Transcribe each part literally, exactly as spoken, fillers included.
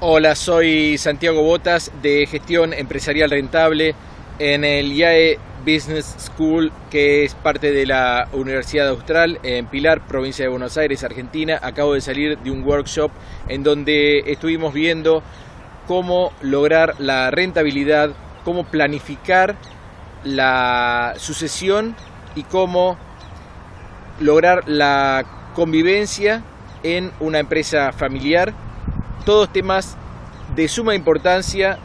Hola, soy Santiago Botas de Gestión Empresarial Rentable en el I A E Business School, que es parte de la Universidad Austral en Pilar, provincia de Buenos Aires, Argentina. Acabo de salir de un workshop en donde estuvimos viendo cómo lograr la rentabilidad, cómo planificar la sucesión y cómo lograr la convivencia en una empresa familiar. Todos temas de suma importancia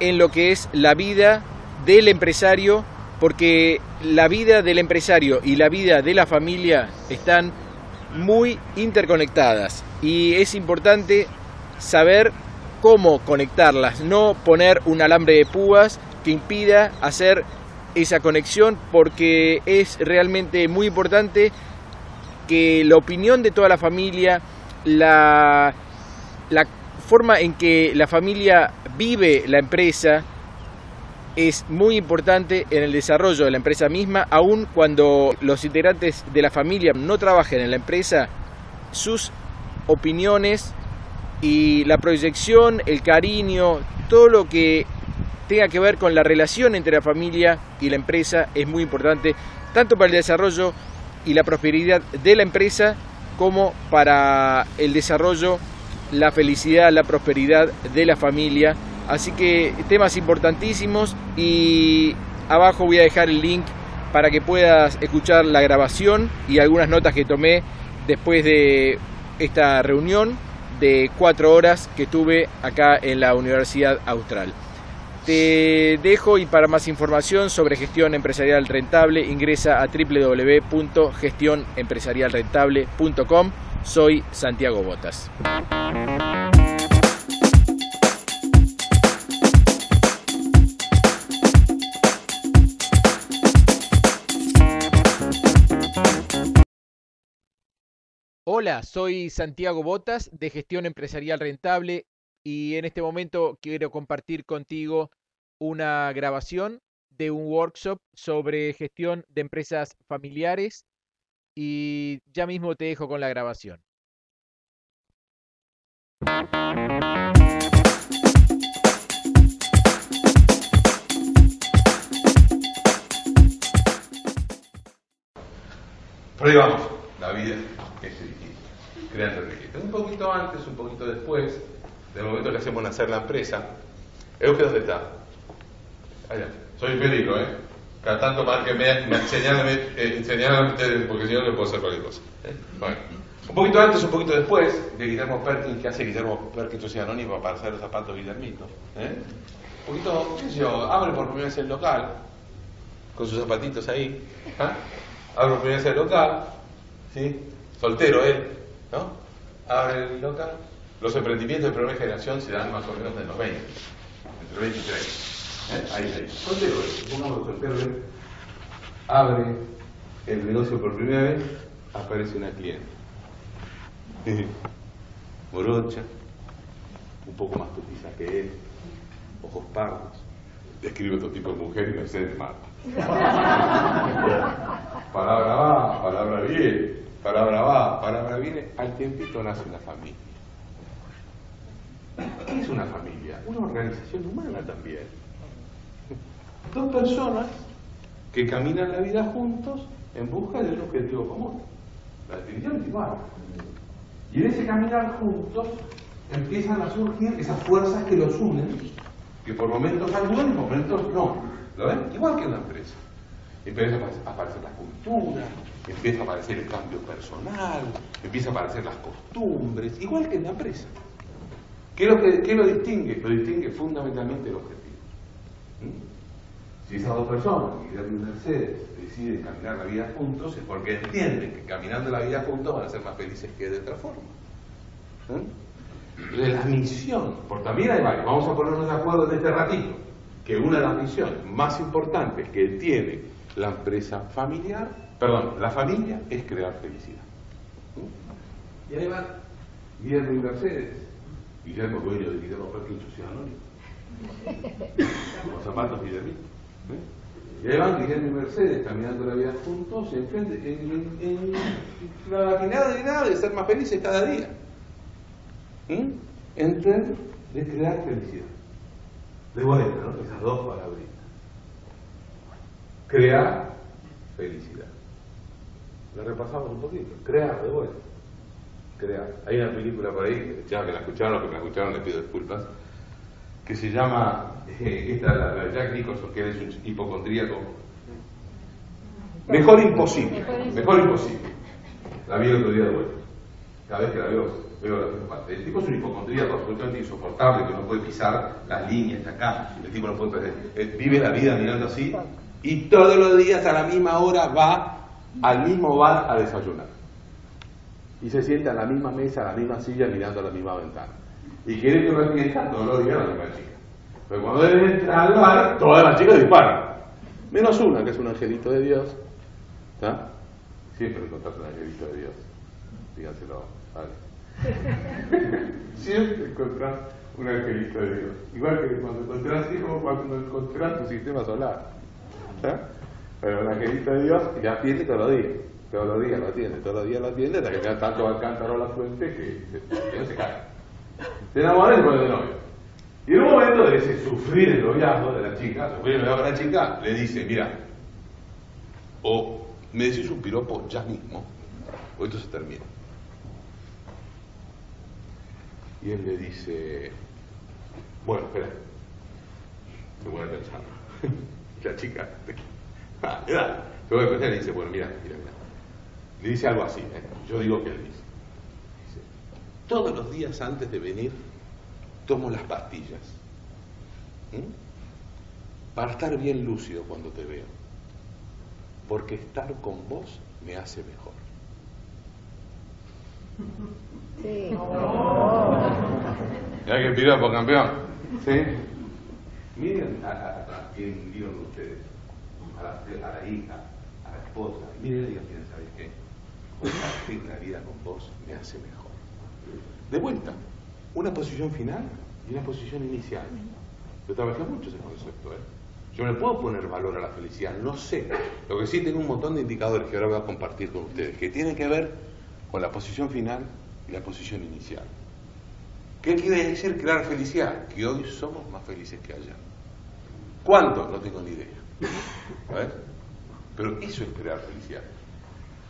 en lo que es la vida del empresario, porque la vida del empresario y la vida de la familia están muy interconectadas y es importante saber cómo conectarlas, no poner un alambre de púas que impida hacer esa conexión, porque es realmente muy importante que la opinión de toda la familia, la, la forma en que la familia vive la empresa, es muy importante en el desarrollo de la empresa misma. Aun cuando los integrantes de la familia no trabajen en la empresa, sus opiniones y la proyección, el cariño, todo lo que tenga que ver con la relación entre la familia y la empresa es muy importante, tanto para el desarrollo y la prosperidad de la empresa, como para el desarrollo, la felicidad, la prosperidad de la familia. Así que temas importantísimos, y abajo voy a dejar el link para que puedas escuchar la grabación y algunas notas que tomé después de esta reunión de cuatro horas que tuve acá en la Universidad Austral. Te dejo, y para más información sobre gestión empresarial rentable ingresa a w w w punto gestión empresarial rentable punto com. Soy Santiago Botas. Hola, soy Santiago Botas de Gestión Empresarial Rentable y en este momento quiero compartir contigo una grabación de un workshop sobre gestión de empresas familiares, y ya mismo te dejo con la grabación. Por ahí vamos, la vida es riqueza, creando riqueza. Un poquito antes, un poquito después, del momento que hacemos nacer la empresa. ¿Euge dónde está? Allá. Soy peligro, ¿eh? Tratando más que me, me señalen, eh, señalen ustedes, porque si no, no puedo hacer cualquier cosa. ¿Eh? Bueno. Un poquito antes, un poquito después, de Guillermo Pertin, que hace Guillermo Pertin, yo soy anónimo para hacer los zapatos Guillermito. ¿Eh? Un poquito, qué sé yo, abre por primera vez el local, con sus zapatitos ahí. ¿Eh? Abre por primera vez el local, ¿sí? Soltero él, ¿eh? ¿No? Abre el local. Los emprendimientos de primera generación se dan más o menos en los veinte, entre veinte y treinta. ¿Eh? Ahí está. Ahí. Soltero él, supongamos que soltero él. Abre el negocio por primera vez, aparece una cliente. Morocha, un poco más petiza que él, ojos pardos. Describe otro tipo de mujer y Mercedes mata. Palabra va, palabra viene, palabra va, palabra viene. Al tiempito nace una familia. ¿Qué es una familia? Una organización humana también. Dos personas que caminan la vida juntos en busca de un objetivo común, la actividad última. Y en ese caminar juntos empiezan a surgir esas fuerzas que los unen, que por momentos ayudan y por momentos no. ¿Lo ven? Igual que en la empresa. Empieza a aparecer la cultura, empieza a aparecer el cambio personal, empieza a aparecer las costumbres, igual que en la empresa. ¿Qué es lo que, qué lo distingue? Lo distingue fundamentalmente el objetivo. ¿Mm? Si esas dos personas, Guillermo y Mercedes, deciden caminar la vida juntos, es porque entienden que caminando la vida juntos van a ser más felices que de otra forma. ¿Eh? La misión, porque también hay varios, vamos a ponernos de acuerdo en este ratito, que una de las misiones más importantes que tiene la empresa familiar, perdón, la familia, es crear felicidad. ¿Eh? Y ahí van Guillermo y Mercedes, Guillermo Coelho de Guillermo Pertin, soy anónimo. Los zapatos Guillermito. ¿Eh? Y ahí van Guillermo y Mercedes caminando la vida juntos, en, en, en la latinada de nada, de ser más felices cada día. ¿Mm? En tren de crear felicidad. De vuelta, ¿no? Esas dos palabritas. Crear felicidad. La repasamos un poquito. Crear, de vuelta. Crear. Hay una película por ahí, ya que la escucharon, los que la escucharon les pido disculpas, que se llama, eh, esta, la de Jack Nicholson, que es un hipocondríaco. Mejor imposible. Mejor imposible. La vi el otro día de vuelta. Cada vez que la veo, veo la misma parte. El tipo es un hipocondríaco absolutamente insoportable, que no puede pisar las líneas de acá. El tipo no puede perder. Él vive la vida mirando así y todos los días a la misma hora va al mismo bar a desayunar. Y se sienta en la misma mesa, en la misma silla, mirando a la misma ventana. Y quiere que repiensa todos los días a la misma chica. Pero cuando debe entrar al bar, todas las chicas disparan. Menos una, que es un angelito de Dios. ¿Está? Siempre encontrás un angelito de Dios. Dígaselo, ¿vale? Siempre encontrás un angelito de Dios. Igual que cuando encontrás hijos, cuando encontrás tu sistema solar. ¿Está? Pero un angelito de Dios ya atiende todos los días. Todos los días lo atiende, todos los días lo atiende, hasta que te da tanto al cántaro a la fuente que, que no se cae. Se enamora y vuelve de novio. Y en un momento de ese sufrir el noviazgo de la chica, sufrir el noviazgo de la chica, le dice, mira, o me decís un piropo ya mismo, o esto se termina. Y él le dice, bueno, espera, se vuelve a pensar. La chica, ah, le da. Se vuelve a pensar y le dice, bueno, mira, mira, mira. Le dice algo así, ¿eh? Yo digo que él dice. Todos los días antes de venir tomo las pastillas. ¿Mm? Para estar bien lúcido cuando te veo. Porque estar con vos me hace mejor. Sí. Oh. Ya que pidió por campeón. Sí. Miren a, a, a quien vieron ustedes. A la, a la hija, a la esposa. Miren y digan, ¿sabes qué? Compartir la vida con vos me hace mejor. De vuelta, una posición final y una posición inicial. Yo trabajé mucho ese concepto, ¿eh? Yo no le puedo poner valor a la felicidad, no sé. Lo que sí tengo un montón de indicadores que ahora voy a compartir con ustedes, que tienen que ver con la posición final y la posición inicial. ¿Qué quiere decir crear felicidad? Que hoy somos más felices que ayer. ¿Cuánto? No tengo ni idea. A ver. Pero eso es crear felicidad.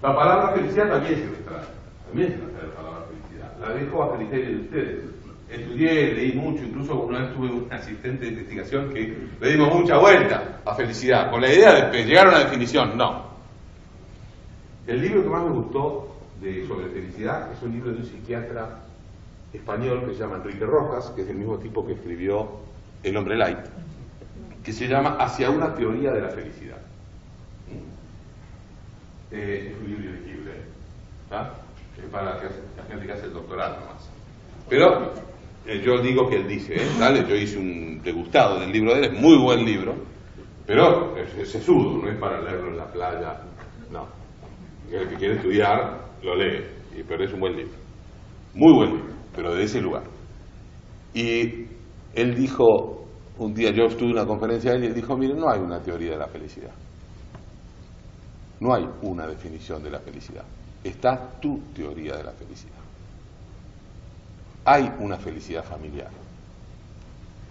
La palabra felicidad también se nos trae. También se nos trae la palabra felicidad. La dejo a criterio de ustedes. Estudié, leí mucho, incluso una vez tuve un asistente de investigación que le dimos mucha vuelta a felicidad, con la idea de llegar a una definición. No. El libro que más me gustó de, sobre felicidad es un libro de un psiquiatra español que se llama Enrique Rojas, que es el mismo tipo que escribió El Hombre Light, que se llama Hacia una teoría de la felicidad. Eh, es un libro ilegible, ¿verdad? Para la, que hace, la gente que hace el doctorado nomás. Pero eh, yo digo que él dice, ¿eh? Dale, yo hice un degustado del libro de él, es muy buen libro, pero es, es sesudo, no es para leerlo en la playa, no. El que quiere estudiar, lo lee, pero es un buen libro. Muy buen libro, pero de ese lugar. Y él dijo, un día yo estuve en una conferencia de él y él dijo, mire, no hay una teoría de la felicidad. No hay una definición de la felicidad. Está tu teoría de la felicidad. Hay una felicidad familiar.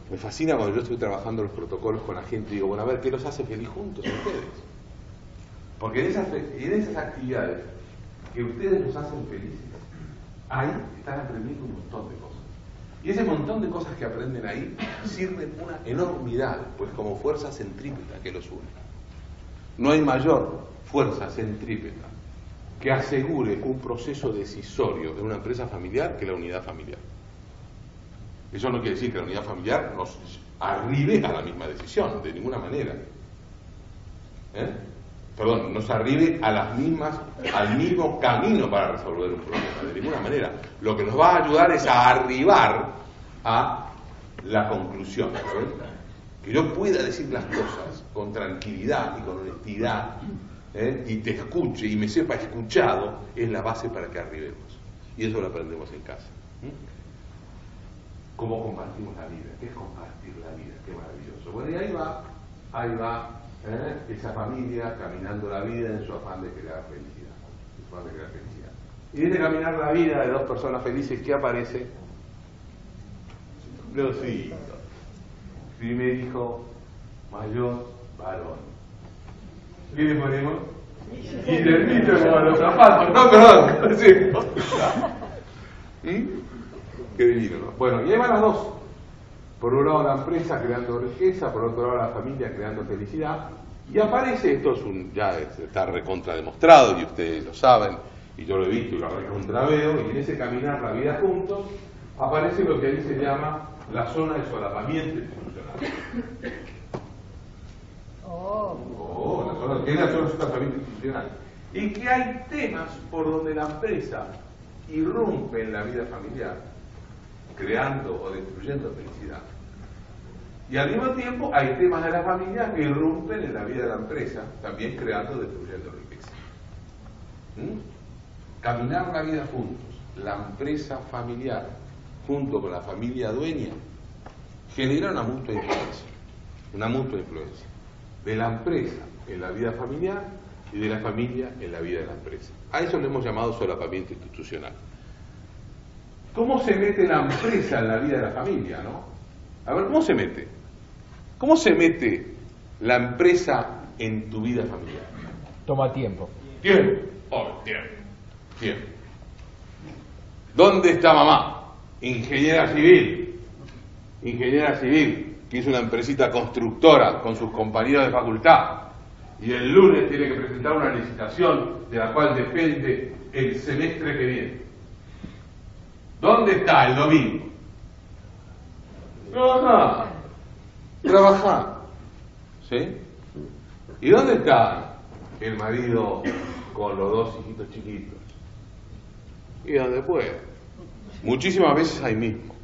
Me fascina cuando yo estoy trabajando los protocolos con la gente y digo, bueno, a ver, ¿qué los hace feliz juntos a ustedes? Porque en esas, en esas actividades que ustedes los hacen felices, ahí están aprendiendo un montón de cosas. Y ese montón de cosas que aprenden ahí sirven una enormidad, pues como fuerza centrípeta que los une. No hay mayor fuerza centrípeta que asegure un proceso decisorio de una empresa familiar que la unidad familiar. Eso no quiere decir que la unidad familiar nos arribe a la misma decisión, de ninguna manera. ¿Eh? Perdón, nos arribe a las mismas, al mismo camino para resolver un problema, de ninguna manera. Lo que nos va a ayudar es a arribar a la conclusión, ¿sabes? Que yo pueda decir las cosas con tranquilidad y con honestidad. ¿Eh? Y te escuche y me sepa escuchado, es la base para que arribemos. Y eso lo aprendemos en casa. ¿Mm? ¿Cómo compartimos la vida? ¿Qué es compartir la vida? Qué maravilloso. Bueno, y ahí va, ahí va ¿eh? esa familia caminando la vida en su afán de crear felicidad. En su afán de crear felicidad. Y viene a caminar la vida de dos personas felices que aparece. Los hijos. Primer hijo mayor, varón. ¿Qué le ponemos? Y termino como a los zapatos. No, perdón. Sí. ¿Mm? Qué divino, ¿no? Bueno, y ahí van las dos. Por un lado la empresa creando riqueza, por otro lado la familia creando felicidad. Y aparece, esto es un, ya está recontra demostrado, y ustedes lo saben, y yo lo he visto y lo recontraveo, y en ese caminar la vida juntos, aparece lo que ahí se llama la zona de solapamiento institucional. Oh, oh la zona, que es la zona de solapamiento institucional. Y que hay temas por donde la empresa irrumpe en la vida familiar, creando o destruyendo felicidad. Y al mismo tiempo hay temas de la familia que irrumpen en la vida de la empresa, también creando o destruyendo riqueza. ¿Mm? Caminar la vida juntos, la empresa familiar, junto con la familia dueña, genera una mutua influencia. Una mutua influencia. De la empresa en la vida familiar y de la familia en la vida de la empresa. A eso le hemos llamado solapamiento institucional. ¿Cómo se mete la empresa en la vida de la familia, no? A ver, ¿cómo se mete? ¿Cómo se mete la empresa en tu vida familiar? Toma tiempo. Tiempo. Oh, tiempo. Tiempo. ¿Dónde está mamá? Ingeniera civil. Ingeniera civil, que es una empresita constructora con sus compañeros de facultad. Y el lunes tiene que presentar una licitación de la cual depende el semestre que viene. ¿Dónde está el domingo? Trabajar. Trabajar. ¿Sí? ¿Y dónde está el marido con los dos hijitos chiquitos? Y donde puede. Muchísimas veces ahí mismo.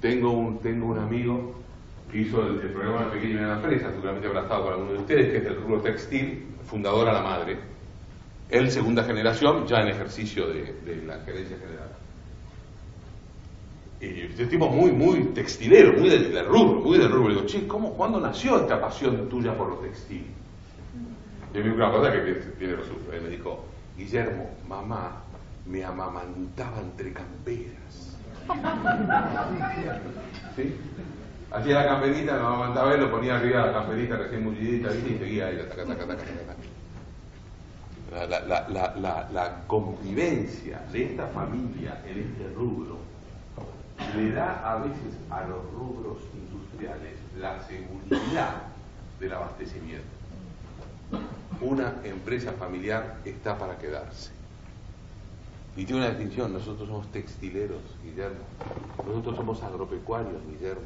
Tengo un, tengo un amigo que hizo el, el programa de Pequeño en la Empresa, seguramente habrá estado con alguno de ustedes, que es del rubro textil, fundadora la madre. Él, segunda generación, ya en ejercicio de, de la gerencia general. Y este tipo muy, muy textilero, muy del, del rubro, muy del rubro. Le digo, che, ¿cómo, cuándo nació esta pasión tuya por los textiles? Y me dijo una cosa que tiene resultado. Él me dijo, Guillermo, mamá me amamantaba entre camperas. ¿Sí? Hacía la camperita, me amamantaba él, lo ponía arriba la camperita recién mullidita, ¿viste? Y seguía ahí, taca, taca, taca, taca. La, la, la, la, la, la convivencia de esta familia en este rubro le da a veces a los rubros industriales la seguridad del abastecimiento. Una empresa familiar está para quedarse. Y tiene una distinción, nosotros somos textileros, Guillermo. Nosotros somos agropecuarios, Guillermo.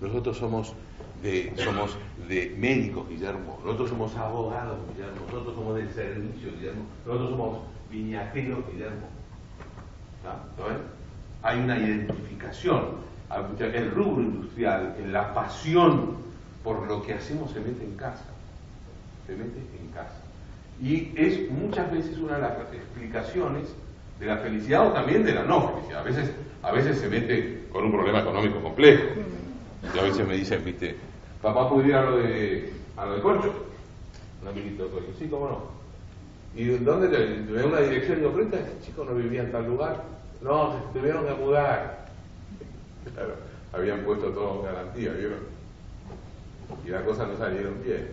Nosotros somos de, somos de médicos, Guillermo. Nosotros somos abogados, Guillermo. Nosotros somos del servicio, Guillermo. Nosotros somos viñateros, Guillermo. ¿Está bien? Hay una identificación. El rubro industrial, la pasión por lo que hacemos se mete en casa. Se mete en casa. Y es muchas veces una de las explicaciones de la felicidad o también de la no felicidad. A veces, a veces se mete con un problema económico complejo. Y a veces me dicen, viste, papá, ¿puedo ir a lo de, a lo de Concho? Un amiguito de Concho. Sí, cómo no. ¿Y dónde te veo una dirección y ofrenda? Ese chico no vivía en tal lugar. No, se tuvieron que mudar. Claro, habían puesto todo en garantía, ¿vieron? Y las cosas no salieron bien.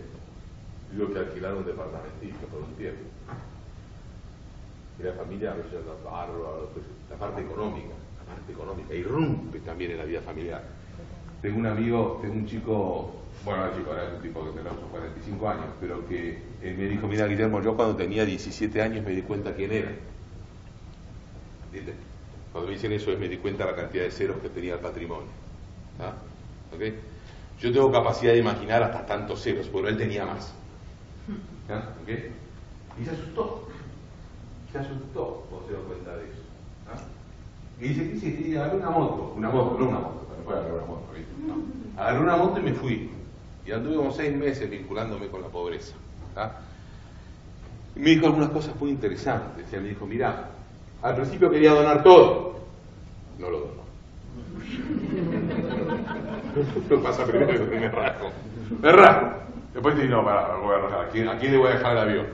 Digo que alquilaron un departamentito por un tiempo. Y la familia, la parte económica, la parte económica, irrumpe también en la vida familiar. Tengo un amigo, tengo un chico, bueno, ahora chico, ahora es un tipo que tenemos cuarenta y cinco años, pero que él me dijo, mira Guillermo, yo cuando tenía diecisiete años me di cuenta quién era. ¿Entiendes? Cuando me dicen eso me di cuenta de la cantidad de ceros que tenía el patrimonio. ¿Ah? ¿Okay? Yo tengo capacidad de imaginar hasta tantos ceros, pero él tenía más. ¿Ah? ¿Okay? Y se asustó. Se asustó cuando se dio cuenta de eso. ¿Ah? Y dice, ¿qué hiciste? Agarré una moto. Una moto, no una moto, pero fue agarrar una moto. ¿No? Agarré una moto y me fui. Y anduve como seis meses vinculándome con la pobreza. ¿Ah? Y me dijo algunas cosas muy interesantes. Y él me dijo, mirá, al principio quería donar todo. No lo donó. Lo pasa primero que me rasco. Me rasco. Después te digo, no, para, para, para, para, ¿a quién, ¿a quién le voy a dejar el avión?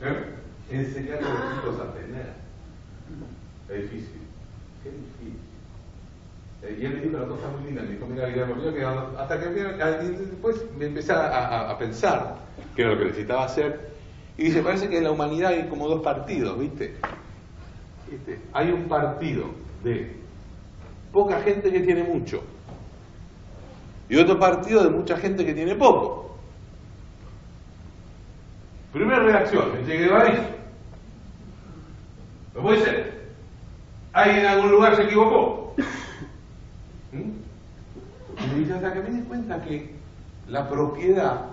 ¿Eh? Enseñar a los chicos a tener. Es difícil. Qué difícil. Eh, y él me dijo una cosa muy linda, me dijo, mira, Guillermo, yo que hasta que después me empecé a, a, a pensar que era lo que necesitaba hacer. Y dice, parece que en la humanidad hay como dos partidos, ¿viste? ¿Viste? Hay un partido de poca gente que tiene mucho. Y otro partido de mucha gente que tiene poco. Primera reacción, me llegué de París. ¿Lo puede ser? ¿Alguien en algún lugar se equivocó? ¿Mm? Y me dice, hasta que me des cuenta que la propiedad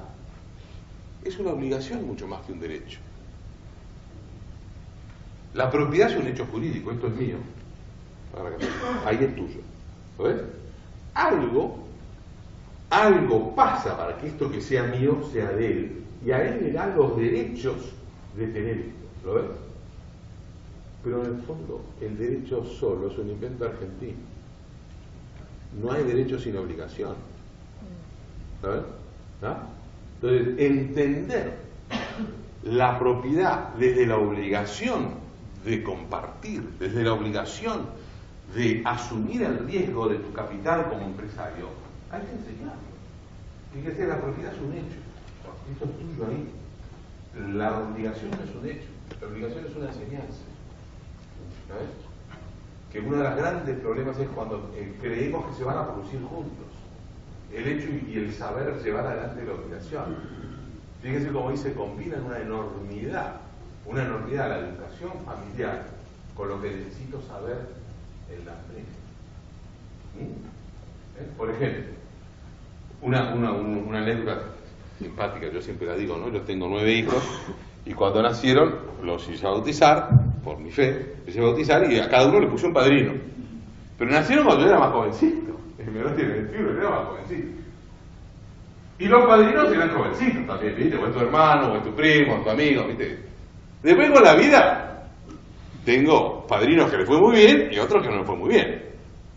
es una obligación mucho más que un derecho. La propiedad es un hecho jurídico, esto es mío. Ahí es tuyo. ¿Lo ves? Algo... Algo pasa para que esto que sea mío sea de él. Y a él le dan los derechos de tener esto. ¿Lo ves? Pero en el fondo, el derecho solo es un invento argentino. No hay derecho sin obligación. ¿Lo ves? ¿No? Entonces, entender la propiedad desde la obligación de compartir, desde la obligación de asumir el riesgo de tu capital como empresario, hay que enseñarlo. Fíjese, la propiedad es un hecho. Esto es tuyo ahí. La obligación es un hecho. La obligación es una enseñanza. ¿Sabes? Que uno de los grandes problemas es cuando eh, creemos que se van a producir juntos. El hecho y el saber llevar adelante la obligación. Fíjese cómo ahí se combinan una enormidad. Una enormidad, la educación familiar, con lo que necesito saber en la empresa. ¿Mm? Por ejemplo, una, una, una anécdota simpática, yo siempre la digo, ¿no? Yo tengo nueve hijos y cuando nacieron los hice a bautizar, por mi fe, los hice a bautizar y a cada uno le puse un padrino. Pero nacieron cuando yo era más jovencito, el menor tiene veintiuno, yo era más jovencito. Y los padrinos eran jovencitos también, ¿viste? O es tu hermano, o es tu primo, o es tu amigo, ¿viste? Después con la vida, tengo padrinos que les fue muy bien y otros que no les fue muy bien.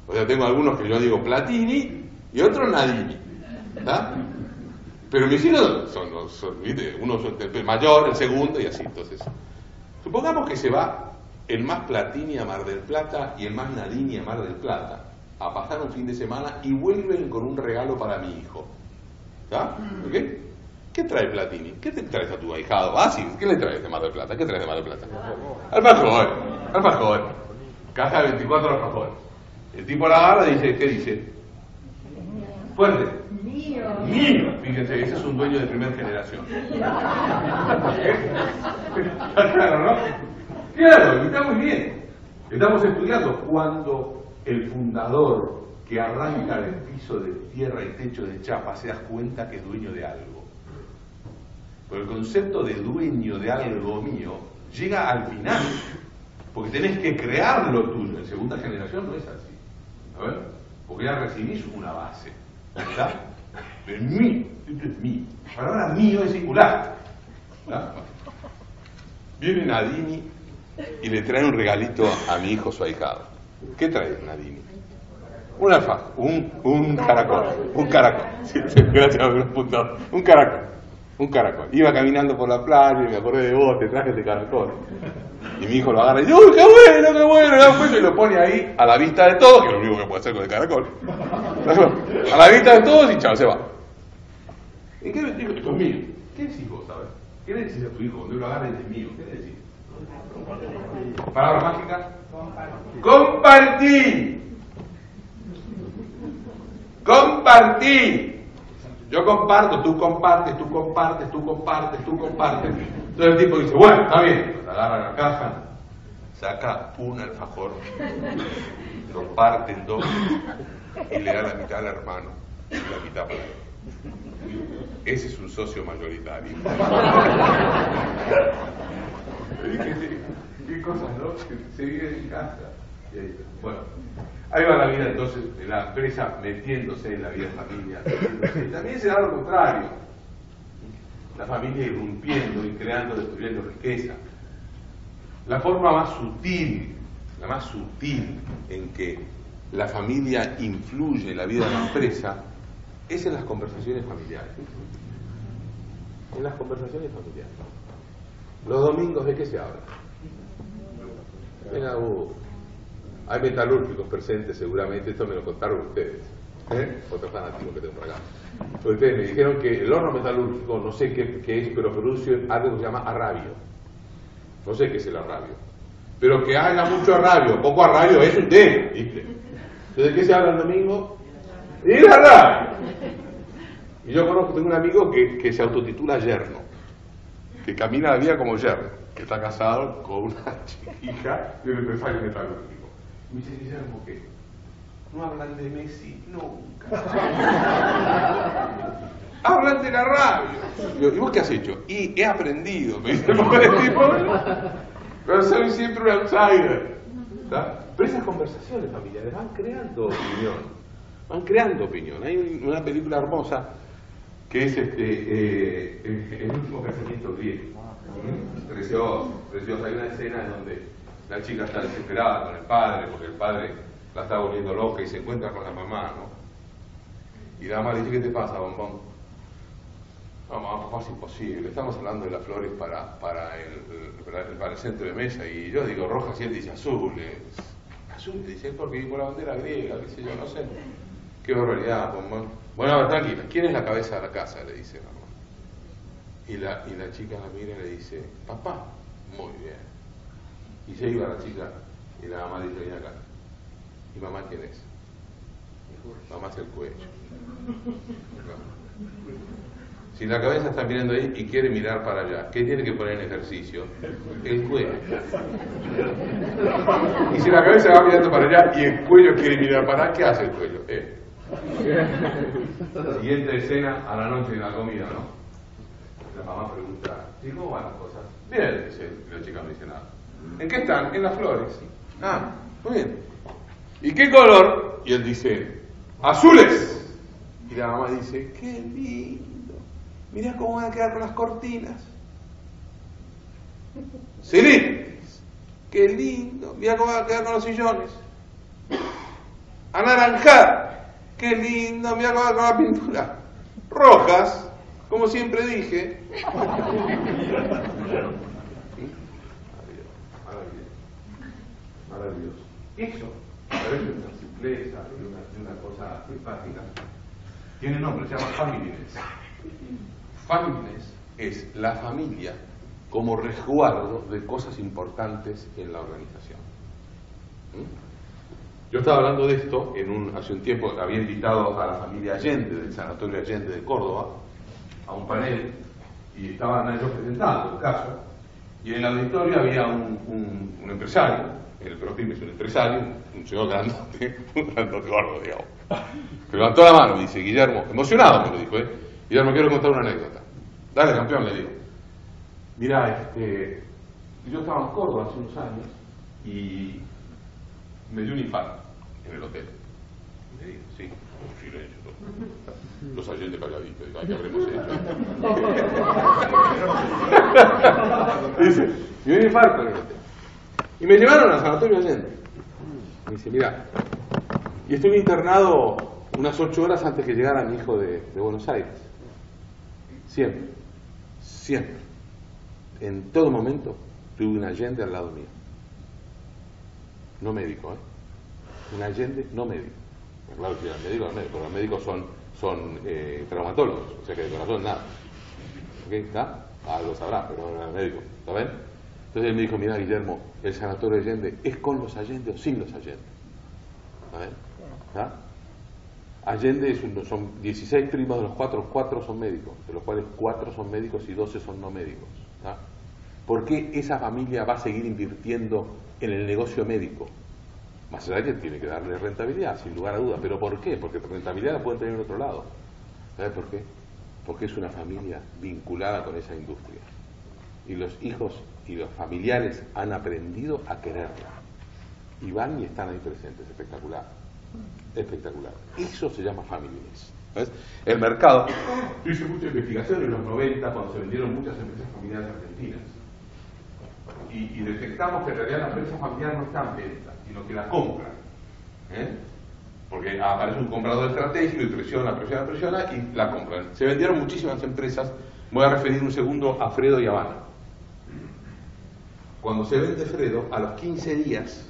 O sea, tengo algunos que yo digo Platini y otros Nadini. ¿Está? Pero mis hijos son, son, son ¿viste? Uno es el mayor, el segundo y así. Entonces, supongamos que se va el más Platini a Mar del Plata y el más Nadini a Mar del Plata a pasar un fin de semana y vuelven con un regalo para mi hijo. ¿Está? ¿Okay? ¿Qué trae Platini? ¿Qué te traes a tu ahijado? Ah, sí, ¿qué le traes de Mar del Plata? ¿Qué traes de Mar del Plata? Alfajor, alfajor. Caja de veinticuatro alfajores. El tipo a la barra dice, ¿qué dice? Fuerte. Mío. Mío. Fíjense, ese es un dueño de primera generación. Está claro, ¿no? Claro, está muy bien. Estamos estudiando cuando el fundador que arranca del piso de tierra y techo de chapa se da cuenta que es dueño de algo. Pero el concepto de dueño de algo mío llega al final. Porque tenés que crear lo tuyo. En segunda generación no es así. A ver, porque ya recibís una base, ¿verdad? De mí, esto es mí. La palabra mío es singular. ¿Verdad? Viene Nadini y le trae un regalito a mi hijo, su ahijado. ¿Qué trae Nadini? Un alfajor, un, un caracol, un caracol. Sí, gracias por el punto. Un caracol, un caracol. Iba caminando por la playa y me acordé de vos, te traje este caracol. Y mi hijo lo agarra y dice, ¡uy, qué bueno, qué bueno! Y lo pone ahí a la vista de todos, que es lo único que puede hacer con el caracol. A la vista de todos y chao, se va. ¿Y qué le digo? Esto es mío. ¿Qué decís vos, sabes? ¿Qué le decís a tu hijo cuando lo agarra y dice mío? ¿Qué le decís? ¿Palabra mágica? Compartí. Compartí. Yo comparto, tú compartes, tú compartes, tú compartes, tú compartes. Entonces el tipo dice, bueno, está bien. Agarra la caja, saca un alfajor, lo parte en dos y le da la mitad al hermano y la mitad para él. Ese es un socio mayoritario. ¿Qué cosas, no? Que se vive en casa. Bueno, ahí va la vida entonces de la empresa metiéndose en la vida familiar. También se da lo contrario. La familia irrumpiendo y creando, destruyendo riqueza. La forma más sutil, la más sutil en que la familia influye en la vida de la empresa es en las conversaciones familiares. En las conversaciones familiares. Los domingos, ¿de qué se habla? Mira, uh, hay metalúrgicos presentes seguramente, esto me lo contaron ustedes. ¿Eh? Otro fanático que tengo por acá. Ustedes me dijeron que el horno metalúrgico, no sé qué, qué es, pero produce algo que se llama arrabio. No sé qué es el arrabio. Pero que haga mucho arrabio, poco arrabio, es un té, ¿viste? Entonces, ¿de qué se habla el domingo? ¡Y el arrabio! Y yo conozco, tengo un amigo que, que se autotitula yerno, que camina la vida como yerno, que está casado con una chiquija de un empresario metalúrgico. Me dice, Guillermo, ¿qué? No hablan de Messi nunca. Hablan de la radio. ¿Y vos qué has hecho? Y he aprendido, me dice el tipo. Pero soy siempre un outsider. ¿Está? Pero esas conversaciones familiares van creando opinión. Van creando opinión. Hay una película hermosa que es este, eh, el, el último casamiento griego. Precioso, precioso. Hay una escena en donde la chica está desesperada con el padre, porque el padre la está volviendo loca y se encuentra con la mamá, ¿no? Y la mamá le dice, ¿qué te pasa, bombón? No, mamá, papá, es imposible. Estamos hablando de las flores para, para, el, para, el, para el centro de mesa y yo digo rojas y él dice azules. Azules, dice, es porque por la bandera griega, qué sé yo, no sé. Qué barbaridad, bombón. Bueno, a ver, tranquila, ¿quién es la cabeza de la casa? Le dice la mamá. Y la, y la chica la mira y le dice, papá, muy bien. Y se iba la chica y la mamá dice, ven acá. ¿Y mamá quién es? Mamá es el cuello. Si la cabeza está mirando ahí y quiere mirar para allá, ¿qué tiene que poner en ejercicio? El cuello. Y si la cabeza va mirando para allá y el cuello quiere mirar para allá, ¿qué hace el cuello? Eh. Siguiente escena, a la noche de la comida, ¿no? La mamá pregunta, ¿y cómo van las cosas? Bien, dice la chica, no dice nada. ¿En qué están? En las flores. Ah, muy bien. ¿Y qué color? Y él dice, azules. Y la mamá dice, qué lindo. Mirá cómo van a quedar con las cortinas. Celestes. Qué lindo. Mirá cómo van a quedar con los sillones. Anaranjadas. Qué lindo. Mirá cómo va a quedar con la pintura. Rojas, como siempre dije. Maravilloso. Maravilloso. Maravilloso. Eso. A veces una simpleza y una, una cosa muy básica. Tiene nombre, se llama Families. Families es la familia como resguardo de cosas importantes en la organización. ¿Mm? Yo estaba hablando de esto en un, hace un tiempo, había invitado a la familia Allende, del Sanatorio Allende de Córdoba, a un panel, y estaban ellos presentando el caso, y en el auditorio había un, un, un empresario. El ProPyME es un empresario, un señor grandote, un grandote gordo, digamos. Me levantó la mano, dice Guillermo, emocionado me lo dijo, ¿eh? Guillermo, quiero contar una anécdota. Dale, campeón, le digo. Mirá, este, yo estaba en Córdoba hace unos años y me dio un infarto en el hotel. Le digo, sí, un silencio. Los Allende calladitos, digo, ¿qué habremos hecho? Dice, me dio un infarto en el hotel. Y me llevaron al Sanatorio Allende. Me dice, mira, y estuve internado unas ocho horas antes que llegara mi hijo de, de Buenos Aires. Siempre, siempre, en todo momento, tuve un Allende al lado mío. No médico, ¿eh? Un Allende no médico. Claro que eran médicos, pero los médicos son, son eh, traumatólogos, o sea que de corazón nada. ¿Ok? ¿Está? Ah, lo sabrá, pero no era médico, ¿está bien? Entonces él me dijo, mira Guillermo, el Sanatorio Allende es con los Allende o sin los Allende. ¿A ver? ¿Ah? Allende es un, son dieciséis primos, de los cuatro, cuatro son médicos, de los cuales cuatro son médicos y doce son no médicos. ¿Ah? ¿Por qué esa familia va a seguir invirtiendo en el negocio médico? Más allá que tiene que darle rentabilidad, sin lugar a dudas. ¿Pero por qué? Porque rentabilidad la pueden tener en otro lado. ¿Sabes por qué? Porque es una familia vinculada con esa industria. Y los hijos y los familiares han aprendido a quererla. Y van y están ahí presentes. Espectacular. Espectacular. Eso se llama families. ¿Ves? El mercado. Yo hice mucha investigación en los noventa cuando se vendieron muchas empresas familiares argentinas. Y, y detectamos que en realidad la empresa familiar no está en venta, sino que la compran. ¿Eh? Porque aparece un comprador estratégico y presiona, presiona, presiona y la compran. Se vendieron muchísimas empresas. Voy a referir un segundo a Alfredo y Habán. Cuando se vende Alfredo, a los quince días,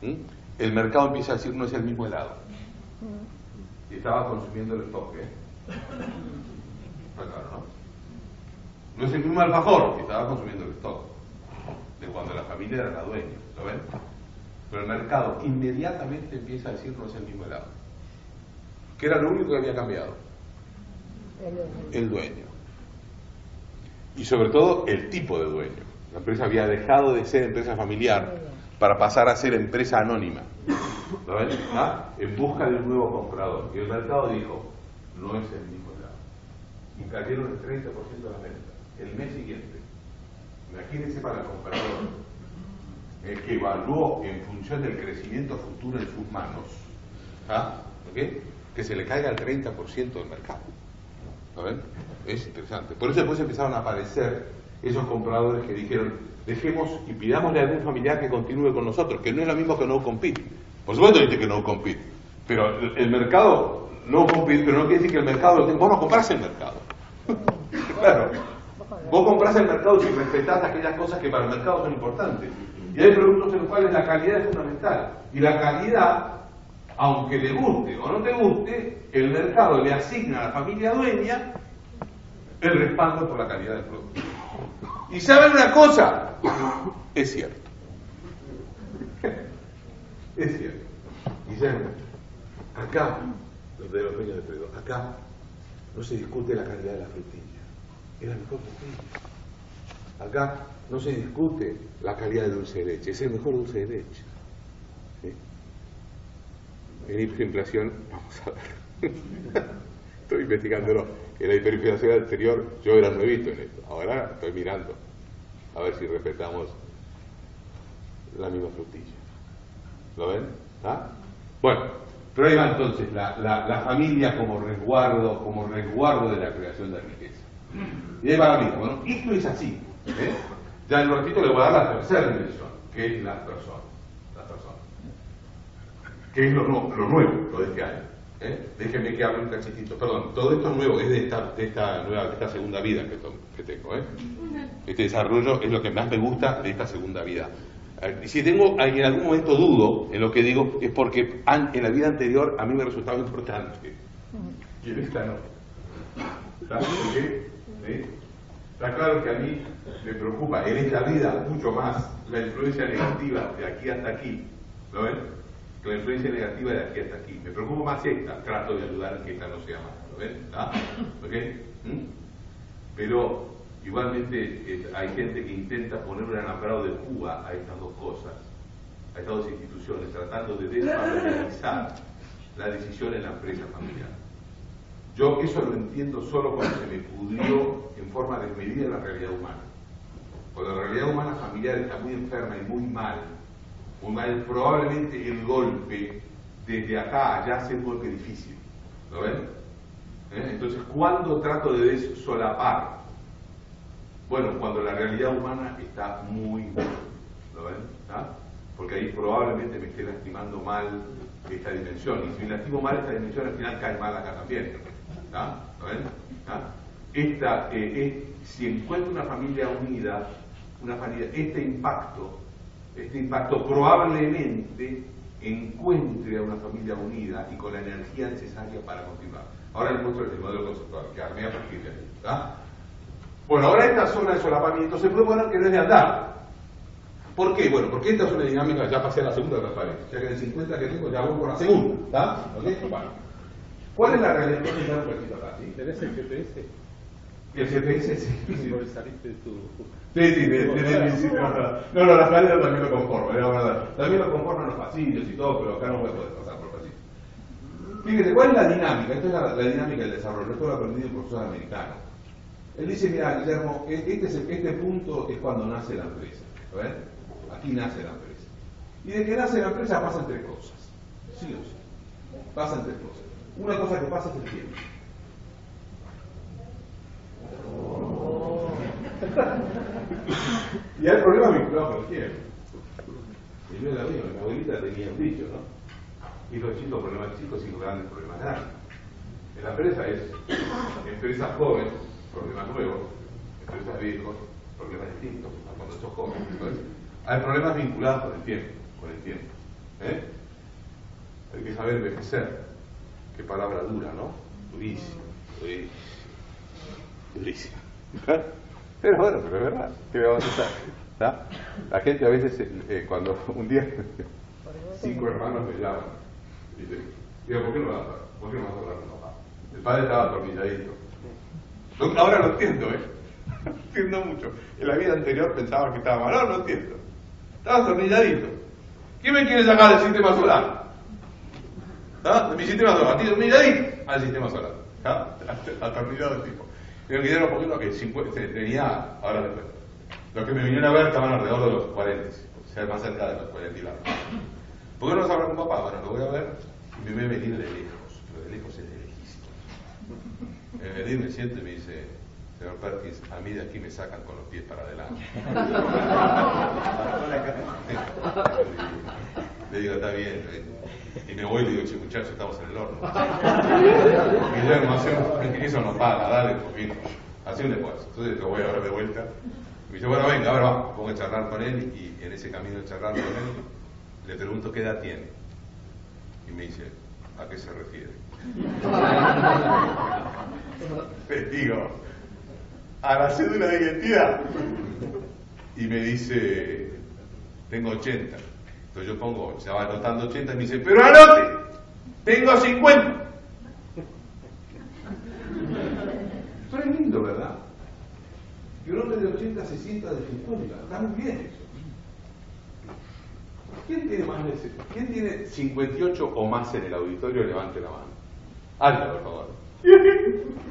¿sí?, el mercado empieza a decir no es el mismo helado. Y estaba consumiendo el stock, ¿eh? Está claro, ¿no? No es el mismo alfajor, que estaba consumiendo el stock, de cuando la familia era la dueña, ¿lo ven? Pero el mercado inmediatamente empieza a decir no es el mismo helado. ¿Qué era lo único que había cambiado? El dueño. Y sobre todo el tipo de dueño. La empresa había dejado de ser empresa familiar para pasar a ser empresa anónima. ¿Lo ven? ¿Ah? En busca de un nuevo comprador. Y el mercado dijo, no es el mismo helado. Y cayeron el treinta por ciento de las ventas. El mes siguiente. Imagínense para el comprador, el que evaluó en función del crecimiento futuro en sus manos, ¿ah?, ¿okay?, que se le caiga el treinta por ciento del mercado. ¿Lo ven? Es interesante. Por eso después empezaron a aparecer esos compradores que dijeron, dejemos y pidámosle a algún familiar que continúe con nosotros, que no es lo mismo que no compete. Por supuesto dice que no compete, pero el mercado no compete, pero no quiere decir que el mercado, vos no comprás el mercado. Claro, vos comprás el mercado si respetás aquellas cosas que para el mercado son importantes. Y hay productos en los cuales la calidad es fundamental. Y la calidad, aunque le guste o no te guste, el mercado le asigna a la familia dueña el respaldo por la calidad del producto. Y ¿saben una cosa? Es cierto. Es cierto. Guillermo, acá, los de los dueños de Pedro, acá no se discute la calidad de la frutilla. Es la mejor frutilla. Acá no se discute la calidad del dulce de leche, es el mejor dulce de leche. ¿Sí? En hiperinflación, vamos a ver, estoy investigándolo. En la hiperinflación anterior yo era nuevito en esto, ahora estoy mirando a ver si respetamos la misma frutilla. ¿Lo ven? ¿Ah? Bueno, pero ahí va entonces la, la, la familia como resguardo, como resguardo de la creación de riqueza. Y ahí va la vida. Bueno, esto es así. ¿Eh? Ya en un ratito le voy a dar la tercera dimensión, que es las personas, las personas, que es lo, lo, lo nuevo, lo de este año. ¿Eh? Déjenme que hable un cachitito, perdón, todo esto es nuevo, es de esta, de esta, nueva, de esta segunda vida que, to, que tengo. ¿Eh? Este desarrollo es lo que más me gusta de esta segunda vida. Y si tengo en algún momento dudo en lo que digo, es porque en la vida anterior a mí me resultaba importante. Y en esta no. ¿Sabes por qué? ¿Sí? Está claro que a mí me preocupa en esta vida mucho más la influencia negativa de aquí hasta aquí, ¿lo ven? Que la influencia negativa de aquí hasta aquí. Me preocupa más esta, trato de ayudar a que esta no sea más, ¿lo ven? ¿Ah? ¿Okay? ¿Mm? Pero igualmente es, hay gente que intenta poner un alambrado de púa a estas dos cosas, a estas dos instituciones, tratando de desvalorizar la decisión en la empresa familiar. Yo eso lo entiendo solo cuando se me pudrió en forma desmedida la realidad humana. Cuando la realidad humana familiar está muy enferma y muy mal, muy mal, probablemente el golpe desde acá allá sea un golpe difícil. ¿Lo ven? ¿Eh? Entonces, ¿cuándo trato de desolapar? Bueno, cuando la realidad humana está muy mal. ¿Lo ven? ¿Ah? Porque ahí probablemente me esté lastimando mal esta dimensión. Y si me lastimo mal esta dimensión, al final cae mal acá también. ¿Ah? ¿Lo ven? ¿Ah? Esta, eh, es, si encuentro una familia unida, una familia, este impacto, este impacto probablemente encuentre a una familia unida y con la energía necesaria para continuar. Ahora les muestro el modelo conceptual que armé a partir de ahí. ¿Ah? Bueno, ahora esta zona de solapamiento se puede poner que no es de andar. ¿Por qué? Bueno, porque esta es una dinámica, ya pasé a la segunda transparencia. Ya que de cincuenta que tengo, ya voy por la segunda. ¿Está? ¿Ok? Bueno. ¿Cuál es la realidad? ¿Tenés el G P S? El G P S, sí. Sí, sí, de, de, de, de, sí, no, no, las paredes también lo conforman, la verdad. También lo conforman los pasillos y todo, pero acá no voy a poder pasar por pasillos. Fíjate, ¿cuál es la dinámica? Esta es la, la dinámica del desarrollo. Esto lo aprendí de un profesor americano. Él dice, mira, Guillermo, este, es el, este punto es cuando nace la empresa. ¿Ven? Aquí nace la empresa. Y de que nace la empresa pasan tres cosas. Sí o sí. Pasan tres cosas. Una cosa que pasa es el tiempo. Oh. Y el problema es mi trabajo, el tiempo. Y yo la veo, mi abuelita tenía un dicho, ¿no? y los chicos problemas chicos y los grandes problemas grandes. En la empresa es empresas jóvenes, problemas nuevos, empresas viejos, problemas distintos a cuando sos joven. Entonces, hay problemas vinculados con el tiempo, con el tiempo. ¿Eh? Hay que saber envejecer. Qué palabra dura, ¿no? Durísima, durísima. Durísima. Pero bueno, pero es verdad, ¿qué vamos a hacer? ¿Tá? La gente a veces, eh, cuando un día cinco hermanos me llaman y dicen, digo, ¿por qué no vas a hablar? ¿Por qué no vas a hablar con papá? El padre estaba atornilladito. No, ahora lo entiendo, ¿eh? No entiendo mucho. En la vida anterior pensaba que estaba mal, ahora no entiendo. Estaba atornilladito. ¿Quién me quiere sacar del sistema solar? ¿Tá? De mi sistema solar, atornilladito al sistema solar. ¿Tá? Atornillado el tipo. Digo, Guillermo, ¿por qué no? Que cincuenta, tenía, ahora después. Los que me vinieron a ver estaban alrededor de los cuarenta, o sea, más cerca de los cuarenta y largos. ¿Por qué no vas a hablar con papá? Bueno, lo voy a ver y me voy a venir de lejos, pero de lejos es de lejísimo. El venir me siente y me dice, señor Perkins, a mí de aquí me sacan con los pies para adelante. Le digo, está bien, ¿eh? Y me voy y le digo, che, muchachos, estamos en el horno. Guillermo, hacemos, eso no paga, dale un poquito, así un esfuerzo. Entonces lo voy a ver de vuelta. Me dice, bueno, venga, ahora vamos, pongo a charlar con él y en ese camino de charlar con él le pregunto qué edad tiene. Y me dice, ¿a qué se refiere? Le digo, a la cédula de identidad. Y me dice, tengo ochenta. Entonces yo pongo, se va anotando ochenta y me dice, pero anote, tengo cincuenta. Eso es lindo, ¿verdad? Que un hombre de ochenta se sienta de cincuenta, está muy bien eso. ¿Quién tiene más necesidad? ¿Quién tiene cincuenta y ocho o más en el auditorio? Levante la mano. Alta, por favor.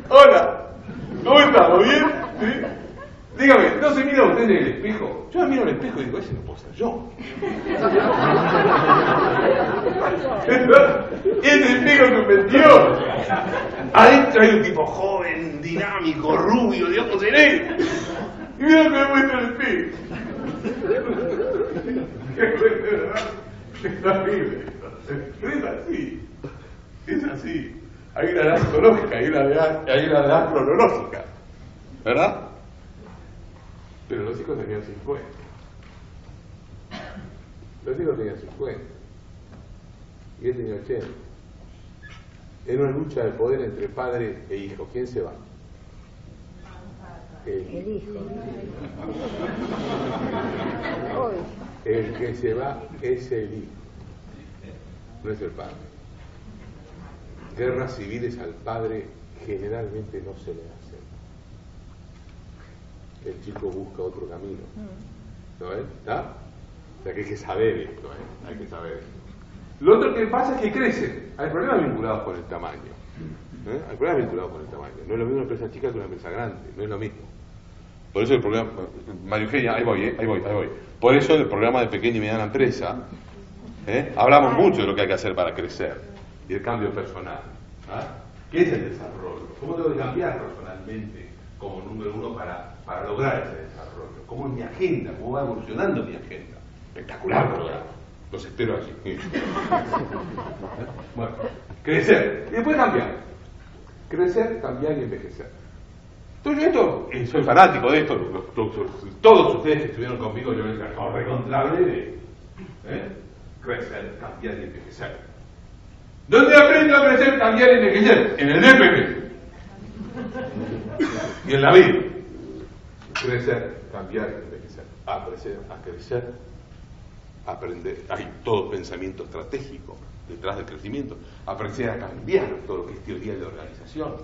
Hola, ¿cómo estamos? ¿Bien? ¿Sí? Dígame, ¿no se mira usted en el espejo? Yo me miro en el espejo y digo, ese no puedo ser yo. Ese espejo que me metió. Adentro hay un tipo joven, dinámico, rubio, de ojos negros. Y mira lo que me muestra el espejo. Es horrible. Pero es así. Es así. Hay una edad astrológica, hay una edad cronológica. ¿Verdad? Pero los hijos tenían cincuenta. Los hijos tenían cincuenta. Y él tenía ochenta. Era una lucha de poder entre padre e hijo. ¿Quién se va? El, el hijo. El que se va es el hijo. No es el padre. Guerras civiles al padre generalmente no se le hacen. El chico busca otro camino. ¿No es? ¿Está? O sea que hay que saber esto, ¿eh? Hay que saber esto. Lo otro que pasa es que crecen. Hay problemas vinculados con el tamaño. ¿Eh? Hay problemas vinculados con el tamaño. No es lo mismo una empresa chica que una empresa grande. No es lo mismo. Por eso el problema... María Eugenia, ahí voy, ¿eh? Ahí voy, ahí voy. Por eso el programa de pequeña y mediana empresa, ¿eh? Hablamos mucho de lo que hay que hacer para crecer. Y el cambio personal. ¿Ah? ¿Qué es el desarrollo? ¿Cómo tengo que cambiar personalmente como número uno para... para lograr ese desarrollo? ¿Cómo es mi agenda? ¿Cómo va evolucionando mi agenda? Espectacular programa. Los espero allí. Bueno, crecer. Y después cambiar. Crecer, cambiar y envejecer. Entonces yo esto, soy fanático de esto. Todos ustedes que estuvieron conmigo, yo les recontrable de ¿eh? crecer, cambiar y envejecer. ¿Dónde aprendo a crecer, cambiar y envejecer? En el D P M. Y en la vida. Crecer, cambiar y envejecer. A crecer, a crecer, aprender. Hay todo pensamiento estratégico detrás del crecimiento. Aprender a cambiar todo lo que es teoría de organización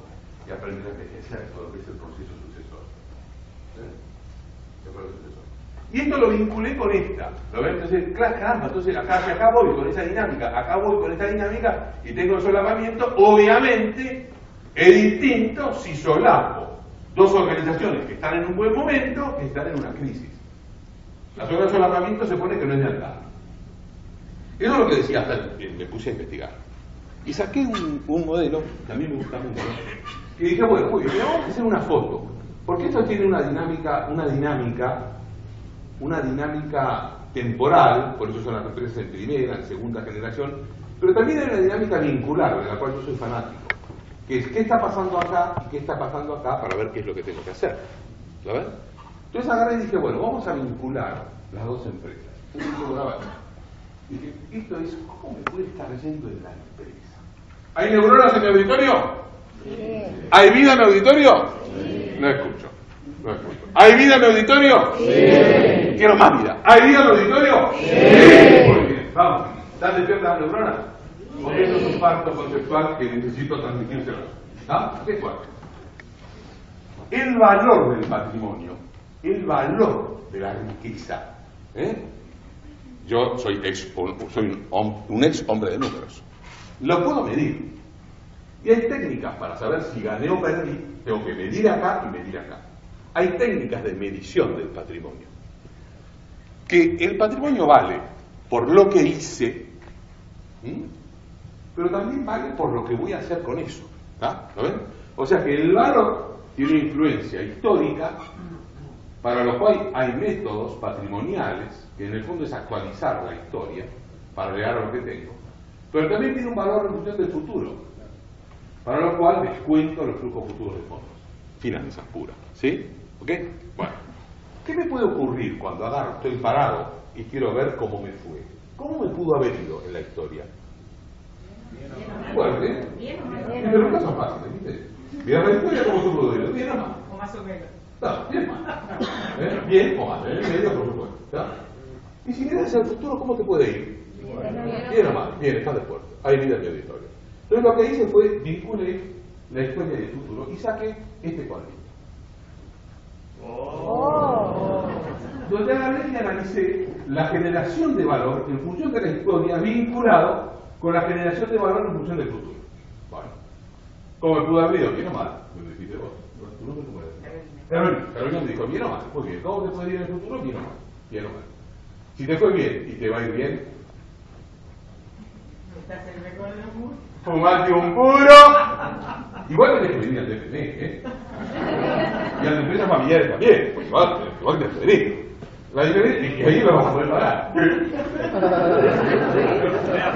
y aprender a envejecer todo lo que es el proceso sucesor. ¿Eh? El proceso sucesor. Y esto lo vinculé con esta. ¿Lo ven? Entonces, claro, caramba, entonces acá, acá voy con esa dinámica, acá voy con esta dinámica y tengo el solapamiento. Obviamente, es distinto si solapo. Dos organizaciones que están en un buen momento, que están en una crisis. La zona de solapamiento se pone que no es de andar. Eso es lo que decía, hasta me puse a investigar. Y saqué un, un modelo, que a mí me gusta mucho, y dije, bueno, uy, vamos a hacer una foto. Porque esto tiene una dinámica, una dinámica, una dinámica temporal, por eso son las empresas en primera, en segunda generación, Pero también hay una dinámica vincular de la cual yo soy fanático, que es qué está pasando acá y qué está pasando acá para ver qué es lo que tengo que hacer. ¿Lo ven? Entonces agarré y dije, bueno, vamos a vincular las dos empresas. Entonces, y dije, esto es, ¿cómo me puede estar yendo en la empresa? ¿Hay neuronas en mi auditorio? Sí. ¿Hay vida en mi auditorio? Sí. No escucho. No escucho. ¿Hay vida en mi auditorio? Sí. Quiero más vida. ¿Hay vida en mi auditorio? Sí. Muy bien, vamos. ¿Están despiertas las neuronas? Porque eso es un pacto conceptual que necesito transmitirse. ¿Ah? ¿Qué cual? El valor del patrimonio, el valor de la riqueza. ¿Eh? Yo soy, ex, soy un, un ex hombre de números. Lo puedo medir. Y hay técnicas para saber si gané o perdí. Tengo que medir acá y medir acá. Hay técnicas de medición del patrimonio. Que el patrimonio vale por lo que hice, ¿eh? Pero también vale por lo que voy a hacer con eso. ¿Ah? ¿Lo ven? O sea que el valor tiene una influencia histórica, para lo cual hay métodos patrimoniales, que en el fondo es actualizar la historia para llegar a lo que tengo, pero también tiene un valor en función del futuro, para lo cual descuento los flujos futuros de fondos. Finanzas puras. ¿Sí? ¿Ok? Bueno. ¿Qué me puede ocurrir cuando agarro, estoy parado y quiero ver cómo me fue? ¿Cómo me pudo haber ido en la historia? Fuerte. Pero no son fáciles, ¿viste? Mira la historia como tú pudo ir. Bien o más. O más o menos. No, bien o más. ¿Eh? Bien o más. En el medio, por supuesto. ¿Ya? Y si miras hacia el futuro, ¿cómo te puede ir? Bien o mal. Bien, está de acuerdo. Hay vida en mi auditorio. Entonces lo que hice fue vinculé la historia del futuro y saqué este cuadrito. Oh. Donde agarré y analicé la generación de valor en función de la historia vinculado con la generación de valor en función del futuro. Bueno, como el pudo haber ido, bien o mal, me lo dijiste vos. ¿Tú no me lo puedes decir? Carolina. Carolina me dijo, bien o mal. Muy bien, ¿cómo te puede ir en el futuro? Bien o mal. Bien o mal. Si te fue bien y te va a ir bien, ¿estás en el récord del mundo? Fumate un puro. Igual tenés que venir al D P M, ¿eh? Y a las empresas familiares también, pues igual, igual te pedí. La diferencia es que ahí lo vamos a poder parar.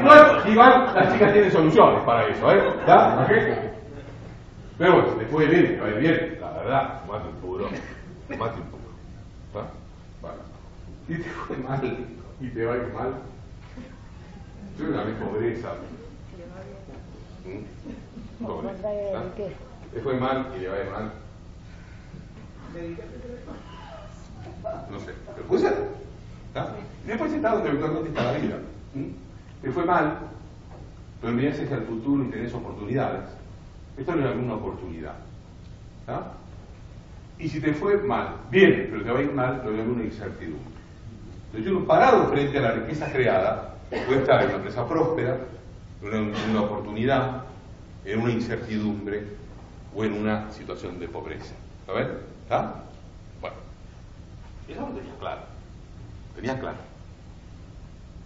Igual, igual las chicas tienen soluciones para eso, ¿eh? ¿Ya? ¿Ok? Pero bueno, si te fue bien, te va a ir bien, la verdad, fumate un puro. Fumate un puro. ¿Está? Vale. Si te fue mal y te va a ir mal, yo una vez pobreza. Pobre, te fue mal y le va a ir mal. No sé, pero puede ser. Después está donde eventualmente está la vida. Te fue mal, pero mirás hacia el futuro y tenés oportunidades. Esto no es alguna oportunidad. ¿Está? Y si te fue mal, bien, pero te va a ir mal, no es alguna incertidumbre. Entonces, uno parado frente a la riqueza creada puede estar en una empresa próspera, en una oportunidad, en una incertidumbre o en una situación de pobreza. ¿Lo ven? ¿Está? Bueno, eso lo tenía claro. Tenía claro.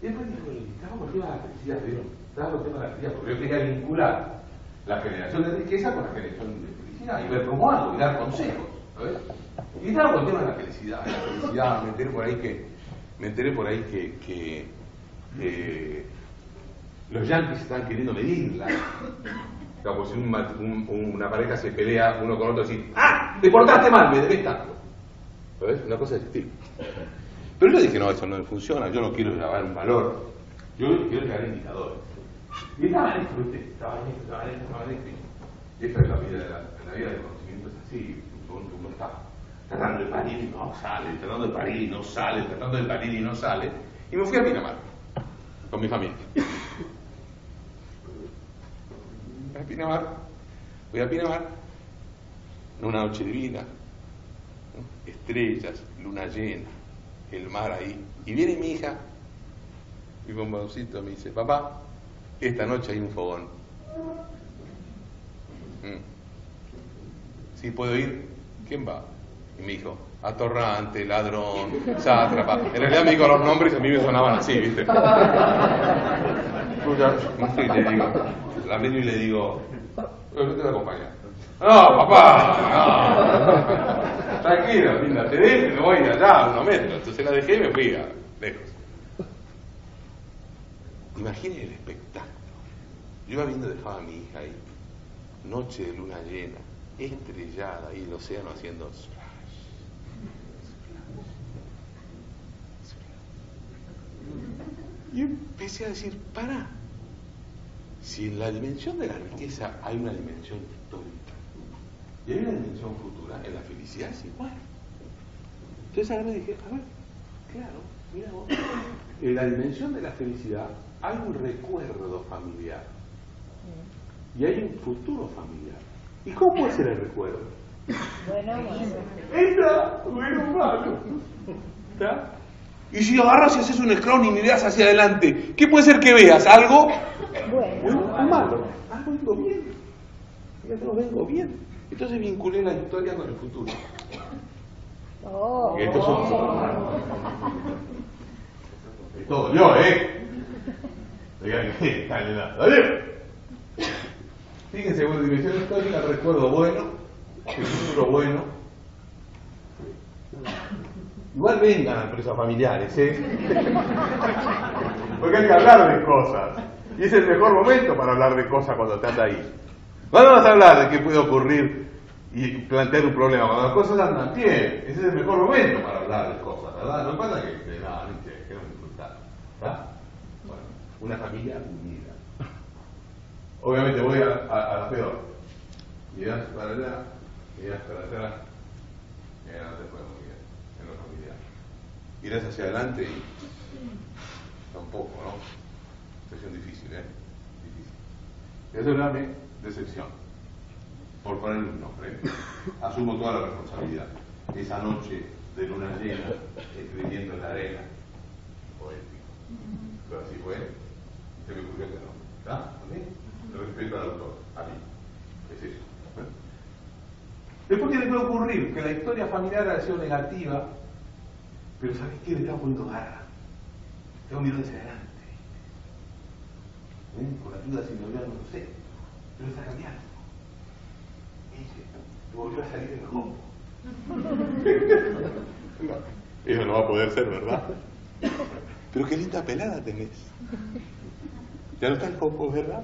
Y después dijo, estábamos arriba de la felicidad, ¿vieron? Estaba el tema de la felicidad, porque yo quería vincular la generación de riqueza con la generación de felicidad y ver cómo hago y dar consejos. ¿Lo ven? Y estaba con el tema de la felicidad. La felicidad, me enteré por ahí que, me enteré por ahí que, que eh, los yanquis están queriendo medirla. Como si un, un, una pareja se pelea uno con otro y dice, ¡ah! ¡Te portaste mal! ¡Me debes tanto! ¿Ves? Una cosa de estilo. Pero yo dije, no, eso no me funciona, yo no quiero llevar un valor, yo quiero llevar indicadores. Y estaba en esto, ¿viste? Estaba en esto, estaba en esto, estaba en esto. Y esta es la vida, la, la vida del conocimiento, es así. Uno está tratando de parir y no sale, tratando de parir y no sale, tratando de parir y no sale. Y me fui a Pinamar, con mi familia. A Pinamar, voy a Pinamar, en una noche divina, ¿no? Estrellas, luna llena, el mar ahí. Y viene mi hija, mi bomboncito, me dice, papá, esta noche hay un fogón. ¿Si ¿Sí puedo ir? ¿Quién va? Y me dijo, atorrante, ladrón, sátrapa. En realidad me dijo los nombres y a mí me sonaban así, ¿viste? Y le digo, la miro y le digo, yo te voy a acompañar. No, papá, no. Tranquilo, linda, te dejo, me voy a ir allá a unos metros. Entonces la dejé y me fui a lejos. Imaginen el espectáculo. Yo habiendo dejado a mi hija ahí, noche de luna llena, estrellada, y el océano haciendo splash, splash, splash. Y empecé a decir, para, si en la dimensión de la riqueza hay una dimensión histórica y hay una dimensión futura, en la felicidad es igual. Entonces ahora dije, a ver, claro, mira vos, en la dimensión de la felicidad hay un recuerdo familiar y hay un futuro familiar. ¿Y cómo puede ser el recuerdo? Bueno, bueno. Está, bueno, malo. ¿Está? Y si agarras y haces un scroll y miras hacia adelante, ¿qué puede ser que veas? ¿Algo? Bueno, bueno, malo. Algo vengo bien. Ya te lo vengo bien. Entonces vinculé la historia con el futuro. Oh. Estos son los todo yo, ¿eh? Oigan, ¿qué tal? ¡Adiós! Fíjense, bueno, dimensión histórica, recuerdo bueno, futuro bueno. Igual vengan a empresas familiares, ¿eh? Porque hay que hablar de cosas. Y es el mejor momento para hablar de cosas cuando estás ahí. Cuando vas a hablar de qué puede ocurrir y plantear un problema, cuando las cosas andan bien, ese es el mejor momento para hablar de cosas, ¿verdad? No pasa que de nada, no que no disfrutar, ¿verdad? Bueno, una familia unida. Obviamente voy a, a, a la peor. Mirás para allá, mirás para atrás, y ahora te fue muy bien en lo familiar. Mirás hacia adelante y tampoco, ¿no? Situación difícil, ¿eh? Difícil. Eso es una decepción. Por ponerle un nombre. Asumo toda la responsabilidad. Esa noche de luna llena, escribiendo en la arena. Poético. Pero así fue. Se me ocurrió que no. ¿Está? ¿También? Respeto al autor, a mí. Es eso. Bueno. Después, ¿qué le puede ocurrir? Que la historia familiar ha sido negativa, pero ¿sabes qué? Le estaba poniendo garra. Tengo miedo hacia adelante. ¿Eh? Con ayuda sin lograr, no lo sé. Pero está cambiando. Dice, volvió a salir del combo. No, eso no va a poder ser, ¿verdad? Pero qué linda pelada tenés. Ya no está el combo, ¿verdad?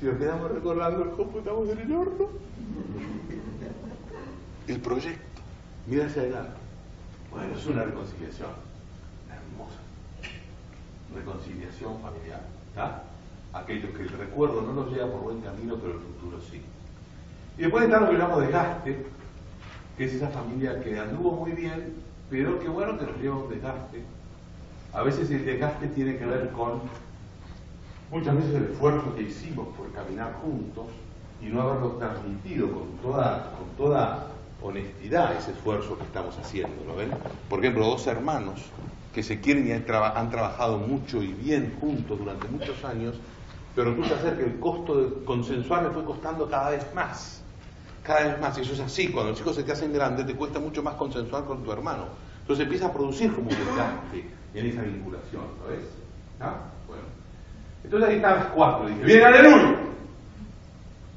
Si nos quedamos recordando el combo, estamos en el horno. El proyecto. Mira hacia adelante. Bueno, es una reconciliación. Hermosa. Reconciliación familiar. ¿Está? Aquellos que el recuerdo no los lleva por buen camino, pero el futuro sí. Y después está lo que hablamos de desgaste, que es esa familia que anduvo muy bien, pero que bueno que nos lleva un desgaste. A veces el desgaste tiene que ver con muchas veces el esfuerzo que hicimos por caminar juntos y no haberlo transmitido con toda, con toda honestidad ese esfuerzo que estamos haciendo, ¿no ven? Por ejemplo, dos hermanos que se quieren y han, traba han trabajado mucho y bien juntos durante muchos años, pero resulta ser que el costo de consensuar le fue costando cada vez más. Cada vez más, y eso es así, cuando los chicos se te hacen grandes te cuesta mucho más consensuar con tu hermano. Entonces empieza a producir como un desgaste en esa vinculación, ¿lo ves? ¿Ah? Bueno. Entonces ahí están las cuatro, dije, ¡bien, aleluya!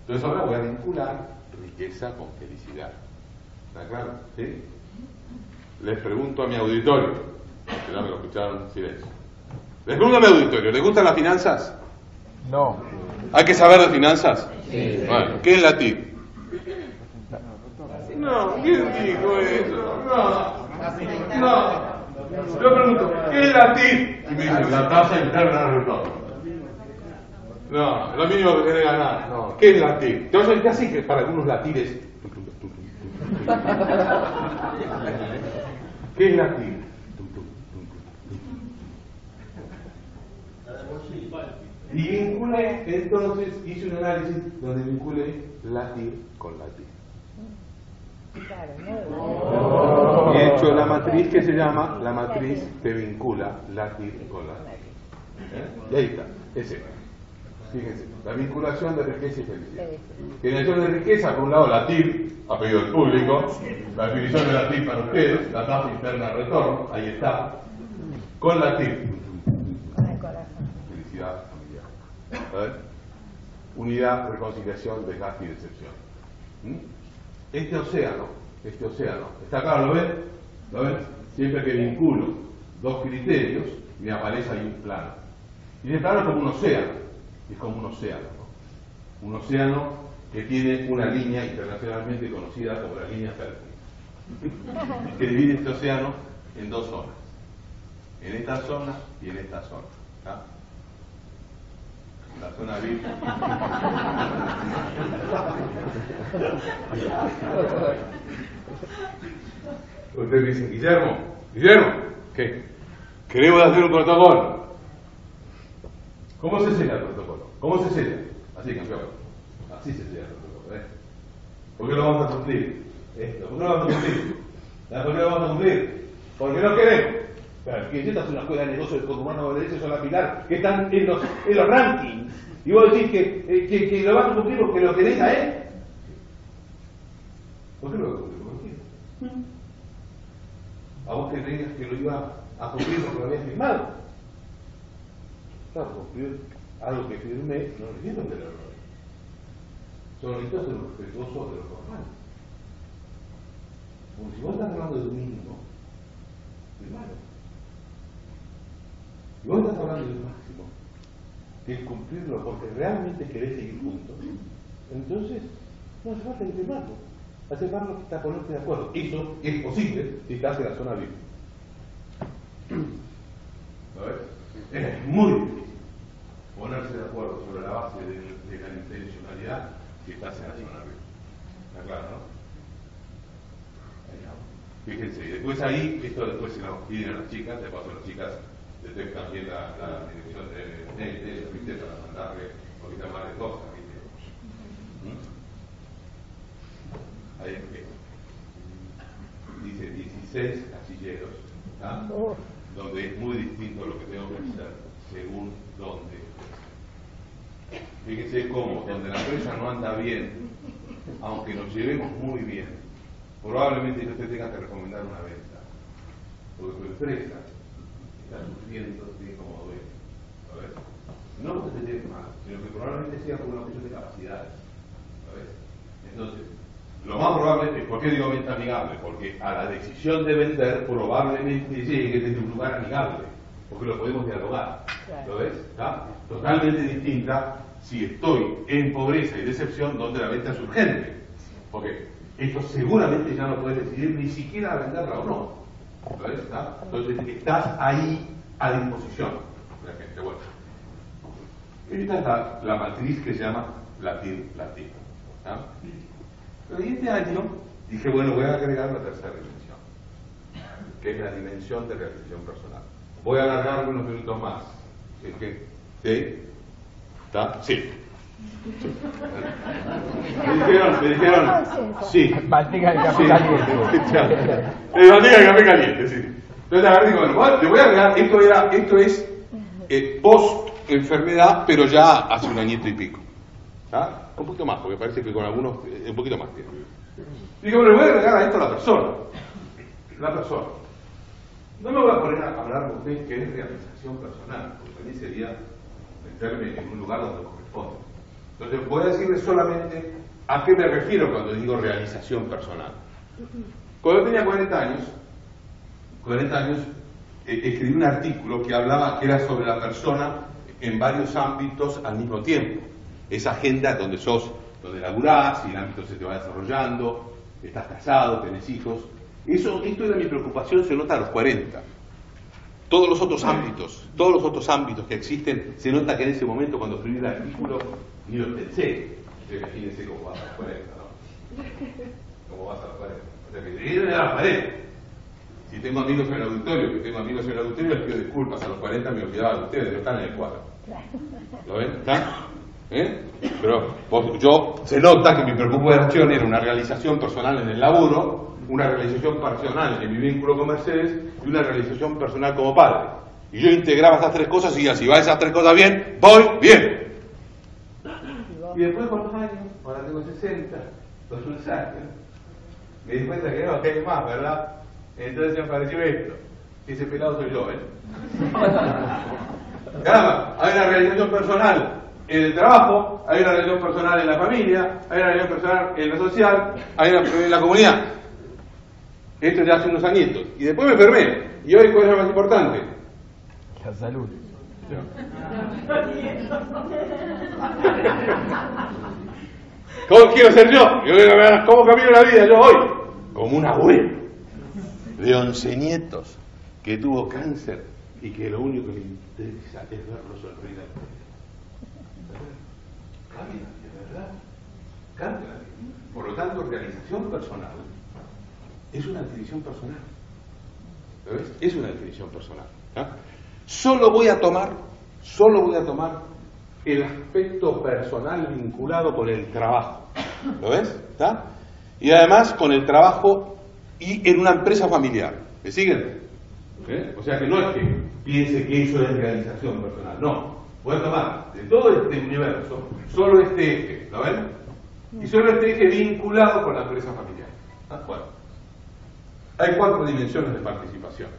Entonces ahora voy a vincular riqueza con felicidad. ¿Está claro? ¿Sí? Les pregunto a mi auditorio, que no me lo escucharon en silencio. Les pregunto a mi auditorio, ¿les gustan las finanzas? No. ¿Hay que saber de finanzas? Sí. Bueno, ¿qué es latir? No, ¿quién dijo eso? No, no. Yo pregunto, ¿qué es la T I R? Y me dicen, la tasa interna del retorno. No, lo mínimo que tiene que ganar. No, ¿qué es la T I R? Yo soy casi que para algunos la T I R es. ¿Qué es la T I R? Y vinculé, entonces hice un análisis donde vinculé la T I R con la T I R. Claro, no. Y he hecho la matriz que se llama la matriz que vincula latir con latir. ¿Eh? Y ahí está, ese. Fíjense, la vinculación de riqueza y felicidad. Generación de riqueza, por un lado latir, a pedido del público, la definición de latir para ustedes, la tasa interna de retorno, ahí está, con latir. Con el corazón. Felicidad familiar. ¿Vale? Unidad, reconciliación, desgaste y decepción. ¿Mm? Este océano, este océano, ¿está claro? ¿Lo ven? ¿Lo ven? Siempre que vinculo dos criterios, me aparece ahí un plano. Y ese plano es como un océano. es como un océano, ¿no? Un océano que tiene una línea internacionalmente conocida como la línea fértil, que divide este océano en dos zonas, en esta zona y en esta zona, ¿tá? La zona virgen. Ustedes dicen, Guillermo, Guillermo, ¿qué? Queremos hacer un protocolo. ¿Cómo se sella el protocolo? ¿Cómo se sella? Así, campeón. Así se sella el protocolo, ¿eh? ¿Por qué lo vamos a cumplir? Esto. ¿Por qué lo vamos a cumplir? ¿Por qué lo vamos a cumplir? Porque no queremos. Claro, que esta es una escuela de negocios de Tucumán, de Derecho, Zona Pilar, que están en los, en los rankings. Y vos decís que, eh, que, que lo vas a cumplir porque lo querés a él. ¿Por qué lo vas a cumplir? ¿Por qué? A vos que creías que lo iba a cumplir porque lo habías firmado. Claro, cumplir algo que firmé, no lo entiendo que lo errores. Solo necesito ser respetuoso de lo formal. Porque si vos estás hablando de un mínimo, firmalo. Y vos estás hablando del máximo, que es cumplirlo porque realmente querés seguir juntos. Entonces, no hace falta firmarlo. Hace falta para ponerte de acuerdo. Eso es posible si estás en la zona libre. ¿Lo ves? Es muy difícil ponerse de acuerdo sobre la base de, de la intencionalidad si estás en la zona libre. ¿Está claro, no? Fíjense, y después ahí, esto después se lo piden a las chicas, de paso a las chicas. Detectan también la, la dirección de N E T, ¿viste? Para mandarle un poquito más de cosas, ¿viste? ¿Mm? Ahí empieza. Dice dieciséis casilleros, ¿ah? Donde es muy distinto lo que tengo que hacer según dónde. Fíjense cómo, donde la empresa no anda bien, aunque nos llevemos muy bien, probablemente yo te tenga que recomendar una venta. Porque tu empresa está sufriendo, tiene como duele. ¿Lo ves? No porque te lleves mal, sino que probablemente sea por una cuestión de capacidades. ¿Lo ves? Entonces, lo más probable es, ¿por qué digo venta amigable? Porque a la decisión de vender probablemente llegue desde un lugar amigable, porque lo podemos dialogar. ¿Lo ves? ¿Está? Totalmente distinta si estoy en pobreza y decepción donde la venta es urgente. Porque esto seguramente ya no puedes decidir ni siquiera venderla o no. ¿Está? Entonces estás ahí a disposición de la gente. Bueno, esta es la, la matriz que se llama latir, latir. El siguiente año dije, bueno, voy a agregar la tercera dimensión, que es la dimensión de realización personal. Voy a alargar unos minutos más. ¿Sí? ¿Sí? ¿Está? Sí. Me dijeron, me dijeron, sí. Mantenga el café caliente. Mantenga el café caliente, sí. Entonces, a ver, digo, bueno, le voy a agregar, esto, era, esto es eh, post-enfermedad, pero ya hace un añito y pico. ¿Ah? Un poquito más, porque parece que con algunos, eh, un poquito más. Digo, bueno, le voy a agregar a esto a la persona. La persona. No me voy a poner a hablar con ustedes que es realización personal, porque para mí sería meterme en un lugar donde corresponde. Entonces voy a decirles solamente a qué me refiero cuando digo realización personal. Cuando yo tenía cuarenta años, cuarenta años eh, escribí un artículo que hablaba que era sobre la persona en varios ámbitos al mismo tiempo. Esa agenda donde sos, donde laburás y el ámbito se te va desarrollando, estás casado, tenés hijos. Eso, esto era mi preocupación, se nota a los cuarenta. Todos los otros ámbitos, todos los otros ámbitos que existen, se nota que en ese momento cuando escribí el artículo ni lo pensé. Imagínense cómo vas a las cuarenta, ¿no? Cómo vas a las cuarenta. O sea, que ir a las cuarenta. Si tengo amigos en el auditorio, que tengo amigos en el auditorio, les pido disculpas, a los cuarenta me olvidaba de ustedes, no están en el cuadro. ¿Lo ven? ¿Están? ¿Eh? Pero vos, yo, se nota que mi preocupación era una realización personal en el laburo, una realización personal en mi vínculo con Mercedes y una realización personal como padre. Y yo integraba esas tres cosas y así va esas tres cosas bien, voy bien. Y después con los años, ahora tengo sesenta, dos un saco, me di cuenta que no, que hay más, ¿verdad? Entonces me apareció esto, ese pelado soy yo, ¿eh? Caramba, hay una realización personal en el trabajo, hay una realización personal en la familia, hay una realización personal en lo social, hay una en la comunidad. Esto ya hace unos añitos. Y después me enfermé. Y hoy, ¿cuál es lo más importante? La salud. ¿Cómo quiero ser yo? ¿Cómo camino la vida yo hoy? Como un abuelo de once nietos que tuvo cáncer y que lo único que le interesa es verlo sonreír al pueblo. Cambia, de verdad. Cambia. Por lo tanto, realización personal es una definición personal. ¿Ves? Es una definición personal. ¿Ah? Solo voy a tomar, solo voy a tomar el aspecto personal vinculado con el trabajo. ¿Lo ves? ¿Está? Y además con el trabajo y en una empresa familiar. ¿Me siguen? ¿Eh? O sea que no es que piense que eso es realización personal. No. Voy a tomar de todo este universo solo este eje. ¿Lo ven? Y solo este eje vinculado con la empresa familiar. ¿Ah? Bueno. Hay cuatro dimensiones de participación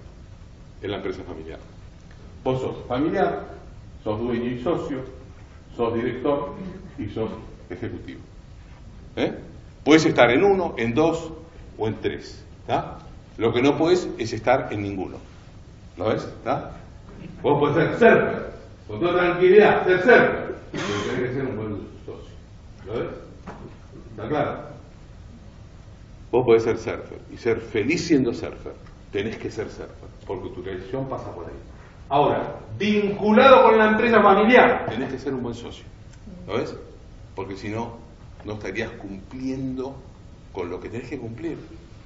en la empresa familiar. Vos sos familiar, sos dueño y socio, sos director y sos ejecutivo. ¿Eh? Puedes estar en uno, en dos o en tres. ¿Tá? Lo que no puedes es estar en ninguno. ¿Lo ves? ¿Tá? Vos podés ser server, con toda tranquilidad, ser server, pero tenés que ser un buen socio. ¿Lo ves? ¿Está claro? Vos podés ser surfer y ser feliz siendo surfer. Tenés que ser surfer, porque tu realización pasa por ahí. Ahora, vinculado con la empresa familiar, tenés que ser un buen socio. ¿Lo ves? Porque si no, no estarías cumpliendo con lo que tenés que cumplir,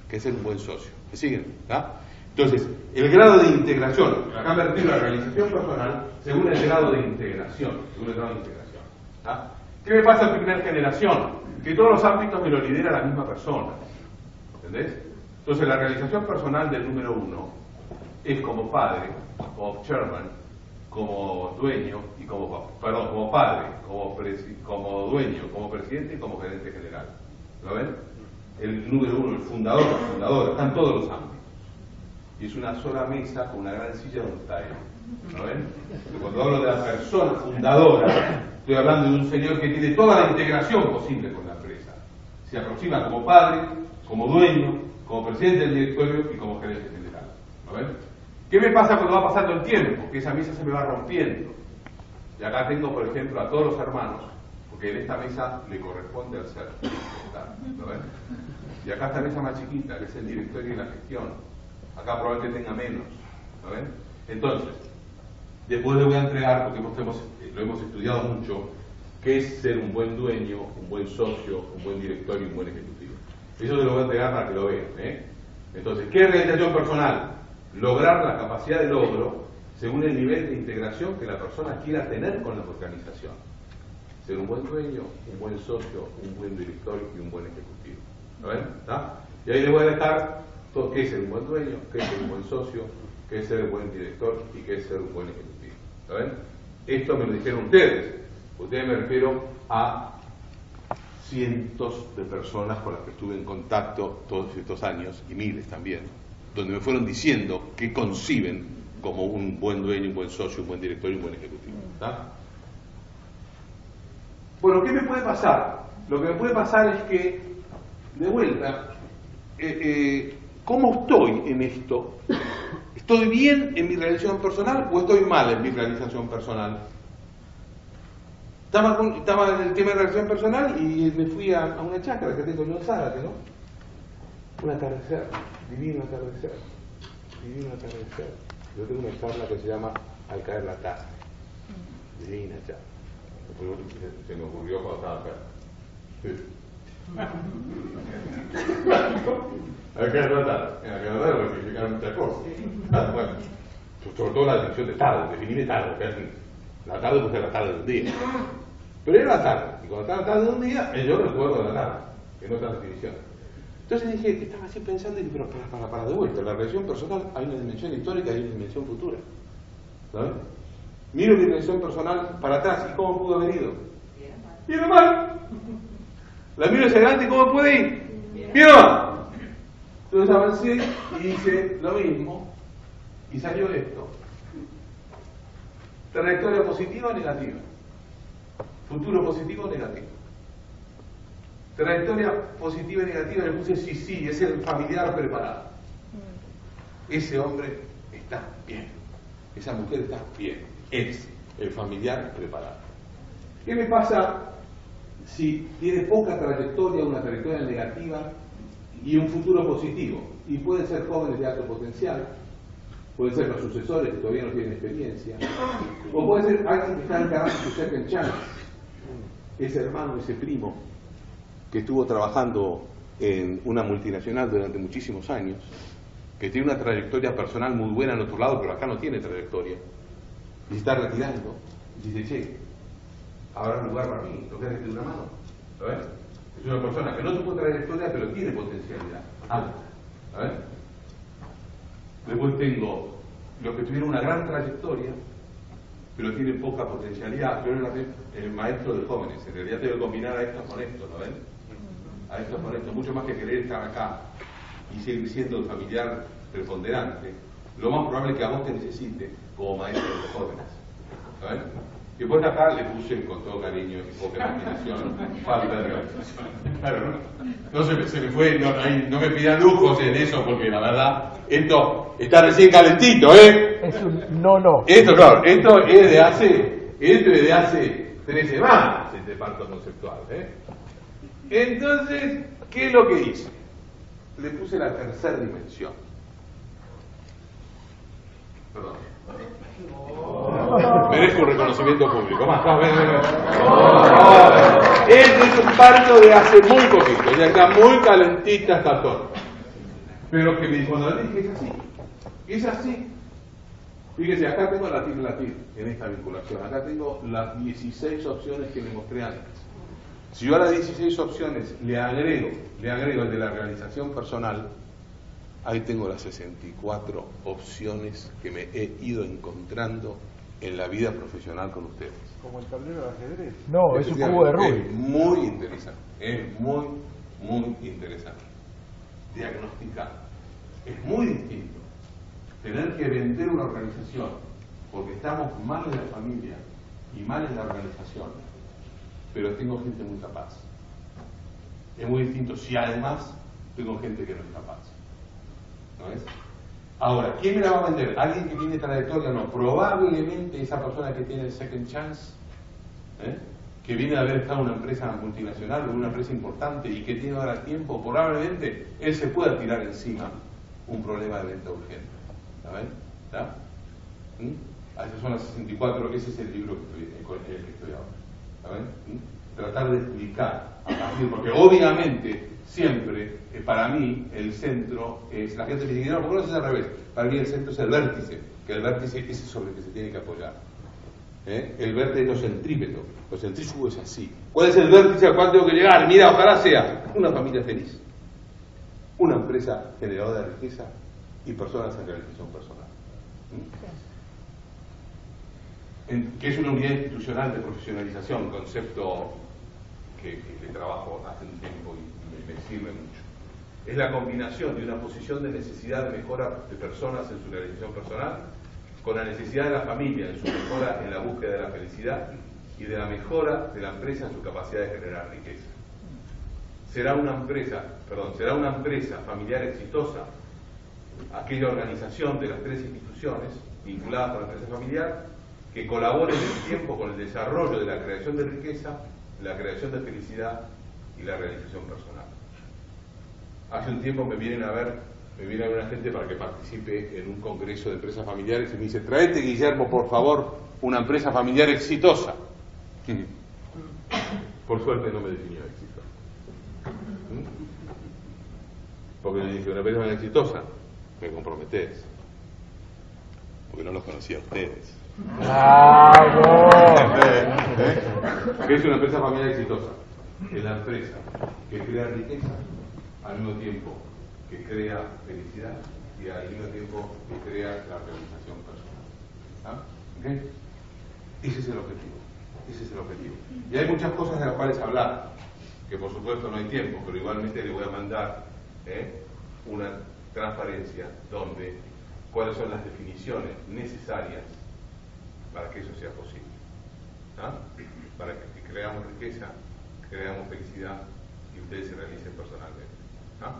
que es ser un buen socio. ¿Me siguen? ¿Ah? Entonces, el grado de integración, acá me refiero a la realización personal, según el grado de integración. Según el grado de integración. ¿Ah? ¿Qué me pasa en primera generación? Que todos los ámbitos me lo lidera la misma persona. ¿Entendés? Entonces la realización personal del número uno es como padre, como chairman, como dueño y como perdón, como padre, como, presi, como dueño, como presidente y como gerente general. ¿Lo ven? El número uno, el fundador, la fundadora, están todos los ámbitos. Y es una sola mesa con una gran silla donde está él. ¿Lo ven? Y cuando hablo de la persona fundadora, estoy hablando de un señor que tiene toda la integración posible con la empresa. Se aproxima como padre, como dueño, como presidente del directorio y como gerente general. ¿A ver? ¿Qué me pasa cuando va pasando el tiempo? Que esa mesa se me va rompiendo. Y acá tengo, por ejemplo, a todos los hermanos, porque en esta mesa le corresponde al ser. ¿Lo ven? Y acá esta mesa más chiquita, que es el directorio y la gestión. Acá probablemente tenga menos. ¿Lo ven? Entonces, después le voy a entregar, porque hemos, hemos, lo hemos estudiado mucho, qué es ser un buen dueño, un buen socio, un buen directorio y un buen ejecutivo. Eso te lo voy a entregar para que lo vean. ¿eh? Entonces, ¿qué es realización personal? Lograr la capacidad de logro según el nivel de integración que la persona quiera tener con la organización. Ser un buen dueño, un buen socio, un buen director y un buen ejecutivo. ¿Lo ven? ¿Está? Y ahí le voy a dejar todo, qué es ser un buen dueño, qué es ser un buen socio, qué es ser un buen director y qué es ser un buen ejecutivo. ¿Lo ven? Esto me lo dijeron ustedes. Ustedes me refiero a cientos de personas con las que estuve en contacto todos estos años, y miles también, donde me fueron diciendo que conciben como un buen dueño, un buen socio, un buen director y un buen ejecutivo. ¿Está? Bueno, ¿qué me puede pasar? Lo que me puede pasar es que, de vuelta, eh, eh, ¿cómo estoy en esto? ¿Estoy bien en mi realización personal o estoy mal en mi realización personal? Estaba, con, estaba en el tema de relación personal y me fui a, a una chacra que tengo yo en Zárate, ¿no? Un atardecer, divino atardecer, divino atardecer. Yo tengo una charla que se llama Al caer la tarde. Divina charla. Se me ocurrió cuando estaba acá. Sí. Al caer la tarde. Al caer la tarde me explicaron muchas cosas. Ah, bueno. Sobre todo la definición de tarde, definir de tarde, que es la tarde porque es la tarde de un día. Pero era la tarde, y cuando estaba la tarde de un día, yo recuerdo de la tarde, en otra definición. Entonces dije, que estaba así pensando, y dije, pero para, para, para de vuelta, la relación personal hay una dimensión histórica y hay una dimensión futura. ¿Sabes? Miro mi relación personal para atrás, ¿y cómo pudo haber ido? Bien o mal. La miro hacia adelante, ¿cómo puede ir? Bien o mal. Entonces avancé y hice lo mismo, y salió esto. Trayectoria positiva o negativa. Futuro positivo o negativo. Trayectoria positiva y negativa, le puse sí, sí, es el familiar preparado. Ese hombre está bien. Esa mujer está bien. es el familiar preparado. ¿Qué me pasa si tiene poca trayectoria, una trayectoria negativa y un futuro positivo? Y pueden ser jóvenes de alto potencial, pueden ser los sucesores que todavía no tienen experiencia, o puede ser alguien que está encarando su second chance, ese hermano, ese primo que estuvo trabajando en una multinacional durante muchísimos años, que tiene una trayectoria personal muy buena en otro lado, pero acá no tiene trayectoria, y se está retirando, y dice, che, habrá lugar para mí, lo que es de una mano. ¿A ver? Es una persona que no tuvo trayectoria, pero tiene potencialidad alta. ¿A ver? Después tengo los que tuvieron una gran trayectoria, pero tienen poca potencialidad. Yo era el maestro de jóvenes, en realidad tengo que combinar a estos con estos, ¿lo ven? A estos con estos, mucho más que querer estar acá y seguir siendo el familiar preponderante, lo más probable es que a vos te necesite como maestro de los jóvenes. ¿Sabes? Y después acá le puse con todo cariño y poca imaginación, falta de organización. Claro, ¿no? No se me, se me fue, no, ahí, no me pidan lujos en eso, porque la verdad, esto está recién calentito, ¿eh? Es un no, no. Esto, claro, esto es de hace, esto es de hace tres semanas, este parto conceptual, ¿eh? Entonces, ¿qué es lo que hice? Le puse la tercera dimensión. Perdón. Oh. Merezco un reconocimiento público. Más, más, ven, ven, ven. Oh. Este es un parto de hace muy poquito, ya está muy calentita esta torta. Pero que me, cuando le dije, es así, es así. Fíjese, acá tengo latir, latir, en esta vinculación. Acá tengo las dieciséis opciones que le mostré antes. Si yo a las dieciséis opciones le agrego, le agrego el de la realización personal, ahí tengo las sesenta y cuatro opciones que me he ido encontrando en la vida profesional con ustedes. ¿Como el tablero de ajedrez? No, es un cubo de Rubik. Es muy interesante, es muy, muy interesante. Diagnosticar. Es muy distinto tener que vender una organización porque estamos mal en la familia y mal en la organización, pero tengo gente muy capaz. Es muy distinto si además tengo gente que no es capaz. ¿No es? Ahora, ¿quién me la va a vender? ¿Alguien que tiene trayectoria? No, probablemente esa persona que tiene el second chance, ¿eh? Que viene a haber estado en una empresa multinacional o una empresa importante y que tiene ahora tiempo, probablemente él se pueda tirar encima un problema de venta urgente. ¿Saben? ¿Está? ¿Mm? Esas son las sesenta y cuatro, ese es el libro que estoy, con el que estoy ahora. ¿Saben? ¿Mm? Tratar de explicar, a partir, porque obviamente siempre, eh, para mí, el centro es... La gente me dice, no, ¿por qué no es al revés? Para mí el centro es el vértice, que el vértice es sobre el que se tiene que apoyar. ¿Eh? El vértice es lo centrípeto, lo centrífugo es así. ¿Cuál es el vértice al cual tengo que llegar? Mira, ojalá sea una familia feliz, una empresa generadora de riqueza y personas en realización personal. ¿Mm? En, que es una unidad institucional de profesionalización, concepto que, que le trabajo hace un tiempo y me sirve mucho. Es la combinación de una posición de necesidad de mejora de personas en su realización personal con la necesidad de la familia en su mejora en la búsqueda de la felicidad y de la mejora de la empresa en su capacidad de generar riqueza. Será una empresa, perdón, será una empresa familiar exitosa aquella organización de las tres instituciones vinculadas con la empresa familiar que colabore en el tiempo con el desarrollo de la creación de riqueza, la creación de felicidad y la realización personal. Hace un tiempo me vienen a ver, me viene a ver una gente para que participe en un congreso de empresas familiares y me dice, tráete, Guillermo, por favor, una empresa familiar exitosa. Por suerte no me definió exitosa. Porque le dije, una empresa familiar exitosa, me comprometés. Porque no los conocía a ustedes. ¡Bravo! ¿Qué es una empresa familiar exitosa? Es la empresa que crea riqueza al mismo tiempo que crea felicidad y al mismo tiempo que crea la realización personal. ¿Ah? ¿Okay? Ese es el objetivo. Ese es el objetivo. Y hay muchas cosas de las cuales hablar, que por supuesto no hay tiempo, pero igualmente le voy a mandar, ¿eh?, una transparencia donde cuáles son las definiciones necesarias para que eso sea posible. ¿Ah? Para que creamos riqueza, creamos felicidad y ustedes se realicen personalmente. ¿Ah?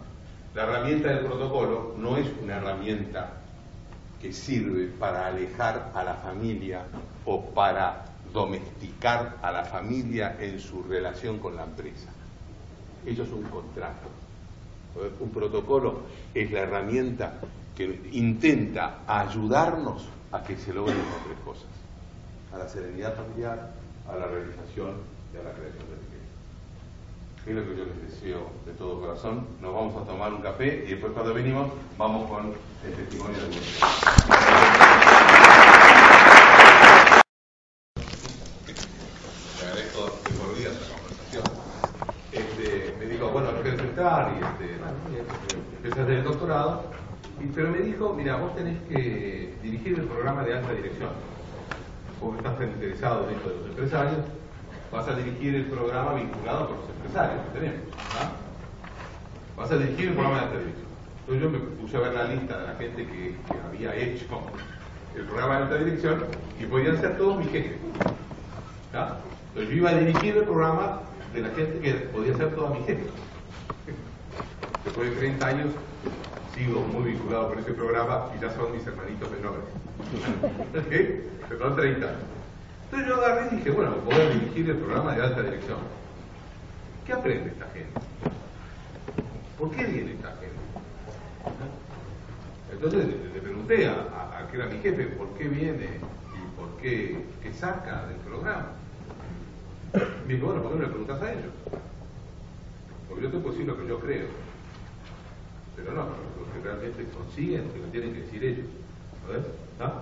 La herramienta del protocolo no es una herramienta que sirve para alejar a la familia o para domesticar a la familia en su relación con la empresa. Eso es un contrato. Un protocolo es la herramienta que intenta ayudarnos a que se logren las tres cosas: a la serenidad familiar, a la realización y a la creación de riqueza. Es lo que yo les deseo de todo corazón. Nos vamos a tomar un café y después, cuando venimos, vamos con el testimonio de Dios. Te agradezco de por vida esa conversación. Este, me dijo, bueno, yo quiero sentar y este, empecé a hacer el doctorado, y, pero me dijo, mira, vos tenés que dirigir el programa de alta dirección. Vos estás tan interesado en esto de los empresarios, vas a dirigir el programa vinculado con los empresarios que tenemos, ¿verdad? Vas a dirigir el programa de alta dirección. Entonces yo me puse a ver la lista de la gente que, que había hecho el programa de alta dirección, y podían ser todos mis jefes, ¿verdad? Entonces yo iba a dirigir el programa de la gente que podía ser toda mi gente. Después de treinta años sigo muy vinculado con ese programa y ya son mis hermanitos menores. ¿Sí? Son treinta. Entonces yo agarré y dije, bueno, voy a dirigir el programa de alta dirección. ¿Qué aprende esta gente? ¿Por qué viene esta gente? Entonces le pregunté a, a, a que era mi jefe, ¿por qué viene y por qué, qué saca del programa? Me dijo, bueno, ¿por qué no le preguntas a ellos? Porque yo te puedo decir lo que yo creo, pero no, lo que realmente consiguen, lo que tienen que decir ellos. ¿Ves? ¿Ah?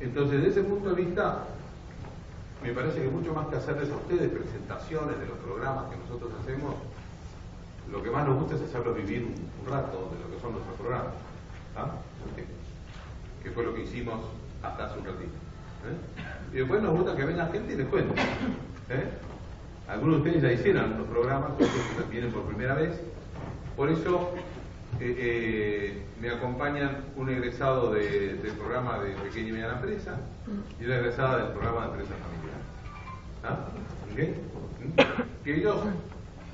Entonces, desde ese punto de vista, me parece que mucho más que hacerles a ustedes presentaciones de los programas que nosotros hacemos, lo que más nos gusta es hacerlos vivir un, un rato de lo que son nuestros programas. ¿Ah? Okay. Que fue lo que hicimos hasta hace un ratito. ¿Eh? Y después nos gusta que venga gente y les cuente. ¿Eh? Algunos de ustedes ya hicieron los programas, otros que vienen por primera vez. Por eso eh, eh, me acompañan un egresado de, del programa de Pequeña y Mediana Empresa y una egresada del programa de Empresa Familiar. ¿Ah? ¿Okay? Que ellos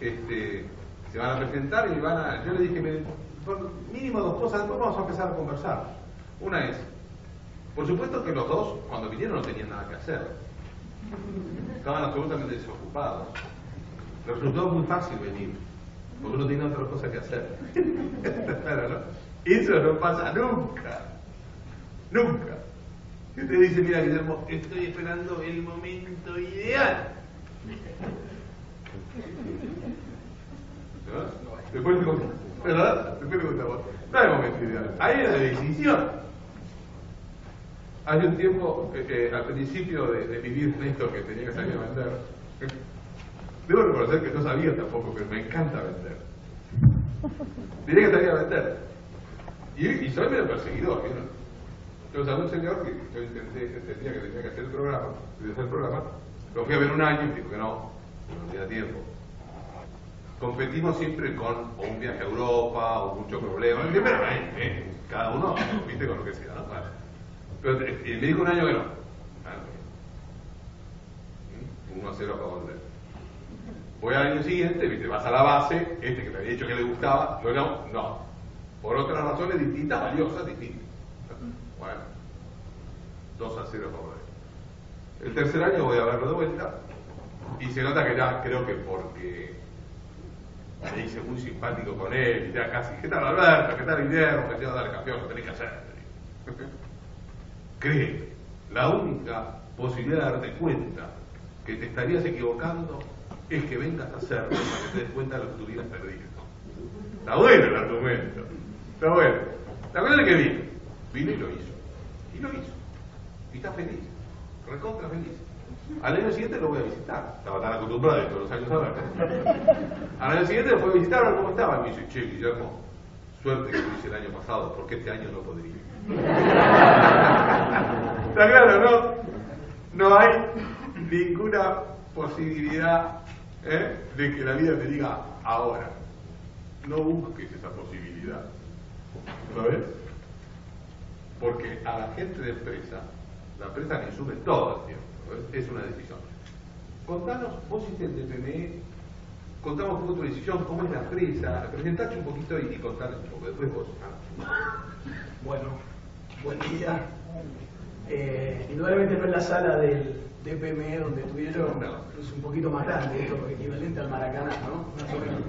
este, se van a presentar y van a... Yo les dije, miren, por mínimo dos cosas, después vamos a empezar a conversar. Una es, por supuesto que los dos, cuando vinieron, no tenían nada que hacer. Estaban absolutamente desocupados. Les resultó muy fácil venir, porque uno tiene otra cosa que hacer. Eso no pasa nunca. Nunca. Si usted dice, mira, Guillermo, estoy esperando el momento ideal. ¿No? Después le contamos, ¿verdad? Después le contamos. No hay momento ideal. Hay una decisión. Hace un tiempo, eh, al principio de, de vivir en esto que tenía que salir a vender, debo reconocer que no sabía tampoco, pero me encanta vender. Tenía que salir a vender. Y, y soy medio perseguidor, ¿no? Entonces, a un señor que yo entendía, entendía que tenía que hacer el programa, que hacer el programa, lo fui a ver un año y me dijo que no, no tenía tiempo. Competimos siempre con o un viaje a Europa o muchos problemas. Pero, eh, eh, cada uno compite con lo que sea, ¿no? Pero eh, me dijo un año que no. uno a cero a favor de él. Voy al año siguiente, viste, vas a la base, este que me había dicho que le gustaba, bueno, no. Por otras razones distintas, valiosas, distintas. Bueno, dos a cero a favor de él. El tercer año voy a verlo de vuelta y se nota que ya creo que porque me hice muy simpático con él, ya casi, ¿qué tal Alberto? ¿Qué tal Guillermo? Me decía, dale campeón, lo tenés que hacer. Cree, la única posibilidad de darte cuenta que te estarías equivocando es que vengas a hacerlo para que te des cuenta de lo que tuvieras perdido. Está bueno el argumento, está bueno. La verdad es que vino, vino y lo hizo, y lo hizo, y está feliz, recontra feliz. Al año siguiente lo voy a visitar, estaba tan acostumbrado todos los años a verlo. Al año siguiente lo voy a visitar, a ver cómo estaba, y me dice, che, Guillermo, suerte que lo hice el año pasado, porque este año no podría. Está claro, ¿no? No hay ninguna posibilidad, ¿eh?, de que la vida te diga ahora. No busques esa posibilidad, ¿lo ves? Porque a la gente de empresa, la empresa le sube todo el tiempo, ¿lo ves? Es una decisión. Contanos, vos hiciste el D P M, contamos con tu decisión, cómo es la empresa, presentate un poquito y, y contanos un poco, después vos. Bueno, Buen día. Eh, indudablemente no es la sala del D P M donde estuvieron, no, es un poquito más grande, esto equivalente al Maracaná, ¿no? Más o menos.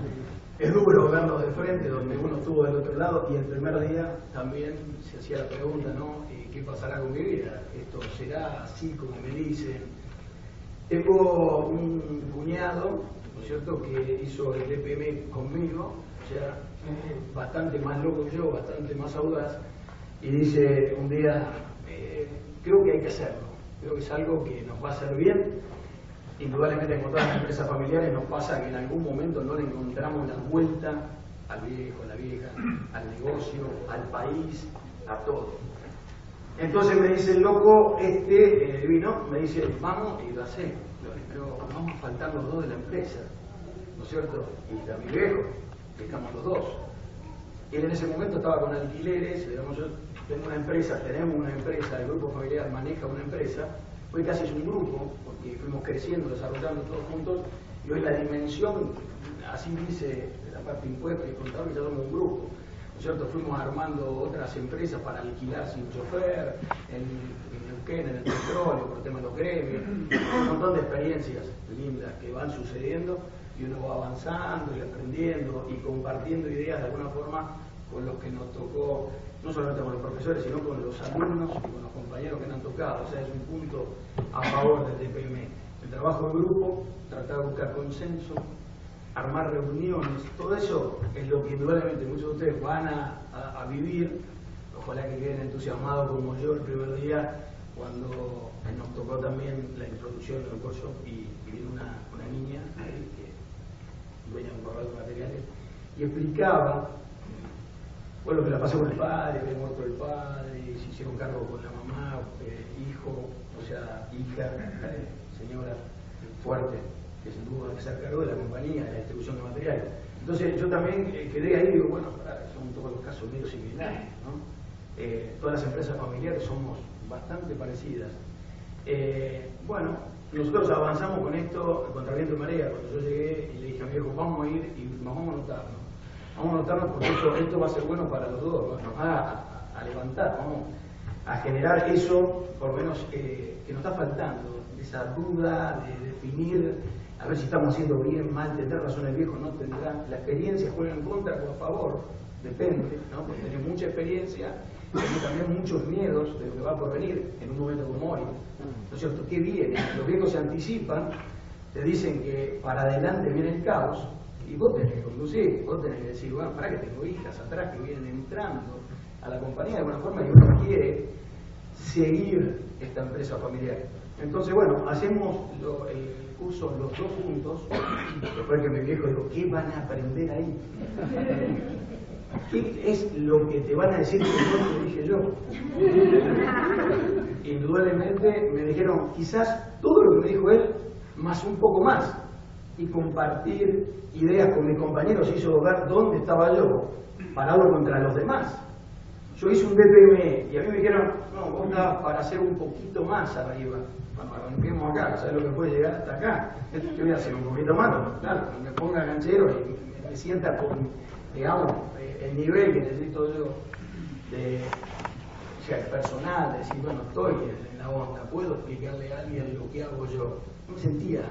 Es duro verlos de frente, donde uno estuvo del otro lado, y el primer día también se hacía la pregunta, ¿no? ¿Qué pasará con mi vida? ¿Esto será así como me dicen? Tengo un cuñado, ¿no es cierto?, que hizo el D P M conmigo, o sea, bastante más loco que yo, bastante más audaz, y dice un día, eh, creo que hay que hacerlo, creo que es algo que nos va a hacer bien. Indudablemente con todas las empresas familiares nos pasa que en algún momento no le encontramos la vuelta al viejo, a la vieja, al negocio, al país, a todo. Entonces me dice el loco, este eh, vino, me dice, vamos, y lo hacemos, pero vamos a faltar los dos de la empresa, ¿no es cierto? Y está mi viejo, que estamos los dos. Él en ese momento estaba con alquileres, digamos, yo tengo una empresa, tenemos una empresa, el grupo familiar maneja una empresa, hoy casi es un grupo, porque fuimos creciendo, desarrollando todos juntos, y hoy la dimensión, así dice la parte impuesta y contable, ya somos un grupo. ¿Cierto? Fuimos armando otras empresas para alquilar sin chofer, en, en Neuquén, en el petróleo, por el tema de los gremios, un montón de experiencias lindas que van sucediendo y uno va avanzando y aprendiendo y compartiendo ideas de alguna forma con los que nos tocó, no solamente con los profesores, sino con los alumnos y con los compañeros que nos han tocado. O sea, es un punto a favor del D P M. El trabajo en grupo, tratar de buscar consenso, armar reuniones, todo eso es lo que indudablemente muchos de ustedes van a, a, a vivir. Ojalá que queden entusiasmados como yo el primer día, cuando nos tocó también la introducción del curso y, y vino una, una niña, que dueña de un corral de materiales, y explicaba, bueno, que la pasó con el padre, que había muerto el padre, se hicieron cargo con la mamá, eh, hijo, o sea, hija, eh, señora fuerte, que se tuvo que hacer cargo de la compañía, de la distribución de materiales. Entonces yo también eh, quedé ahí y digo, bueno, son todos los casos medio similares, ¿no? Eh, todas las empresas familiares somos bastante parecidas. Eh, bueno, nosotros avanzamos con esto contra viento y marea. Cuando yo llegué y le dije a mi viejo, vamos a ir y vamos a anotarnos. Vamos a anotarnos porque esto, esto va a ser bueno para los dos, ¿no? Nos va a, a levantar, vamos a generar eso, por lo menos, eh, que nos está faltando, esa duda de definir. A ver si estamos haciendo bien, mal, tendrá razón el viejo, no tendrá. La experiencia juega en contra o a favor, depende, ¿no? Porque tenés mucha experiencia, tenés también muchos miedos de lo que va por venir en un momento como hoy. ¿No es cierto? ¿Qué viene? Los viejos se anticipan, te dicen que para adelante viene el caos, y vos tenés que conducir, vos tenés que decir, bueno, pará que tengo hijas atrás que vienen entrando a la compañía de alguna forma y uno quiere seguir esta empresa familiar. Entonces, bueno, hacemos lo, el curso los dos juntos, después que mi viejo dijo, ¿qué van a aprender ahí? ¿Qué es lo que te van a decir que no te dije yo? Indudablemente me dijeron, quizás todo lo que me dijo él, más un poco más, y compartir ideas con mis compañeros hizo ver dónde estaba yo, parado contra los demás. Yo hice un D P M y a mí me dijeron, no, vos estabas para hacer un poquito más arriba. Bueno, arranquemos acá, ¿sabés lo que puede llegar hasta acá? Yo voy a hacer un poquito más, ¿no? Claro, que me ponga ganchero y me, me sienta con, digamos, el nivel que necesito yo, de, o sea, personal, de decir, bueno, estoy en la onda, puedo explicarle a alguien lo que hago yo. No me sentía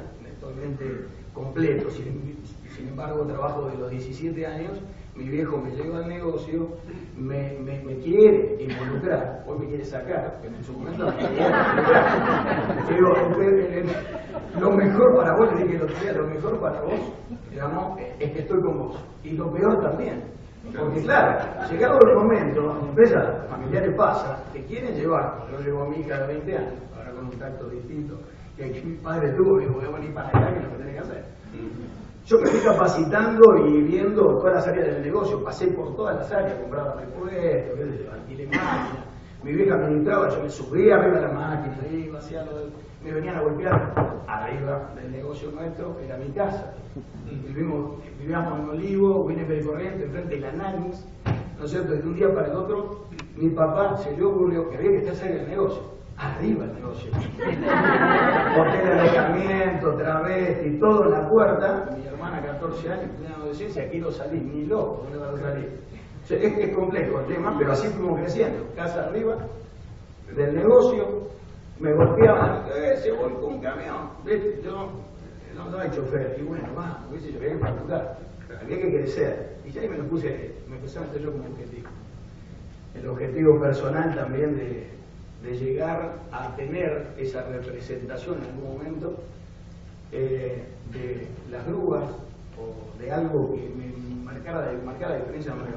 totalmente completo, sin, sin embargo, trabajo de los diecisiete años. Mi viejo me lleva al negocio, me, me, me quiere involucrar, hoy me quiere sacar, pero en su momento me quiere involucrar. Digo, lo mejor para vos, le dije el otro día, lo mejor para vos, digamos, es que estoy con vos. Y lo peor también, porque claro, llegado el momento, las empresas familiares pasan, te quieren llevar. Yo llevo a mi hija de veinte años, ahora con un tacto distinto, que aquí mi padre tuvo, me dijo, voy a venir para allá, que es lo que tenés que hacer. Yo me fui capacitando y viendo todas las áreas del negocio, pasé por todas las áreas, compraba repuestos, alquilé máquinas, mi vieja administraba, yo me subía arriba de la máquina, arriba, hacia lo del... me venían a golpear arriba del negocio nuestro, era mi casa. Vivimos, vivíamos en Olivo, vine Pericorriente, enfrente de la Nanis, ¿no es cierto? De un día para el otro, mi papá se le ocurrió que había que estar cerca del negocio. Arriba el negocio. Porque el alojamiento, travesti, todo en la puerta. Mi hermana, catorce años, tenía adolescencia, aquí no salí, ni loco, no iba a salir. Es, es complejo el tema, pero así fuimos creciendo. Casa arriba del negocio, me golpeaban, eh, se volcó un camión. ¿Viste? Yo no andaba de chofer, y bueno, va, ¿viste? Yo quería facturar, había que crecer. Y ya ahí me lo puse, me empecé a meter yo como objetivo. El objetivo personal también de, de llegar a tener esa representación en algún momento eh, de las grúas o de algo que me marcara, marcara la diferencia de manera.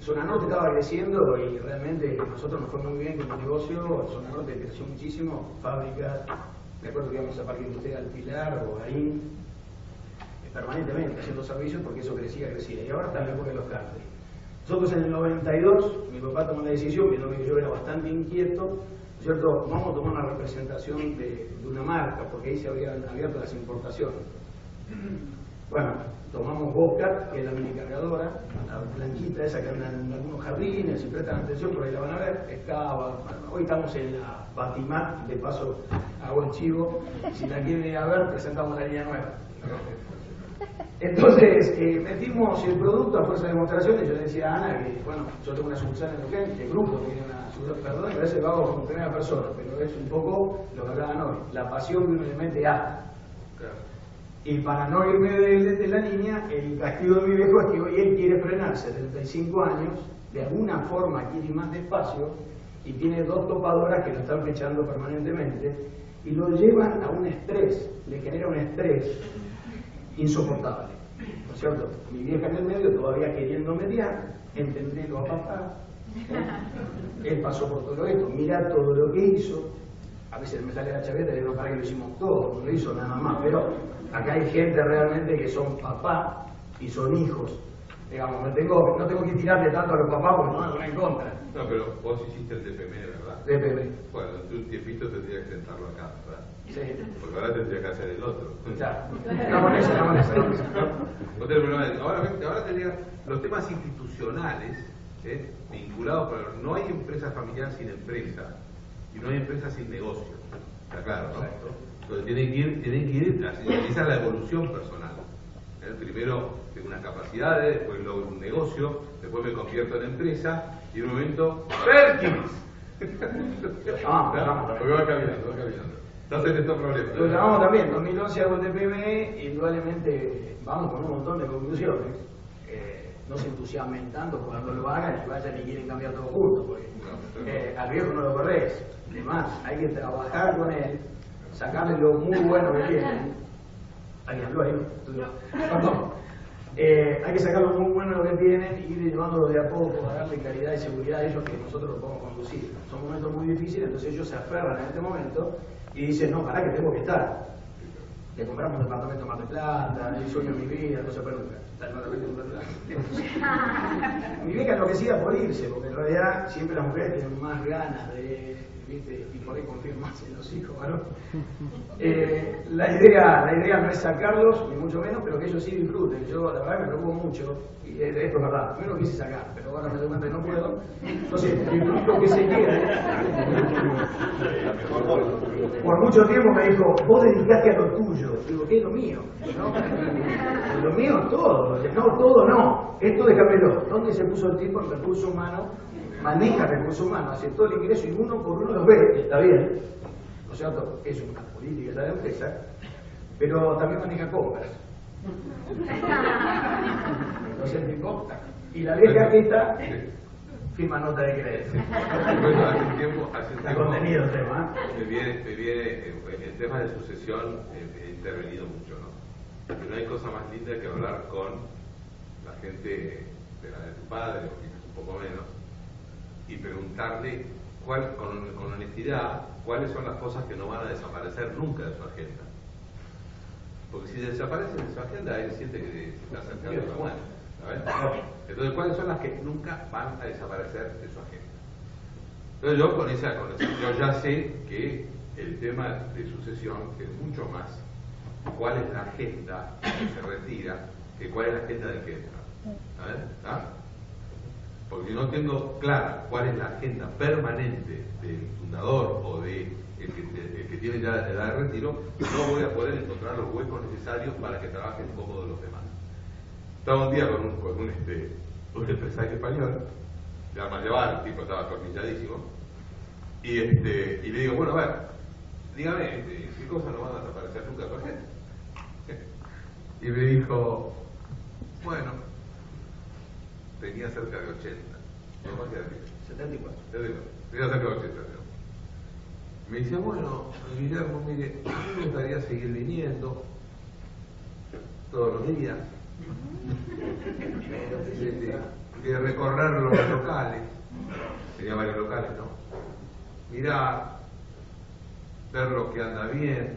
Zona Norte estaba creciendo y realmente nosotros nos fue muy bien con el negocio. Zona Norte creció muchísimo, fábricas, me acuerdo que íbamos a Parque Industrial Pilar o ahí, permanentemente haciendo servicios porque eso crecía, crecía. Y ahora está en la época de los carteles. Nosotros en el noventa y dos, mi papá tomó una decisión, viendo que yo era bastante inquieto, ¿cierto? Vamos a tomar una representación de, de una marca, porque ahí se habían abierto las importaciones. Bueno, tomamos Bocca, que es la mini cargadora, la planquita esa que anda en algunos jardines, si prestan atención, por ahí la van a ver, estaba, hoy estamos en la Batimat, de paso hago el chivo, si la quieren ir a ver, presentamos la línea nueva. Entonces, eh, metimos el producto a fuerza de demostraciones. Yo le decía a Ana que, bueno, yo tengo una sucursal en Neuquén, que el grupo tiene una sucursal, perdón, pero ese lo hago con primera persona, pero es un poco lo que hablaban hoy, la pasión que uno le mete a. Claro. Y para no irme de, de, de la línea, el castigo de mi viejo es que hoy él quiere frenarse, setenta y cinco años, de alguna forma quiere ir más despacio, y tiene dos topadoras que lo están fechando permanentemente, y lo llevan a un estrés, le genera un estrés insoportable, ¿no es cierto? Mi vieja en el medio todavía queriendo mediar, entenderlo a papá, ¿eh? Él pasó por todo esto, mira todo lo que hizo, a veces me sale la chaveta y le digo, para que lo hicimos todo, no lo hizo nada más, pero acá hay gente realmente que son papá y son hijos, digamos, no tengo, no tengo que tirarle tanto a los papás porque no, no me encuentran. No, pero vos hiciste el D P M, ¿verdad? D P M. Bueno, tu tiempito tendría que sentarlo acá, ¿verdad? Sí. Porque ahora tendría que hacer el otro. Ya. No con eso, no con eso. Ahora tendría los temas institucionales, ¿eh? Vinculados, pero no hay empresa familiar sin empresa y no hay empresa sin negocio. Está claro, ¿no? Exacto. Entonces tienen que ir, tienen que ir, esa es la evolución personal. ¿Eh? Primero tengo unas capacidades, después logro un negocio, después me convierto en empresa. Y un momento, ¡Perkins! Ah, claro, porque va caminando, va caminando. Entonces, estos problemas. Lo llamamos también, en dos mil once hago el D P M, indudablemente vamos con un montón de conclusiones. Eh, no se entusiasmen tanto cuando lo hagan y vayan y quieren cambiar todo juntos, porque eh, al viejo no lo corres. Además, hay que trabajar con él, sacarle lo muy bueno que tiene. ¿Alguien habló ahí? Perdón. Eh, hay que sacar lo muy bueno que tienen y ir llevándolo de a poco, a darle calidad y seguridad a ellos que nosotros lo podemos conducir. Son momentos muy difíciles, entonces ellos se aferran en este momento y dicen, no, pará que tengo que estar. Le compramos un departamento en Mar del Plata, el sueño de mi vida, no se puede nunca. Está el Mar del Plata. Mi vieja enloquecida por irse, porque en realidad siempre las mujeres tienen más ganas de, ¿viste? Y por ahí confían más en los hijos, ¿no? Eh, la, idea, la idea no es sacarlos, ni mucho menos, pero que ellos sí disfruten. Yo la verdad me preocupo mucho, y esto es verdad, primero quise sacar, pero ahora me doy cuenta que no puedo. Entonces, disfruto que se quede. Por mucho tiempo me dijo, vos dedicaste a lo tuyo. Digo, ¿qué es lo mío? ¿No? Lo mío es todo. No, todo no. Esto déjamelo. ¿Dónde se puso el tipo en recursos humanos? Maneja recursos humanos, hace todo el ingreso y uno por uno los ve, está bien, ¿no es cierto? Es una política de la empresa, pero también maneja compras. Entonces me importa. Y la vieja que está, firma nota de crédito. Bueno, hace tiempo, hace está tiempo, contenido el tema. Me viene, me viene, el tema de sucesión he intervenido mucho, ¿no? Porque no hay cosa más linda que hablar con la gente de la de tu padre, o quizás un poco menos, y preguntarle cuál, con, con honestidad, cuáles son las cosas que no van a desaparecer nunca de su agenda. Porque si desaparecen de su agenda, él siente que se está acercando a la muerte, ¿sabes? Entonces, ¿cuáles son las que nunca van a desaparecer de su agenda? Entonces, yo con esa, con esa, yo ya sé que el tema de sucesión es mucho más cuál es la agenda que se retira que cuál es la agenda del que entra, ¿sabes? ¿Ah? Porque no tengo clara cuál es la agenda permanente del fundador o de el que, de, el que tiene ya la edad de retiro, no voy a poder encontrar los huecos necesarios para que trabajen cómodos los demás. Estaba un día con un, con un, este, un empresario español, de arma llevar, el tipo estaba atornilladísimo, y, este, y le digo, bueno, a ver, dígame, este, ¿qué cosas no van a desaparecer nunca con él? Y me dijo, bueno, tenía cerca de ochenta, no más que de setenta y cuatro. Tenía cerca de ochenta, ¿no? Me decía, bueno, Guillermo, mire, me gustaría seguir viniendo todos los días, de, de, de recorrer los locales, tenía varios locales, ¿no? Mirar, ver lo que anda bien,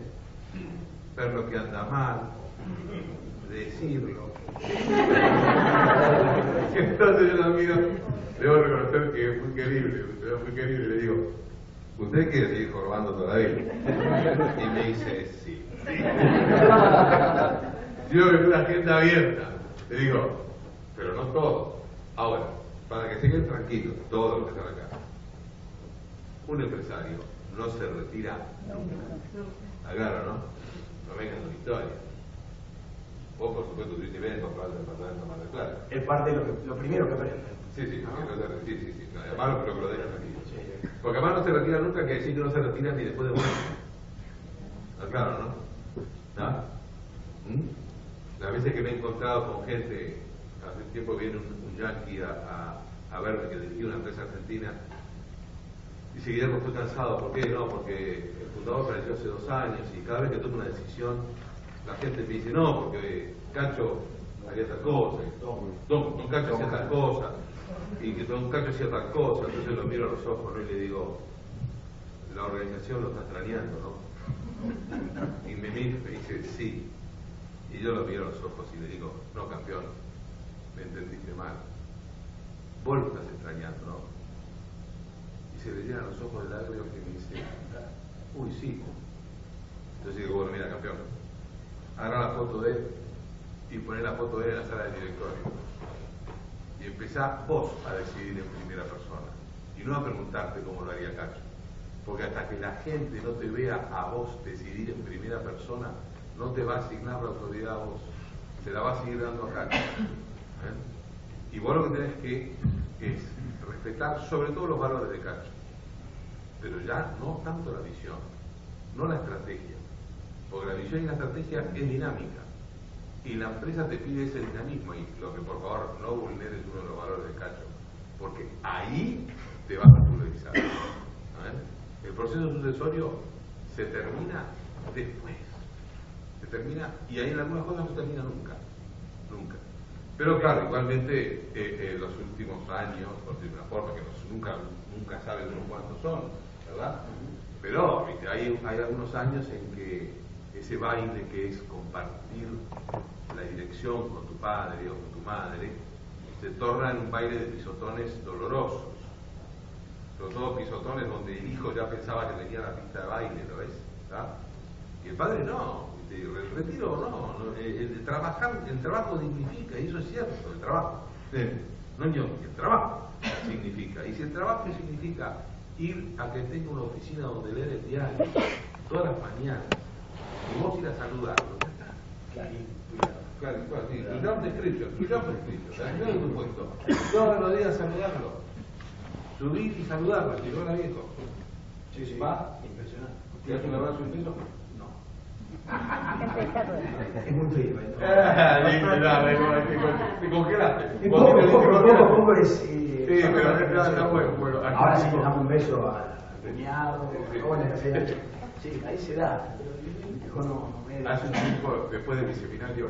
ver lo que anda mal, decirlo. Entonces yo la miro, debo reconocer que es muy querible, es muy querible, le digo, ¿usted quiere seguir jorobando todavía? Y me dice, sí. Yo veo una agenda abierta. Le digo, pero no todo. Ahora, para que se queden tranquilos, todos los que están acá, un empresario no se retira nunca. Agarra, ¿no? No vengan con historia. Vos, por supuesto, tuviste bien, comprar el departamento Mar del Plata. Es parte de lo, que, lo primero que aprenden. Sí, sí, ¿no? No se, sí, sí, sí. No, además, pero que lo dejan aquí. Porque además no se retira nunca, que decir que no se retira ni después de muerte. Está claro, ¿no? ¿Ah? ¿Mm? Las veces que me he encontrado con gente, hace tiempo viene un, un yanqui a, a, a verme que dirigía una empresa argentina, y dice, Guillermo, estoy cansado. ¿Por qué? No, porque el fundador falleció hace dos años y cada vez que tomo una decisión, la gente me dice, no, porque Cacho haría tal cosa, don Cacho hacía tal cosa. Y que Don Cacho hacía tal cosa, entonces lo miro a los ojos, ¿no? Y le digo, la organización lo está extrañando, ¿no? Y me mira, me dice, sí. Y yo lo miro a los ojos y le digo, no, campeón, me entendiste mal. Vos lo estás extrañando, ¿no? Y se le llenan los ojos de lágrimas y me dice, uy, sí. Entonces digo, bueno, mira, campeón, agarra la foto de él y poné la foto de él en la sala del directorio. Y empezás vos a decidir en primera persona y no a preguntarte cómo lo haría Cacho, porque hasta que la gente no te vea a vos decidir en primera persona, no te va a asignar la autoridad a vos, se la va a seguir dando a Cacho, ¿eh? Y vos lo que tenés que es respetar sobre todo los valores de Cacho, pero ya no tanto la visión, no la estrategia, porque la visión y la estrategia es dinámica. Y la empresa te pide ese dinamismo, y lo que por favor no vulneres uno de los valores del Cacho, porque ahí te vas a pulverizar. ¿Eh? El proceso sucesorio se termina después. Se termina, y ahí en algunas cosas no se termina nunca. Nunca. Pero claro, igualmente eh, eh, los últimos años, por decirlo de una forma, que los, nunca, nunca sabes uno cuántos son, ¿verdad? Pero ¿viste? Hay, hay algunos años en que ese baile que es compartir la dirección con tu padre o con tu madre se torna en un baile de pisotones dolorosos, sobre todo pisotones donde el hijo ya pensaba que tenía la pista de baile, ¿lo ves? ¿Tá? Y el padre no, el retiro no, no el, el, trabajar, el trabajo dignifica, y eso es cierto, el trabajo, no yo, el trabajo significa, y si el trabajo significa ir a que tenga una oficina donde leer el diario todas las mañanas, y vos ir a saludarlo, Clarín, cuidado. Clarín, cuidado, sí, tu job description, tu job description, tu job puesto. Todos los días saludarlo. Subir y saludarlo, que lo era viejo. Sí, sí. Va, impresionante. ¿Tienes un abrazo en eso? No. Es muy frío. Te congelaste. Poco, poco es. Sí, pero está bueno. Ahora sí le damos un beso al cuñado, sí, ahí se da. No, no hace un tiempo, después de mi seminario,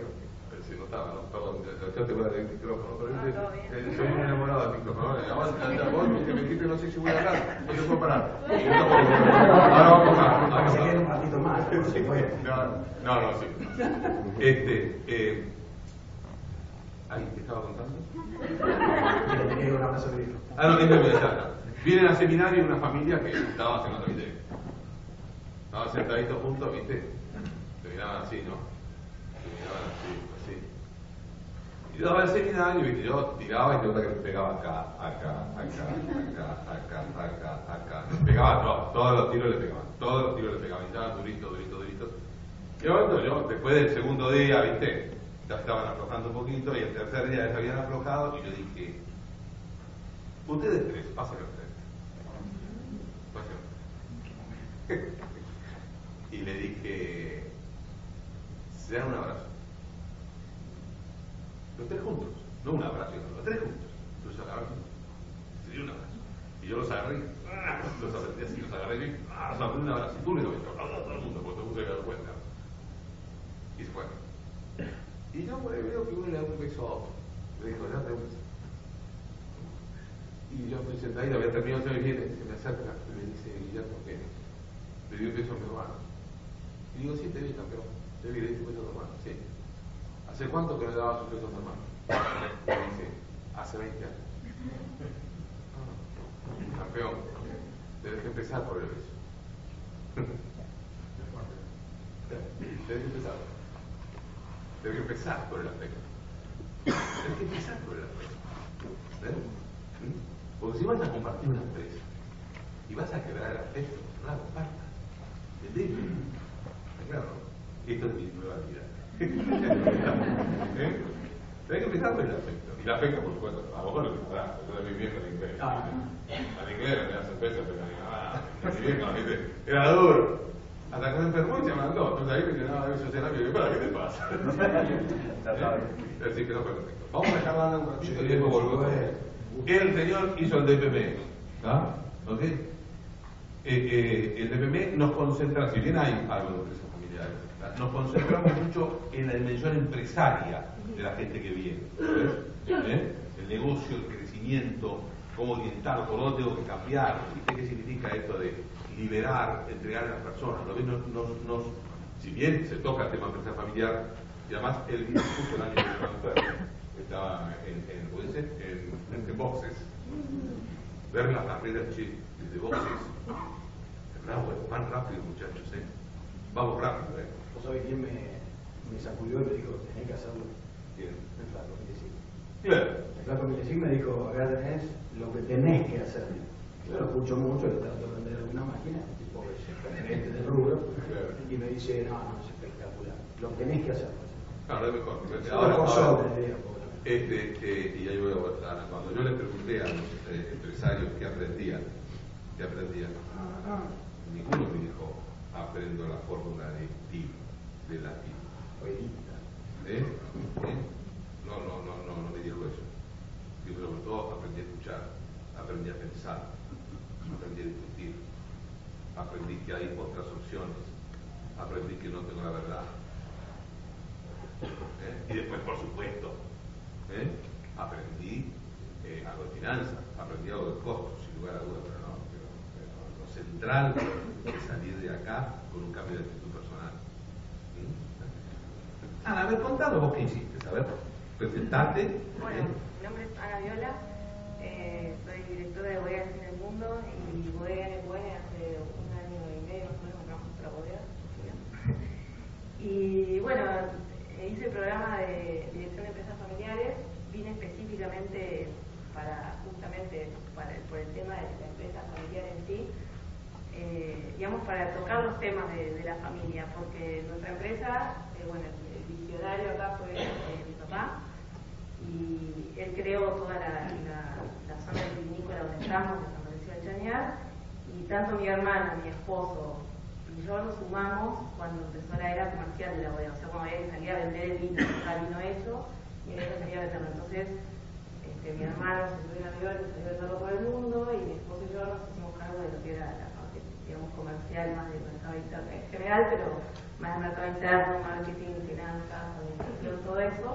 se notaba, ¿no? Perdón, yo te voy a dar el micrófono, pero no, yo soy un enamorado del micrófono. Aguanta, vos que me quite, no sé si voy a hablar, no te puedo parar. Ahora vamos a hablar. Se quede un ratito más. No, no, sí. Este, eh, ¿ahí te estaba contando? Tenía que ir a una plaza de libro. Ah, no, déjame pensar. Vienen al seminario una familia que estaba haciendo otra video. Estaban sentaditos juntos, ¿viste? Se miraban así, ¿no? Se miraban así, así. Y yo daba el seminario y yo tiraba y te que me pegaba acá, acá, acá, acá, acá, acá, acá. Me pegaba todo, todos los tiros le pegaban, todos los tiros le pegaban, y estaban duritos, duritos, duritos. Y bueno, yo, después del segundo día, ¿viste? ya estaban aflojando un poquito, y el tercer día les habían aflojado, y yo dije, ustedes tres, pasen al frente. Pasen al frente. Y le dije, se dan un abrazo. Los tres juntos, no un abrazo, los tres juntos. Los agarré, se dio un abrazo. Y yo los agarré, los apreté así, los agarré bien, los agarré un abrazo. Y tú le dices, abrazo todo el mundo, porque todo el mundo se había dado cuenta. Y se fue. Y yo pues, veo que uno le da un beso a otro. Le dijo, ya te doy un beso. Y yo estoy sentado y había terminado, se me viene, se me acerca, y me dice, Guillermo, ¿qué? Le di un beso a mi hermano. Y digo, sí, te vi, campeón. Te vi, le di un beso a tu hermano, sí. ¿Hace cuánto que le daba sus besos a tu hermano? Me dice, hace veinte años. Ah, campeón, debes que empezar por el beso. Debes que empezar. Debes que empezar por el afecto. Debes que empezar por el afecto. ¿Ves? Porque si vas a compartir una empresa y vas a quebrar el afecto, no la compartas. ¿Entendés? Claro, esto es mi nueva vida. ¿Eh? Tenés que empezar por el afecto. Y el afecto, por supuesto, a vos no te gusta. Yo también viejo al inglés. Al inglés me da sorpresa, pero ah, mi viejo, ¿viste? Era duro. Hasta que me enfermó y se mandó. Entonces ahí me llenaba de sociología. ¿Para qué te pasa? Así que no fue el afecto. Vamos a dejarla dar un ratito y después volver. El señor hizo el D P M, ¿ah? ¿Ok? Eh, eh, el D P M nos concentra, si bien hay algo de empresas familiares, ¿verdad? Nos concentramos mucho en la dimensión empresaria de la gente que viene, ¿eh? El negocio, el crecimiento, cómo orientarlo, por dónde tengo que cambiar, ¿viste? ¿Qué significa esto de liberar, entregar a las personas? ¿Lo ves? Nos, nos, nos, si bien se toca el tema empresa familiar, y además el vino justo el año que estaba en, en, en, en, en boxes, ver las carreras de boxes, bravo, van rápido muchachos, ¿eh? Vamos rápido, ¿eh? ¿Vos sabés quién me, me sacudió y me dijo, tenés que hacerlo? ¿Quién? El Flaco Millecin. Claro. El Flaco Millecin me dijo, acá tenés lo que tenés que hacer. Yo lo escucho mucho, le trato de vender alguna máquina, tipo gerente de rubro, y me dice, no, no, es espectacular, lo tenés que hacer. Claro, es mejor. Ahora, ahora, Este, este, y ahí voy a votar. Cuando yo les pregunté a los eh, empresarios qué aprendían, qué aprendían, ninguno me dijo, aprendo la fórmula de T I R, de latir. ¿Eh? ¿Eh? No, no, no, no, no me dijo eso. Yo sobre todo aprendí a escuchar, aprendí a pensar, aprendí a discutir, aprendí que hay otras opciones, aprendí que no tengo la verdad. ¿Eh? Y después, por supuesto, ¿Eh? aprendí eh, algo de finanzas, aprendí algo de costos, sin lugar a dudas, pero, no, pero, pero lo central es salir de acá con un cambio de actitud personal. ¿Sí? Ana, a ver, contame vos qué hiciste, a ver, presentate. Bueno, mi nombre es Ana Viola, eh, soy directora de Bodegas en el Mundo y Bodegas en el Mundo hace un año y medio, nosotros compramos otra bodega. ¿Sí? Y bueno, hice el programa de dirección de empresas familiares, vine específicamente para justamente para, por el tema de la empresa familiar en sí, eh, digamos para tocar los temas de, de la familia, porque nuestra empresa, eh, bueno, el visionario acá fue eh, mi papá, y él creó toda la, la, la zona vitivinícola donde estamos, en San Francisco del Chañar, y tanto mi hermana, mi esposo, y yo nos sumamos cuando empezó la era comercial de la bodega, o sea, cuando había que salir a vender el vino, el vino hecho, y él salía a venderlo. Entonces, este, mi hermano se subió a Viola, salió a venderlo por el mundo, y mi esposo y yo nos hicimos cargo de lo que era la parte, digamos, comercial, más del mercado interno en general, pero más del mercado interno, marketing, finanzas, administración, todo eso.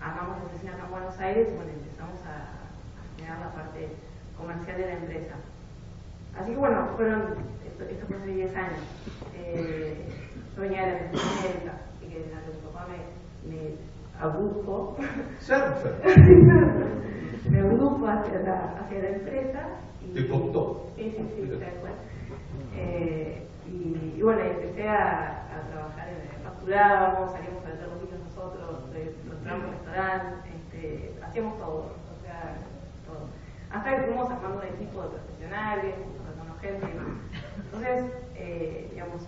Armamos la oficina acá en Buenos Aires y bueno, empezamos a, a generar la parte comercial de la empresa. Así que bueno, fueron, esto, esto fue hace diez años. Eh, yo venía de la República, así que la de mi papá me, me abdujo. me abdujo hacia la, hacia la empresa. Y, ¿te contó? Sí, sí, sí, tal cual. Eh, y, y bueno, empecé a, a trabajar, en, facturábamos, salíamos a vender botellas nosotros, encontramos restaurantes, este, hacíamos todo, o sea, todo. Hasta que fuimos armando un equipo de profesionales, contratando gente y demás. Entonces, eh, digamos,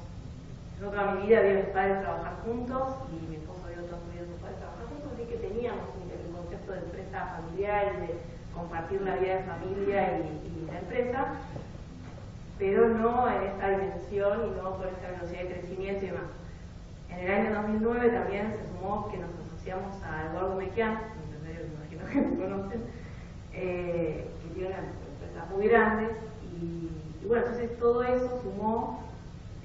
Yo toda mi vida había estado en trabajar juntos y mi esposo había otros medios de poder trabajar juntos, así que teníamos el concepto de empresa familiar y de compartir la vida de familia y, y la empresa, pero no en esta dimensión y no por esta velocidad de crecimiento y demás. En el año dos mil nueve también se sumó que nos asociamos a Eduardo Mequian, un empresario que imagino que no conocen, eh, que tiene una empresa muy grande, y, y bueno, entonces todo eso sumó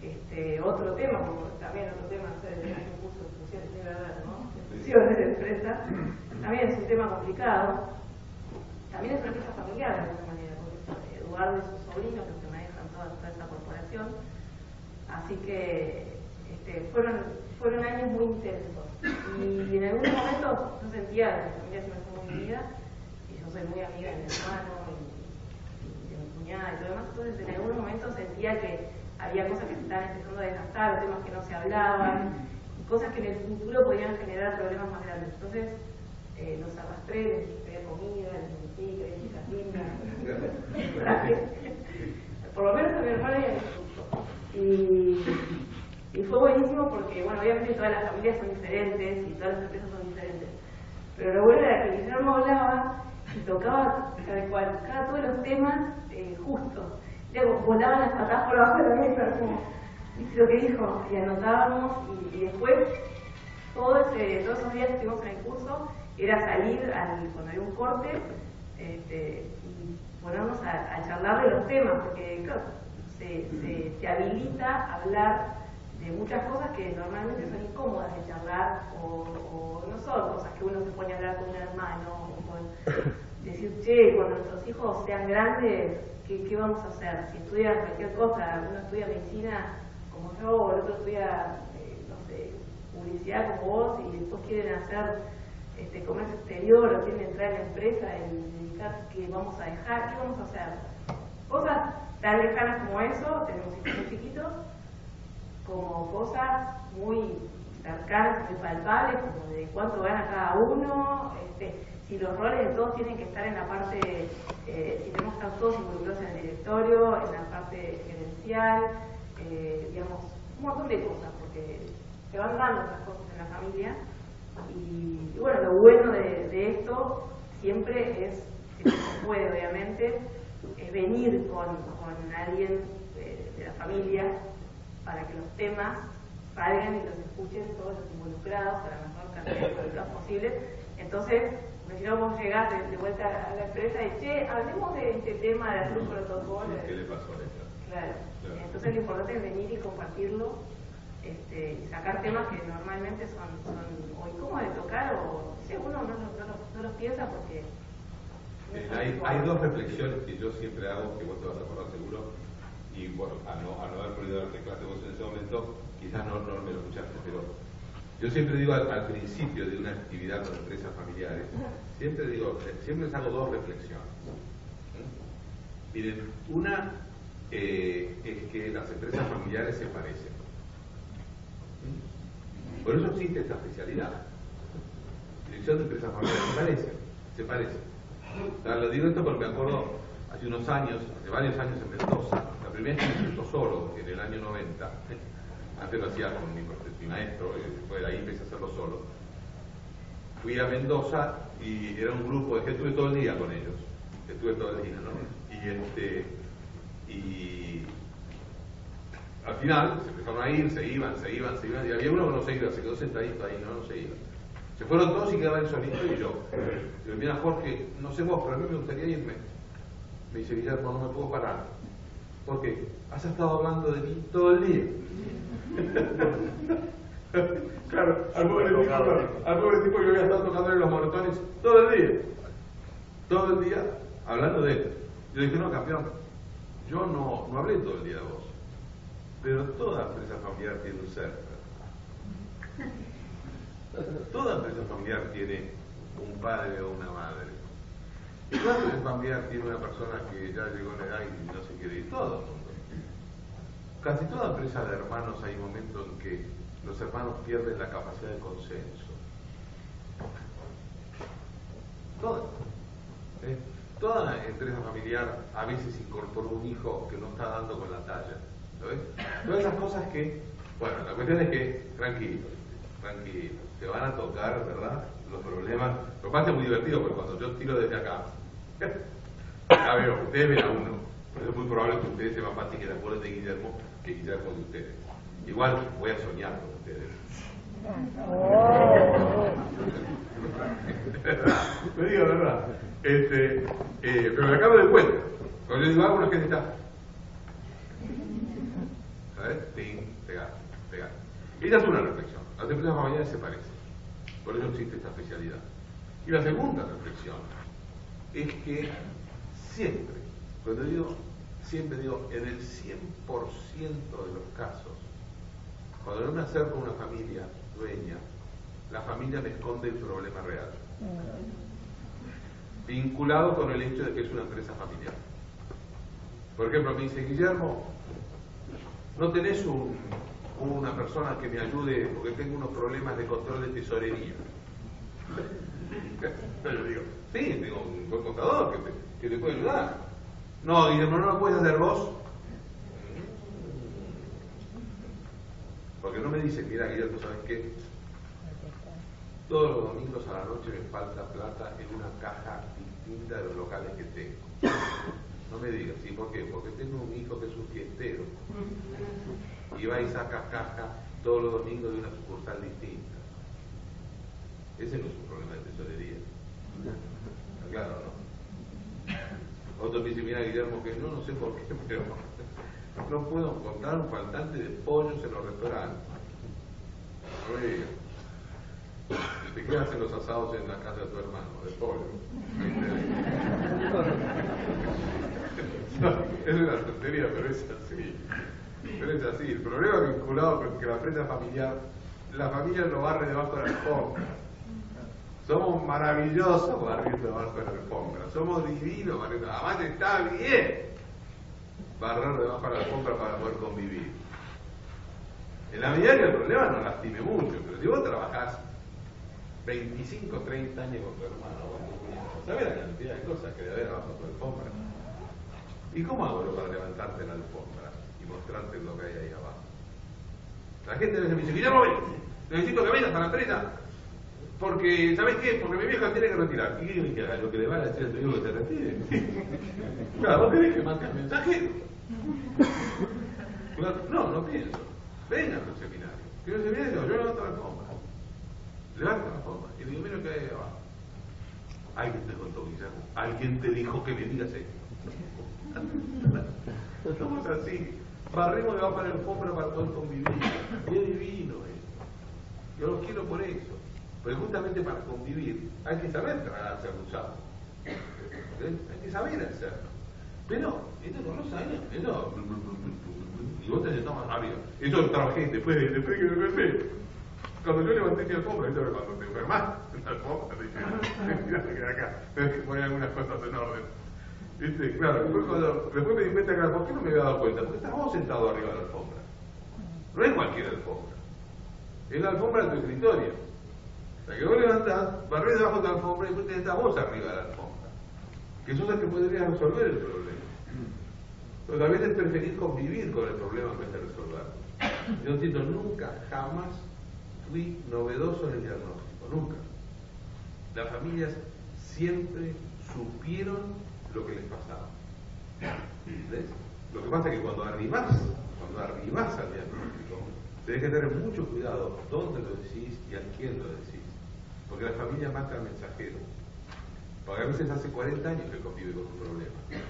este, otro tema, como también otro tema, no sé, el año curso de fusiones, de verdad, ¿no? De fusiones de empresas, también es un tema complicado, también es una empresa familiar de alguna manera, porque Eduardo y sus sobrinos los que manejan toda, toda esa corporación, así que este, fueron, fueron años muy intensos. Y en algún momento yo sentía que mi familia se me fue muy unida, y yo soy muy amiga de mi hermano y, y de mi cuñada y todo demás, entonces en algún momento sentía que había cosas que se estaban empezando a desgastar, temas que no se hablaban, y cosas que en el futuro podían generar problemas más grandes. Entonces eh, los arrastré, les pedí comida, les mentí, les dije las lindas, por lo menos a mi hermano ya les gustó. Y fue buenísimo porque, bueno, obviamente todas las familias son diferentes y todas las empresas son diferentes. Pero lo bueno era que Guillermo hablaba y tocaba cada cual, cada todos los temas eh, justos. Luego volaban las patas por abajo de la mesa, como, ¿viste lo que dijo? Y anotábamos y, y después, todo ese, todos esos días que estuvimos en el curso, era salir al, cuando había un corte este, y ponernos a, a charlar de los temas, porque claro, se, se, se habilita a hablar de muchas cosas que normalmente son incómodas de charlar o, o no son cosas que uno se pone a hablar con un hermano o con decir, che, cuando nuestros hijos sean grandes, ¿qué, qué vamos a hacer? Si estudian cualquier cosa, uno estudia medicina como yo, o el otro estudia, eh, no sé, publicidad como vos, y después quieren hacer este, comercio exterior o quieren entrar en la empresa y dedicar qué vamos a dejar, qué vamos a hacer. Cosas tan lejanas como eso, tenemos hijos muy chiquitos, como cosas muy cercanas, muy palpables, como de cuánto gana cada uno, este, si los roles de todos tienen que estar en la parte, eh, si tenemos que estar todos involucrados en el directorio, en la parte gerencial, eh, digamos, un montón de cosas, porque se van dando esas cosas en la familia. Y, y bueno, lo bueno de, de esto siempre es, si se puede obviamente, es venir con, con alguien de, de la familia, para que los temas salgan y los escuchen todos los involucrados, para la mejor cantidad de involucrados posible. Entonces, vos llegás de, de vuelta a la empresa y, che, hablemos de este tema, de hacer un protocolo. ¿Qué le pasó a esta? Claro. Claro. Entonces lo importante es venir y compartirlo, este, y sacar temas que normalmente son, son o incómodos de tocar, o no sé, uno no, no, no, los, no los piensa porque... No eh, hay, hay dos reflexiones que yo siempre hago, que vos te vas a acordar seguro, y bueno, a no, a no haber podido darte clase vos en ese momento, quizás no, no me lo escuchaste, pero yo siempre digo al, al principio de una actividad con empresas familiares, siempre digo, siempre les hago dos reflexiones. ¿Sí? Miren, una eh, es que las empresas familiares se parecen. ¿Sí? Por eso existe esta especialidad. Dirección de empresas familiares, se parecen, se parecen. O sea, lo digo esto porque me acuerdo hace unos años, hace varios años en Mendoza, primero hice yo solo, en el año noventa, antes lo hacía con mi, mi maestro, después de ahí empecé a hacerlo solo. Fui a Mendoza y era un grupo, es que estuve todo el día con ellos, estuve todo el día, ¿no? Y, este, y al final se empezaron a ir, se iban, se iban, se iban, y había uno que no se iba, se quedó sentadito ahí, no, no se iba. Se fueron todos y quedaba él solito y yo. Le dije, mira Jorge, no sé vos, pero a mí me gustaría irme. Me dice, Guillermo, no me puedo parar. Porque has estado hablando de mí todo el día. Claro, al pobre tipo, al pobre tipo yo voy a estar tocándole los moretones todo el día. Todo el día hablando de él. Yo dije, no, campeón, yo no, no hablé todo el día de vos. Pero toda empresa familiar tiene un ser. Toda empresa familiar tiene un padre o una madre. Toda empresa familiar tiene una persona que ya llegó a la edad y no se quiere ir. Todo el mundo. Casi toda empresa de hermanos hay momentos en que los hermanos pierden la capacidad de consenso. Toda. ¿Eh? Toda empresa familiar a veces incorpora un hijo que no está dando con la talla. ¿Lo ves? Todas esas cosas que Bueno, la cuestión es que, tranquilo, tranquilo, te van a tocar, ¿verdad?, los problemas. Lo que pasa es muy divertido, porque cuando yo tiro desde acá, ya veo, ustedes ven a uno, pero es muy probable que ustedes se más fácil que se acuerden de Guillermo que Guillermo de ustedes. Igual voy a soñar con ustedes. Oh. Me digo la verdad. Este, eh, pero me acabo de cuenta. Cuando yo digo algo, no es que está. ¿Sabes? Ting, pegar, pegar. Esta es una reflexión. Las empresas familiares se parecen. Por eso existe esta especialidad. Y la segunda reflexión es que siempre, cuando digo, siempre digo, en el cien por ciento de los casos, cuando yo me acerco a una familia dueña, la familia me esconde el problema real. Vinculado con el hecho de que es una empresa familiar. Por ejemplo, me dice Guillermo, ¿no tenés un, una persona que me ayude porque tengo unos problemas de control de tesorería? Yo digo, sí, tengo un buen contador que te, que te puede ayudar. No, Guillermo, ¿no lo puedes hacer vos? Porque no me dice, mira Guillermo, ¿sabes qué? Todos los domingos a la noche me falta plata en una caja distinta de los locales que tengo. No me digas, ¿sí? ¿Por qué? Porque tengo un hijo que es un fiestero y va y saca caja todos los domingos de una sucursal distinta. Ese no es un problema de tesorería. ¿Está claro, no? Otro me dice, mira Guillermo, que no, no sé por qué, pero no puedo encontrar un faltante de pollos en los restaurantes. No me digas. ¿De qué hacen los asados en la casa de tu hermano? De pollo. No, es una tontería, pero es así. Pero es así. El problema vinculado con que la empresa familiar, la familia lo barre debajo de la alfombra. Somos maravillosos barriendo debajo de la alfombra. Somos divinos barriendo. Además está bien barrer debajo de la alfombra para poder convivir. En la medida que el problema no lastime mucho, pero si vos trabajás veinticinco, treinta años con tu hermano, ¿sabés la cantidad de cosas que debe haber bajo tu alfombra? ¿Y cómo hago para levantarte la alfombra y mostrarte lo que hay ahí abajo? La gente me dice, Guillermo, necesito que vengas a la empresa, porque, ¿sabés qué? Porque mi vieja tiene que retirar. ¿Y qué que lo que le van a decir a tu hijo que se retire? Claro, vos tenés que marcar mensaje. No, no pienso. Vengan a un seminario. Que en el seminario yo levanto la alfombra. Levanta la forma y digo, mira que hay abajo. Alguien te contó, Guillermo. Alguien te dijo que me digas esto. Somos así. Barremos debajo de la alfombra para poder convivir. Qué divino es. Yo los quiero por eso. Porque justamente para convivir hay que saber tragarse abusado. Hay que saber hacerlo. Pero, esto con los años, eso. Y vos te sentás más rápido. Eso trabajé después de que me enfermé. Cuando yo levanté mi alfombra, yo cuando te enfermas, la alfombra, dije, mira, que acá, tenés que poner algunas cosas en orden. ¿Viste? Claro, después, cuando, después me di cuenta que, ¿por qué no me había dado cuenta? Porque estábamos sentados arriba de la alfombra. No es cualquier alfombra. Es la alfombra de tu escritorio. O sea, que vos levantás, barrés debajo de la alfombra y después tenés esta voz arriba de la alfombra. Que eso es lo que podrías resolver el problema. Pero también es preferir convivir con el problema en vez de resolverlo. Yo no siento nunca, jamás, fui novedoso en el diagnóstico, nunca. Las familias siempre supieron lo que les pasaba. ¿Ves? Lo que pasa es que cuando arribás, cuando arribás al diagnóstico, tenés que tener mucho cuidado dónde lo decís y a quién lo decís. Porque la familia mata al mensajero. Porque a veces hace cuarenta años que convive con un problema.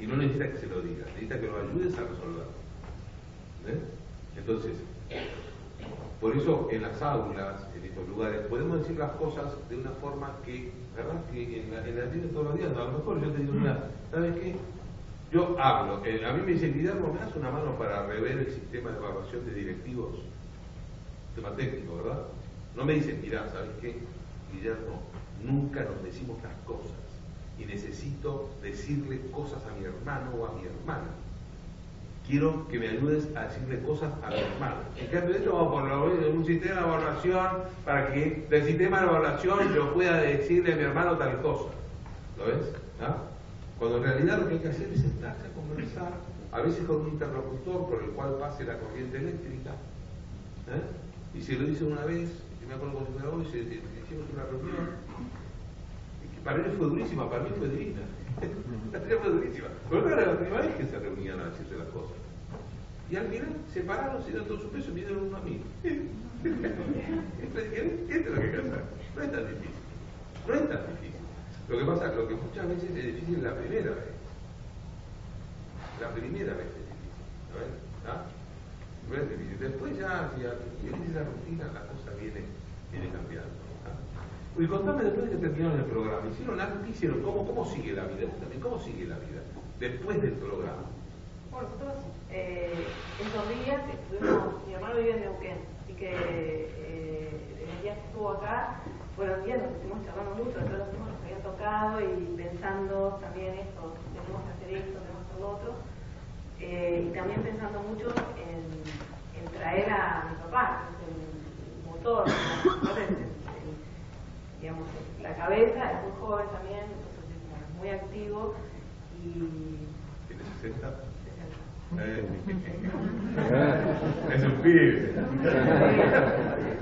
Y no necesita que se lo digas, necesita que lo ayudes a resolverlo. ¿Ves? Entonces, por eso en las aulas, en estos lugares, podemos decir las cosas de una forma que, ¿verdad? Que en la, en la vida de todos los días, a lo mejor yo te digo, mira, ¿sabes qué? Yo hablo, eh, a mí me dicen, Guillermo, ¿me das una mano para rever el sistema de evaluación de directivos? Tema técnico, ¿verdad? No me dicen, mira, ¿sabes qué? Guillermo, nunca nos decimos las cosas y necesito decirle cosas a mi hermano o a mi hermana. Quiero que me ayudes a decirle cosas a mi hermano. En cambio de esto vamos a poner un sistema de evaluación para que del sistema de evaluación yo pueda decirle a mi hermano tal cosa. ¿Lo ves? ¿Ah? Cuando en realidad lo que hay que hacer es sentarse a conversar, a veces con un interlocutor por el cual pase la corriente eléctrica. ¿Eh? Y si lo hice una vez, yo me acuerdo con el y se, hicimos una reunión, que para él fue durísima, para mí fue divina. fue durísima. Pero era la primera vez que se reunían a decirse las cosas. Y al final se pararon, se dieron todo su peso y me dieron uno a mí. Entonces dijeron, esto es lo que hay que hacer. No es tan difícil. No es tan difícil. Lo que pasa es que muchas veces es difícil la primera vez. La primera vez es difícil. ¿Verdad? No es difícil. Después ya, si eres la rutina, la cosa viene, viene cambiando. ¿Verdad? Y contame después de que terminaron el programa. ¿Hicieron algo? ¿Qué hicieron? ¿Cómo, cómo sigue la vida? También, ¿cómo sigue la vida después del programa? Bueno, nosotros eh, esos días estuvimos, mi hermano vivía en Neuquén, así que eh, el día que estuvo acá, buenos días, nos estuvimos charlando mucho, de todos los temas que nos habían tocado y pensando también esto, tenemos que hacer esto, tenemos que hacer lo otro, eh, y también pensando mucho en, en traer a mi papá, que es el motor, ¿no? el, el, digamos, la cabeza, es muy joven también, entonces es muy activo y... ¿Tiene sesenta? Es un pibe.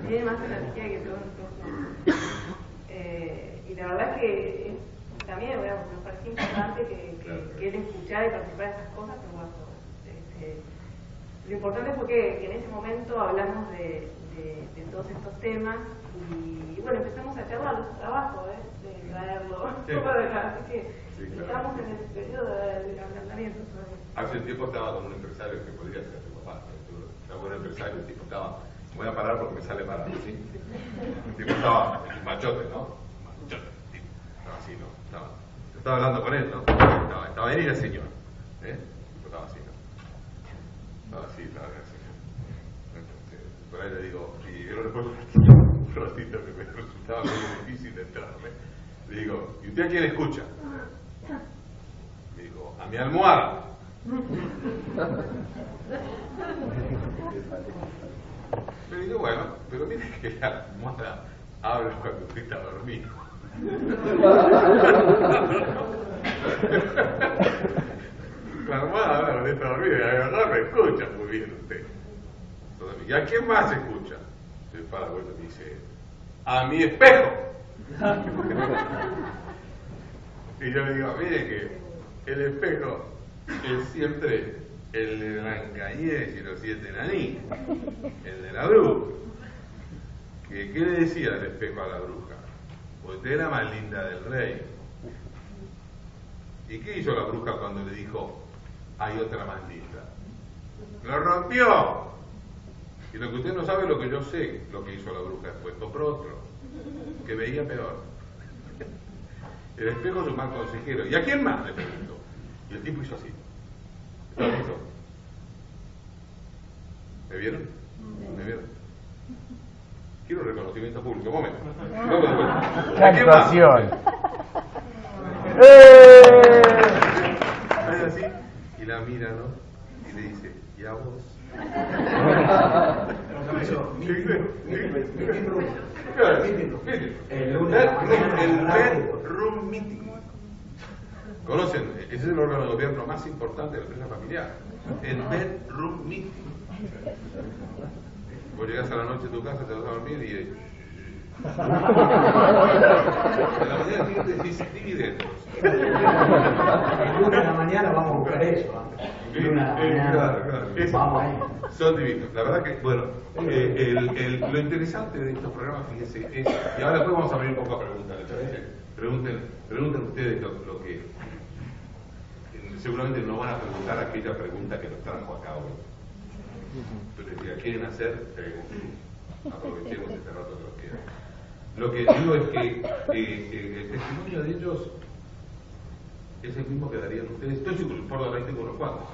Tiene más energía que todos nosotros. Eh, y la verdad que es, también bueno, nos parece importante que, que, que él escuchara y participar de esas cosas, pero bueno, este, lo importante fue que, que en ese momento hablamos de, de, de todos estos temas y, y bueno, empezamos a charlar los trabajos, ¿eh? de traerlo. Sí. Así que sí, claro. Estamos en el periodo de ablandamiento. Hace un tiempo estaba con un empresario que podría ser tu papá. Estaba con un empresario, el tipo estaba. Voy a parar porque me sale parado, ¿sí? El tipo estaba, el machote, ¿no? Machote, tipo. Estaba así, ¿no? Estaba, yo estaba hablando con él, ¿no? Estaba, estaba venir el señor. ¿Eh? El tipo estaba así, ¿no? Estaba así, estaba bien el señor. Entonces, por ahí le digo, y yo lo recuerdo un ratito, un ratito que me resultaba muy difícil de entrarme. Le digo, ¿y usted a quién escucha? Le digo, a mi almohada. Pero digo, bueno, pero mire que la almohada habla cuando usted está dormido. La almohada habla cuando está dormido y agarra, me escucha muy bien usted. Entonces, ¿y a quién más escucha? El paraguayo me dice, a mi espejo. Y yo le digo, mire que el espejo es siempre el de la Encañez y los siete naní, el de la bruja. ¿Qué, qué le decía el espejo a la bruja? Usted era más linda del rey. ¿Y qué hizo la bruja cuando le dijo, hay otra más linda? ¡Lo rompió! Y lo que usted no sabe es lo que yo sé, lo que hizo la bruja después, compró otro, que veía peor. El espejo es un mal consejero. ¿Y a quién más? Le preguntó. Y el tipo hizo así. Hizo. ¿Me vieron? ¿Me vieron? Quiero un reconocimiento público. Un momento. ¡La actuación! ¡Eh! Hace así y la mira, ¿no? Y le dice, ¿y a vos? El Red Room Meeting. Conocen, ese es el órgano de gobierno más importante de la empresa familiar, el bedroom meeting. Vos llegás a la noche a tu casa, te vas a dormir y... a la mañana siguiente decís dividendos. En la mañana vamos a buscar eso. Son divinos. La verdad que, bueno, eh, el, el, lo interesante de estos programas, fíjense, es... Y ahora después vamos a abrir un poco a preguntas. Pregunten, pregunten ustedes lo, lo que... Seguramente no van a preguntar aquella pregunta que nos trajo acá hoy. Pero si la quieren hacer, eh, aprovechemos este rato que nos queda. Lo que digo es que eh, eh, el testimonio de ellos es el mismo que darían ustedes. Estoy seguro, por lo menos tengo unos cuantos.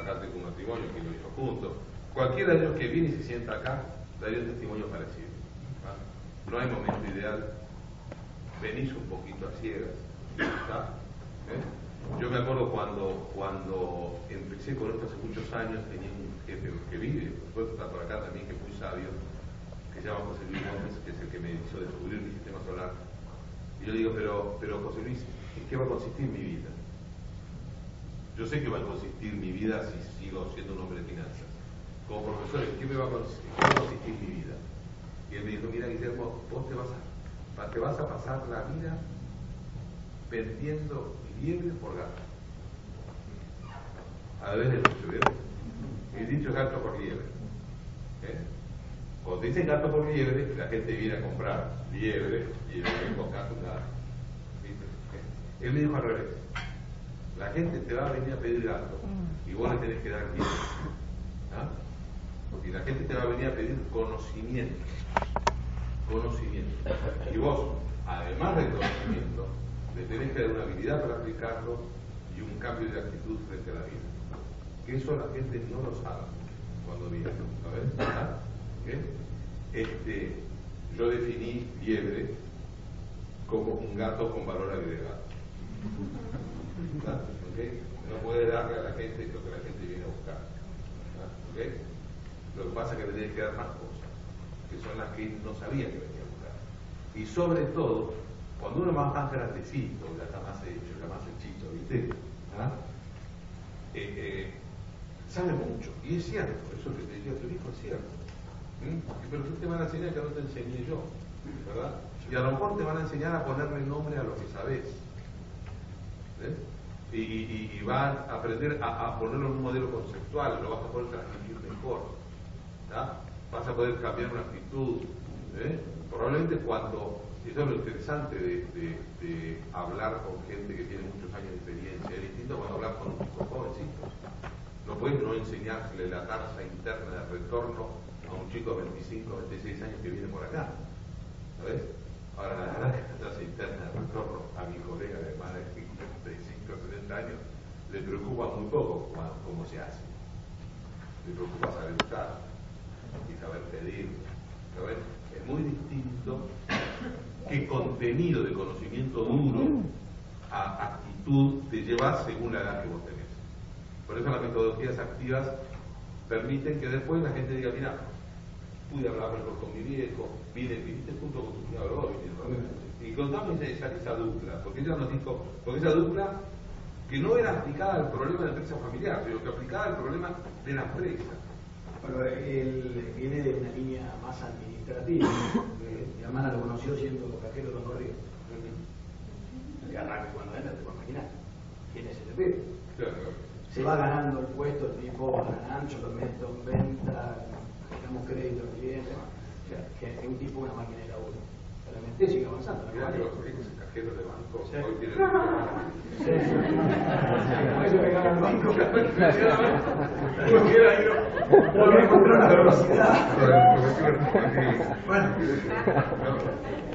Acá tengo un matrimonio que lo hizo juntos. Cualquiera de ellos que viene y se sienta acá, daría un testimonio parecido. ¿Vale? No hay momento ideal. Venís un poquito a ciegas. ¿Está? ¿Eh? Yo me acuerdo cuando, cuando empecé con esto hace muchos años, tenía un jefe que vive, por supuesto está por acá también, que es muy sabio, que se llama José Luis Gómez, que es el que me hizo descubrir mi sistema solar. Y yo digo, pero, pero José Luis, ¿en qué va a consistir mi vida? Yo sé que va a consistir mi vida si sigo siendo un hombre de finanzas. Como profesor, ¿en qué me va a consistir, ¿en qué va a consistir mi vida? Y él me dijo, mira Guillermo, vos te vas a, te vas a pasar la vida vendiendo liebres por gatos. A ver el dicho, ¿verdad? El dicho gato por liebre. ¿Eh? Cuando dicen gato por liebre, la gente viene a comprar liebre y el mismo gato nada. ¿Eh? Él me dijo al revés. La gente te va a venir a pedir gato y vos le tenés que dar liebre. ¿Ah? Porque la gente te va a venir a pedir conocimiento. Conocimiento. Y vos, además del conocimiento, le tenés que dar una habilidad para aplicarlo y un cambio de actitud frente a la vida. Que eso la gente no lo sabe cuando viene. ¿Sabes? ¿Eh? Este, yo definí liebre como un gato con valor agregado. ¿Okay? No puede darle a la gente lo que la gente viene a buscar. ¿Okay? Lo que pasa es que le tienen que dar más cosas, que son las que no sabían que venía a buscar. Y sobre todo, cuando uno más, más grandecito, ya está más hecho, ya más hechito, ¿viste? ¿Ah? Eh, eh, sabe mucho, y es cierto, eso que te decía tu hijo es cierto. ¿Mm? Pero tú te van a enseñar que no te enseñé yo, ¿verdad? Y a lo mejor te van a enseñar a ponerle nombre a lo que sabes. ¿Ves? Y, y, y vas a aprender a, a ponerlo en un modelo conceptual, lo vas a poder transmitir mejor. ¿Ah? Vas a poder cambiar una actitud. ¿Eh? Probablemente cuando, eso es lo interesante de, de, de hablar con gente que tiene muchos años de experiencia, es distinto cuando hablar con un chico jovencito. No puedes no enseñarle la tasa interna de retorno a un chico de veinticinco, veintiséis años que viene por acá. ¿Sabes? Ahora la verdad es que la tasa interna de retorno a mi colega de más de setenta años le preocupa muy poco cómo se hace. Le preocupa saber usar y saber pedir. ¿Sabes? Es muy distinto qué contenido de conocimiento duro a actitud te llevas según la edad que vos tenés. Por eso las metodologías activas permiten que después la gente diga, mira, pude hablar mejor con mi viejo, vine, viniste junto con tu cuñado hoy, y contamos esa, esa dupla, porque ella nos dijo, porque esa dupla que no era aplicada al problema de la empresa familiar, sino que aplicada al problema de la empresa. Bueno, él viene de una línea más administrativa. Mi hermana lo conoció siendo cajero de los correos. El arranque cuando entra, te puedes imaginar. ¿Quién es ese pibe? Claro, claro. Se va ganando el puesto, el tipo va ganando, lo meto en venta, damos crédito al cliente. O sea, que es un tipo, una máquina de laburo. Realmente sigue avanzando. ¿No? Mira, los cajeros de banco, ¿sí? Hoy tienen... Por eso pegaron al banco. Cualquiera iba. Volví a encontrar la velocidad. Bueno,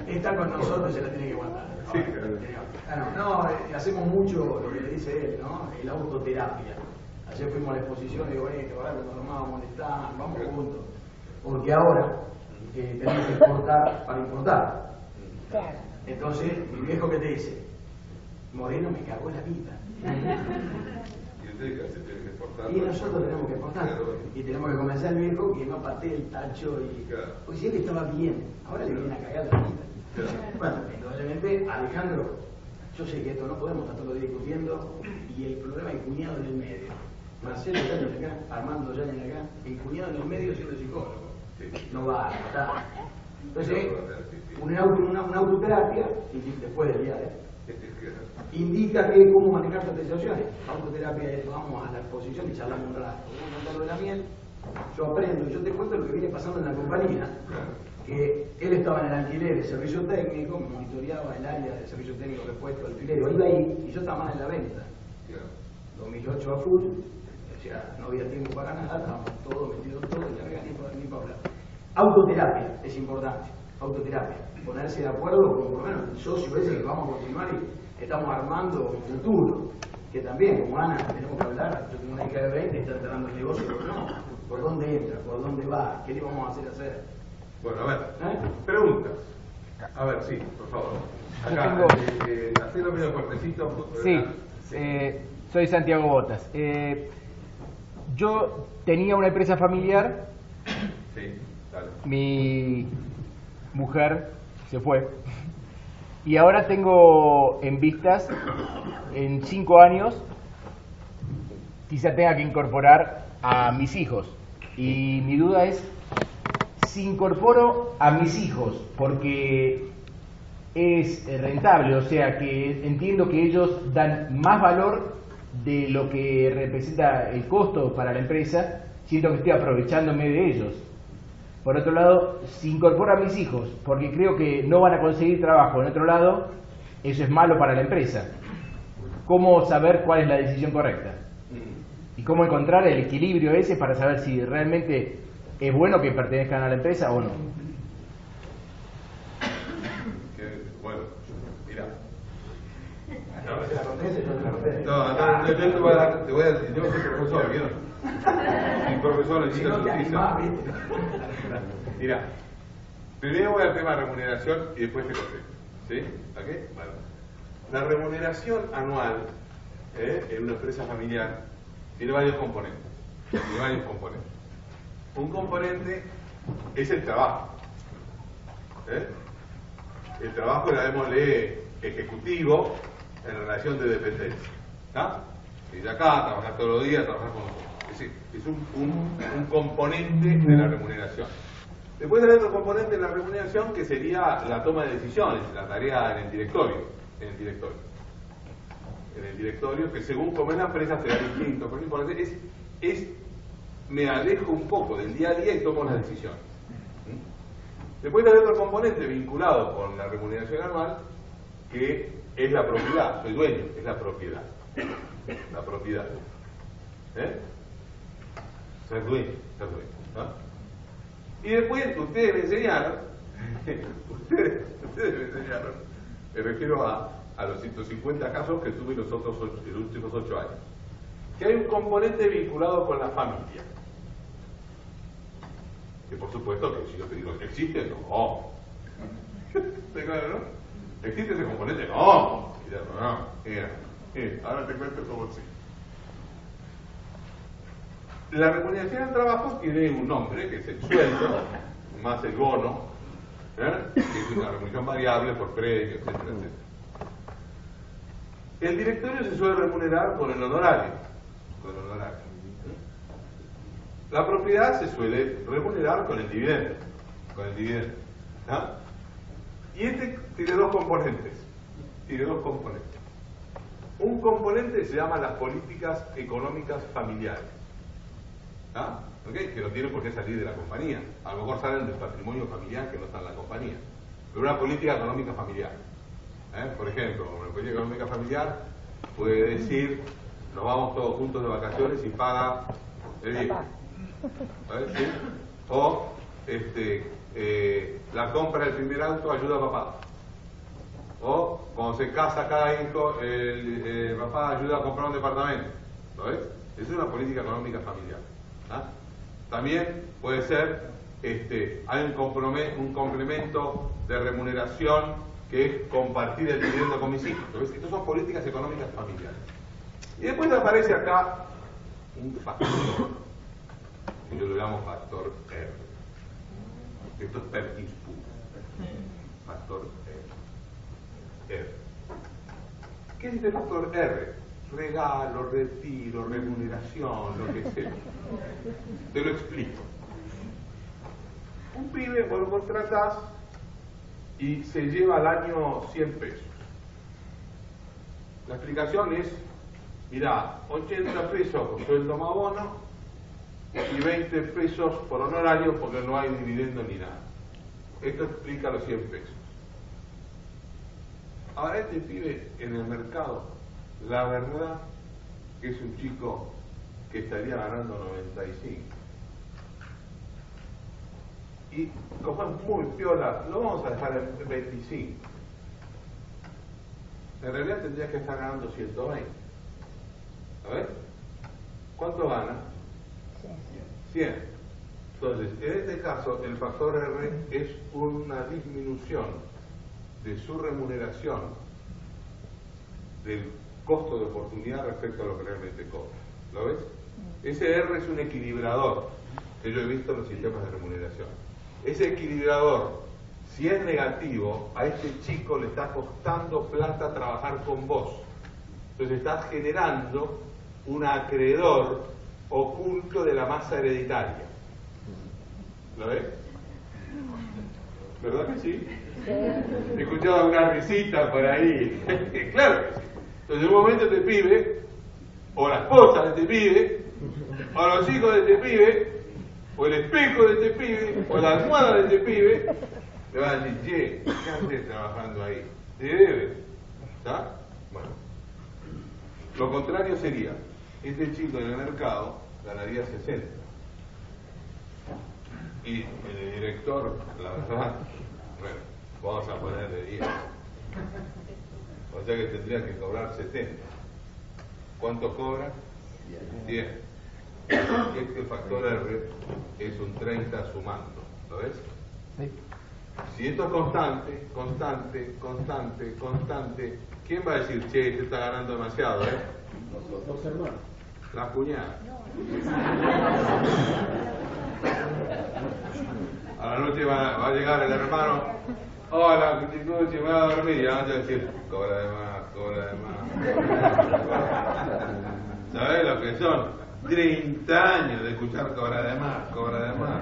está con nosotros, se la tiene que guardar. No, sí, claro. No, no, hacemos mucho lo que le dice él, ¿no? El autoterapia. Ayer fuimos a la exposición y digo, eh, que ahora nos vamos a molestar, vamos juntos. Porque ahora eh, tenemos que importar para importar. Entonces, mi viejo que te dice, Moreno me cagó la vida. Y nosotros tenemos que exportar. Y tenemos que convencer al viejo que no patee el tacho y... Pues sí, que estaba bien, ahora le vienen a cagar la vida. Bueno, indudablemente, Alejandro, yo sé que esto no podemos estar todos discutiendo, y el problema del cuñado en el medio. Marcelo ya en acá, Armando ya en acá, el cuñado en el medio siendo psicólogo. No va, no está. Entonces, una autoterapia, y después del día de... indica que cómo manejar las situaciones. Autoterapia es, vamos a la exposición y charlamos un rato, vamos a contarlo de la miel, yo aprendo, yo te cuento lo que viene pasando en la compañía, que él estaba en el alquiler de servicio técnico, monitoreaba el área de servicio técnico que he puesto alquilero, iba ahí y yo estaba más en la venta. dos mil ocho a full, o sea, no había tiempo para nada, estábamos todos metidos todos y no había tiempo ni para hablar. Autoterapia es importante, autoterapia, ponerse de acuerdo con por lo menos el socio ese que vamos a continuar y estamos armando un futuro, que también como Ana tenemos que hablar, yo tengo una hija de veinte, está entrando el negocio, pero no, por dónde entra, por dónde va, qué le vamos a hacer hacer. Bueno, a ver, ¿eh? Preguntas. A ver, sí, por favor. Acá, eh, hacerlo medio cortecito. Sí, eh, soy Santiago Botas. Eh, yo tenía una empresa familiar. Sí, dale. Mi mujer se fue Y ahora tengo en vistas, en cinco años, quizá tenga que incorporar a mis hijos. Y mi duda es si incorporo a mis hijos, porque es rentable, o sea que entiendo que ellos dan más valor de lo que representa el costo para la empresa, siento que estoy aprovechándome de ellos. Por otro lado, si incorporo a mis hijos, porque creo que no van a conseguir trabajo en otro lado, eso es malo para la empresa. ¿Cómo saber cuál es la decisión correcta? Y cómo encontrar el equilibrio ese para saber si realmente es bueno que pertenezcan a la empresa o no. Bueno, mira. No, no, yo te voy a dar, te voy a decir, yo soy profesor, ¿vieron? Mi profesor necesita justicia. Mira, primero voy al tema de remuneración y después te contesto. ¿Sí? ¿Ok? Bueno. La remuneración anual ¿eh? en una empresa familiar tiene varios componentes. Tiene varios componentes. Un componente es el trabajo. ¿Eh? El trabajo, llamémosle ejecutivo, en relación de dependencia. ¿Está? Ir acá, trabajar todos los días, trabajar con nosotros. Es decir, es un, un, un componente de la remuneración. Después hay otro componente de la remuneración que sería la toma de decisiones, la tarea en el directorio. En el directorio, en el directorio que según como es la empresa será distinto. Pero lo importante es, es, me alejo un poco del día a día y tomo las decisiones. Después hay otro componente vinculado con la remuneración anual, que es la propiedad, soy dueño, es la propiedad. La propiedad. ¿Eh? Ser dueño, ser dueño. ¿No? Y después ustedes me enseñaron, ustedes, ustedes me enseñaron, me refiero a, a los ciento cincuenta casos que tuve los, otros ocho, los últimos ocho años, que hay un componente vinculado con la familia. Que por supuesto que si yo te digo, ¿existe? No. ¿Está claro, no? ¿Existe ese componente? No. Mira, no. Mira, mira. Ahora te cuento cómo sí. La remuneración del trabajo tiene un nombre, que es el sueldo, más el bono, ¿eh? que es una remuneración variable por crédito, etcétera, etcétera. El directorio se suele remunerar por el honorario. Por el honorario. La propiedad se suele remunerar con el dividendo. Con el dividendo. ¿Ah? Y este tiene dos componentes. Tiene dos componentes. Un componente se llama las políticas económicas familiares. ¿Ah? ¿Okay? Que no tienen por qué salir de la compañía. A lo mejor salen del patrimonio familiar que no está en la compañía. Pero una política económica familiar. ¿Eh? Por ejemplo, una política económica familiar puede decir, nos vamos todos juntos de vacaciones y paga el hijo. ¿Sí? O este, eh, la compra del primer auto ayuda a papá. O cuando se casa cada hijo, el, el papá ayuda a comprar un departamento. ¿Lo ves? Es una política económica familiar. ¿Ah? También puede ser, este, hay un, compromiso, un complemento de remuneración que es compartir el dividendo con mis hijos. ¿Lo ves? Estas son políticas económicas familiares. Y después aparece acá un factor. Que yo lo llamo factor R. Esto es Pertin puro. Factor R. R. ¿Qué dice el factor R? Regalo, retiro, remuneración, lo que sea. Te lo explico. Un pibe vos lo contratás y se lleva al año cien pesos. La explicación es, mirá, ochenta pesos por sueldo más bono, y veinte pesos por honorario porque no hay dividendo ni nada. Esto explica los cien pesos. Ahora este pibe en el mercado, la verdad que es un chico que estaría ganando noventa y cinco. Y como es muy piola, lo vamos a dejar en veinticinco. En realidad tendría que estar ganando ciento veinte. A ver, ¿cuánto gana? cien. Entonces, en este caso, el factor R es una disminución de su remuneración del costo de oportunidad respecto a lo que realmente cobra. ¿Lo ves? Ese R es un equilibrador que yo he visto en los sistemas de remuneración. Ese equilibrador Si es negativo, a este chico le está costando plata trabajar con vos. Entonces estás generando un acreedor oculto de la masa hereditaria. ¿Lo ves? ¿Verdad que sí? He escuchado alguna risita por ahí. Claro que sí. Entonces en un momento este pibe, o la esposa de este pibe, o los hijos de este pibe, o el espejo de este pibe, o la almohada de este pibe, le van a decir, che, ¿qué haces trabajando ahí? Te debes. ¿Está? Bueno. Lo contrario sería, este chico en el mercado ganaría sesenta. Y el director, la verdad, bueno, vamos a ponerle diez. O sea que tendría que cobrar setenta. ¿Cuánto cobra? diez. Este factor R es un treinta sumando. ¿Lo ves? Sí. Si esto es constante, constante, constante, constante, ¿quién va a decir, che, este está ganando demasiado, eh? Los dos hermanos. La cuñada. No. A la noche va, va a llegar el hermano. Hola, oh, si me va a dormir, ya van a decir, cobra de más, cobra de más. ¿Sabes lo que son? treinta años de escuchar cobra de más, cobra de más.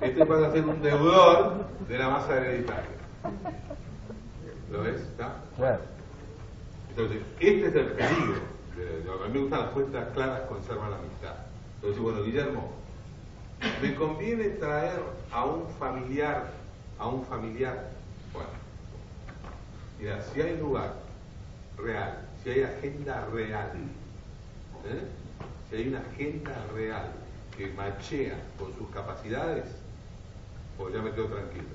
Este pasa a ser un deudor de la masa hereditaria. ¿Lo ves? ¿Está? Entonces, este es el peligro. A mí me gustan las cuentas claras, conservan la amistad. Entonces, bueno, Guillermo, ¿me conviene traer a un familiar, a un familiar? Bueno, mira, si hay lugar real, si hay agenda real, ¿eh? Si hay una agenda real que machea con sus capacidades, pues ya me quedo tranquilo.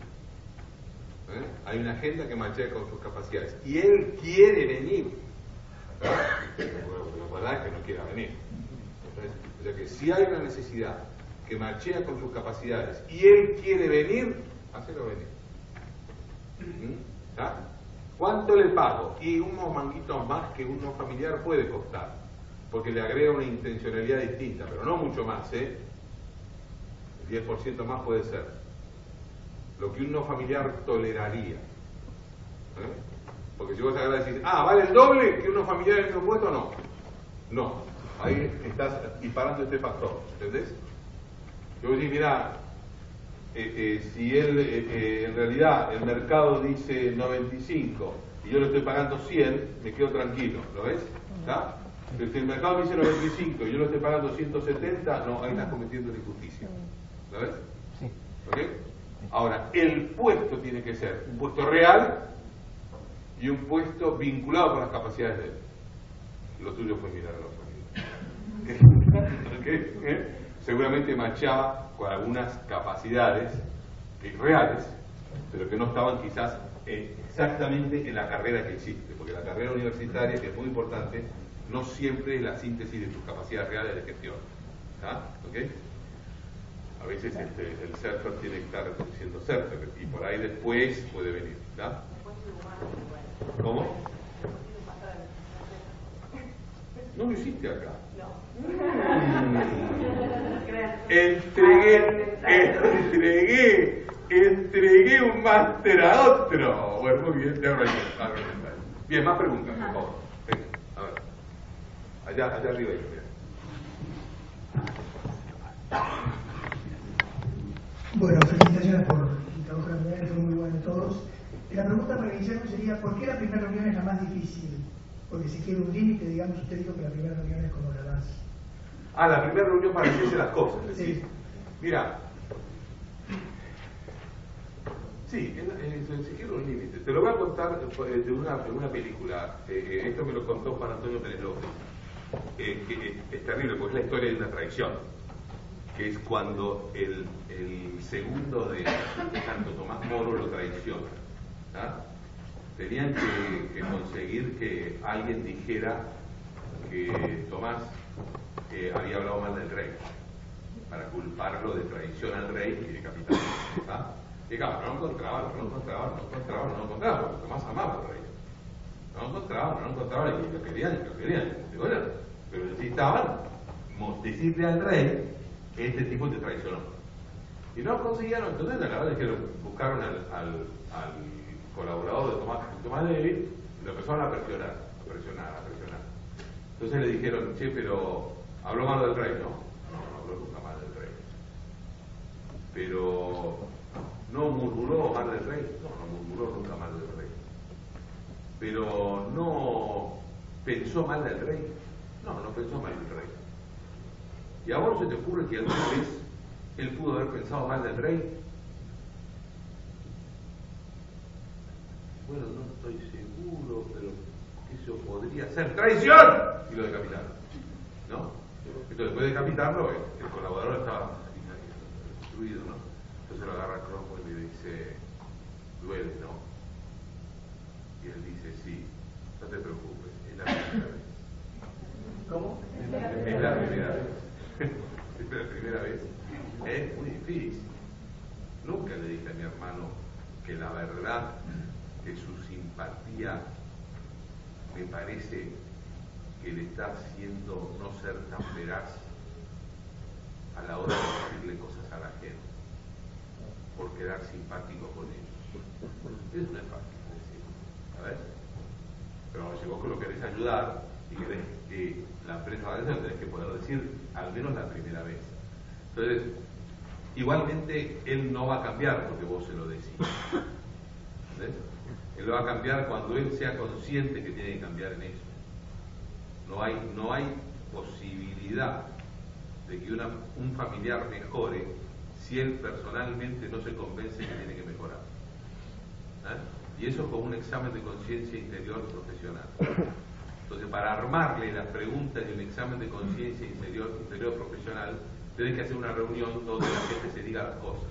¿Eh? Hay una agenda que machea con sus capacidades. Y él quiere venir. Bueno, la verdad es que no quiera venir. Entonces, o sea que si hay una necesidad que machea con sus capacidades y él quiere venir, hacelo venir. ¿Mm? ¿Cuánto le pago? Y unos manguitos más que uno familiar puede costar, porque le agrega una intencionalidad distinta, pero no mucho más, ¿eh? El diez por ciento más puede ser lo que un no familiar toleraría, ¿eh? Porque si vos agarras y decís, ah, ¿vale el doble que un no familiar en el propuesto? No, no, ahí estás disparando este factor, ¿entendés? Yo decís, mirá, eh, eh, si él, eh, eh, en realidad el mercado dice noventa y cinco y yo le estoy pagando cien, me quedo tranquilo, ¿lo ves? ¿Está? Si el mercado me dice noventa y cinco y yo lo estoy pagando ciento setenta, no, ahí estás cometiendo una injusticia. ¿Lo ves? Sí. ¿Ok? Ahora, el puesto tiene que ser un puesto real y un puesto vinculado con las capacidades de él. Lo tuyo fue mirar a los amigos. ¿Okay? ¿Eh? Seguramente machaba con algunas capacidades reales, pero que no estaban quizás exactamente en la carrera que existe, porque la carrera universitaria, que es muy importante, no siempre es la síntesis de tus capacidades reales de gestión. ¿Ah? ¿Okay? A veces este, el server tiene que estar reproduciendo server y por ahí después puede venir. ¿Ah? ¿Cómo? No lo hiciste acá. No. Entregué, entregué, entregué un máster a otro. Bueno, muy bien, te arreglo. Bien, más preguntas, por favor. Allá, allá arriba. Bueno, felicitaciones por el trabajo de la primera, fue muy bueno de todos. La pregunta para Guillermo sería, ¿por qué la primera reunión es la más difícil? Porque si quiere un límite, digamos, usted dijo que la primera reunión es como la más... Ah, la primera reunión para decirse las cosas, es decir, sí. Mira, sí, si quiere un límite. Te lo voy a contar de una, de una película. Eh, esto me lo contó Juan Antonio Pérez López. Eh, eh, es terrible porque es la historia de una traición, que es cuando el, el segundo de Santo Tomás Moro lo traiciona. ¿Ah? Tenían que, que conseguir que alguien dijera que Tomás eh, había hablado mal del rey para culparlo de traición al rey y de capital. ¿Ah? Y claro, no encontraban, no encontraban, no encontraban, no encontraban, porque Tomás amaba al rey. No encontraban, no encontraban, y lo querían, y lo querían, y bueno, pero necesitaban decirle al rey que este tipo te traicionó. Y no consiguieron, entonces a la hora dijeron, buscaron al, al, al colaborador de Tomás, Tomás David, lo empezaron a presionar, a presionar, a presionar. Entonces le dijeron, che, pero habló mal del rey, ¿no? No, no habló nunca mal del rey. Pero no murmuró mal del rey, no, no murmuró nunca mal del rey. Pero no pensó mal del rey, no, no pensó mal del rey. Y a vos se te ocurre que alguna vez él pudo haber pensado mal del rey. Bueno, no estoy seguro, pero eso podría ser traición. Y lo decapitaron, ¿no? Entonces, después de decapitarlo, el, el colaborador estaba destruido, ¿no? Entonces lo agarra a Cromwell y le dice, duele, ¿no? Y él dice, sí, no te preocupes, es la primera vez. ¿Cómo? Es la primera vez. Es la primera vez. Es muy difícil. Nunca le dije a mi hermano que la verdad, que su simpatía me parece que le está haciendo no ser tan veraz a la hora de decirle cosas a la gente por quedar simpático con ellos. Eso no es fácil decirlo. ¿Sabes? Pero si vos que lo querés ayudar y querés que la empresa vaya, lo tenés que poder decir al menos la primera vez. Entonces, igualmente él no va a cambiar porque vos se lo decís. ¿Entendés? Él va a cambiar cuando él sea consciente que tiene que cambiar en eso. No hay, no hay posibilidad de que una, un familiar mejore si él personalmente no se convence que tiene que mejorar. ¿Eh? Y eso es como un examen de conciencia interior profesional. Entonces, para armarle las preguntas y un examen de conciencia interior, interior profesional, tenés que hacer una reunión donde la gente se diga las cosas.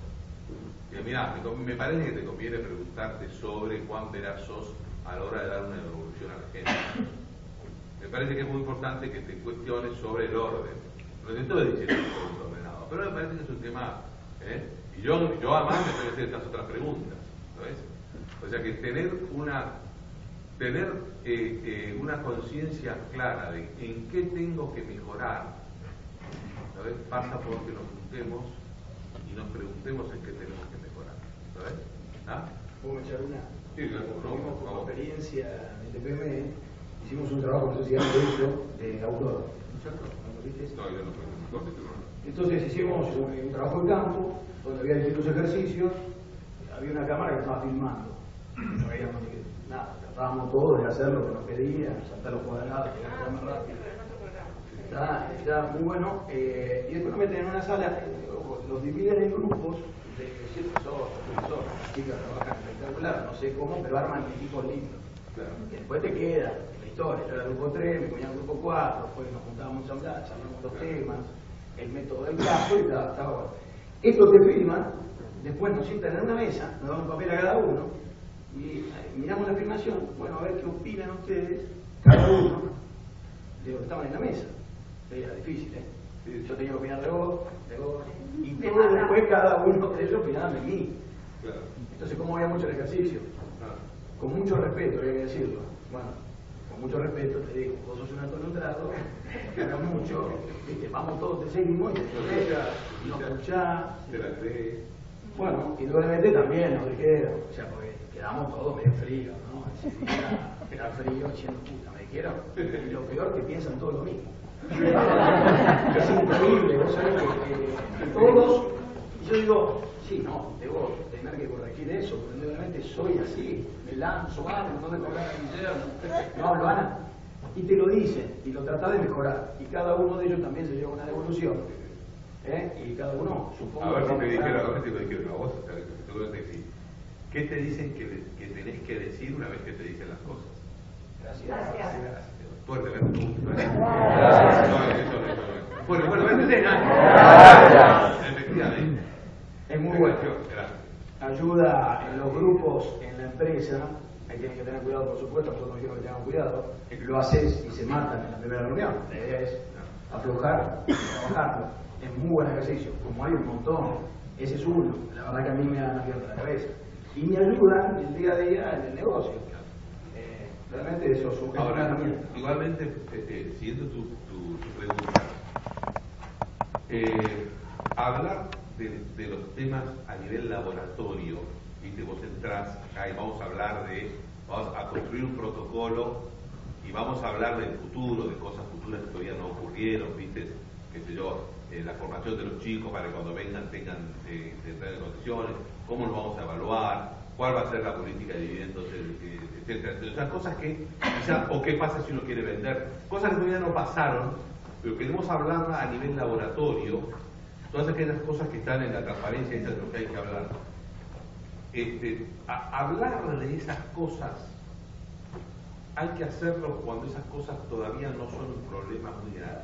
Y mirá, me, me parece que te conviene preguntarte sobre cuán veraz sos a la hora de dar una devolución a la gente. Me parece que es muy importante que te cuestiones sobre el orden. No te estoy diciendo que es ordenado, pero me parece que es un tema... ¿eh? Y yo, yo además me parece estas otras preguntas. ¿Sabes? O sea que tener una... tener eh, eh, una conciencia clara de en qué tengo que mejorar, ¿sabes? Pasa porque nos juntemos y nos preguntemos en qué tenemos que mejorar, ¿sabes? ¿Ah? ¿Puedo echar una? Sí, claro. Tuvimos como experiencia en el P Y M E, hicimos un trabajo, no sé si ya lo he hecho, de Aurora. ¿No? No, yo no. Entonces hicimos un trabajo de campo, donde había distintos ejercicios, había una cámara que estaba filmando, no veíamos ni nada. Tratábamos todos de hacer lo que nos pedían, saltar los cuadrados, tirar la más rápido. Está, está muy bueno. Eh, y después nos meten en una sala, los dividen en grupos de siete personas, personas, chicas trabajan espectacular, no sé cómo, pero arman equipos lindos. Claro. Después te queda la historia, yo era el grupo tres, me ponía el grupo cuatro, después nos juntábamos a hablar, charlábamos los temas, el método del caso y estaba, estaba bueno. Esto te filman, después nos sientan en una mesa, nos dan un papel a cada uno. Y miramos la filmación, bueno, a ver qué opinan ustedes, cada uno, de lo que estaban en la mesa. Era difícil, ¿eh? Sí. Yo tenía que opinar de vos, de vos, y después, después cada uno de ellos opinaba de mí. Claro. Entonces, como había mucho el ejercicio, claro. Con mucho respeto, había que decirlo. Bueno, con mucho respeto te digo, vos sos un alto neutral, ganas mucho, ¿viste? Vamos todos, te seguimos, y te escuchás, y nos escuchás. Bueno, y indudablemente también nos dijeron, o sea, porque quedamos todos medio fríos, ¿no? Ese día era frío, diciendo, puta, me dijeron. Y lo peor que piensan todos lo mismo. Es increíble, vos sabés que eh, todos, y yo digo, sí, no, debo tener que corregir eso, porque indudablemente soy así, me lanzo, ah, no me corregí el no hablo, Ana. Y te lo dicen, y lo tratás de mejorar, y cada uno de ellos también se lleva una devolución. ¿Eh? Y cada uno, supongo... A ver si te dijeron, a ver si te dijeron a vos, o sea, seguramente sí. ¿Qué te dicen que, que tenés que decir una vez que te dicen las cosas? Gracias. Gracias. Fuerte, gracias. Gracias. No, eso no, eso no. Bueno, bueno, vente, ¿no? Gracias. Efectivamente. Es muy bueno. Gracias. Ayuda en los grupos, en la empresa. Ahí tienes que tener cuidado, por supuesto, nosotros nos dijimos que tengamos cuidado. Lo haces y se matan en la primera reunión. La idea es aflojar y trabajarlo. Es muy buen ejercicio, como hay un montón, ese es uno, la verdad que a mí me da abierta la cabeza. Y me ayudan el día a día en el negocio. Eh, realmente eso es un... Ahora, igualmente, eh, eh, siguiendo tu, tu, tu pregunta, eh, hablar de, de los temas a nivel laboratorio. ¿Viste? Vos entras acá y vamos a hablar de, vamos a construir un protocolo y vamos a hablar del futuro, de cosas futuras que todavía no ocurrieron, ¿viste? Qué sé yo, eh, la formación de los chicos para que cuando vengan tengan eh, de condiciones, cómo los vamos a evaluar, cuál va a ser la política de dividendos, etcétera, etcétera. O sea, cosas que quizás, o qué pasa si uno quiere vender, cosas que todavía no pasaron, pero queremos hablarla a nivel laboratorio, todas aquellas cosas que están en la transparencia, esas de lo que hay que hablar. Este, a, hablar de esas cosas hay que hacerlo cuando esas cosas todavía no son un problema muy grave.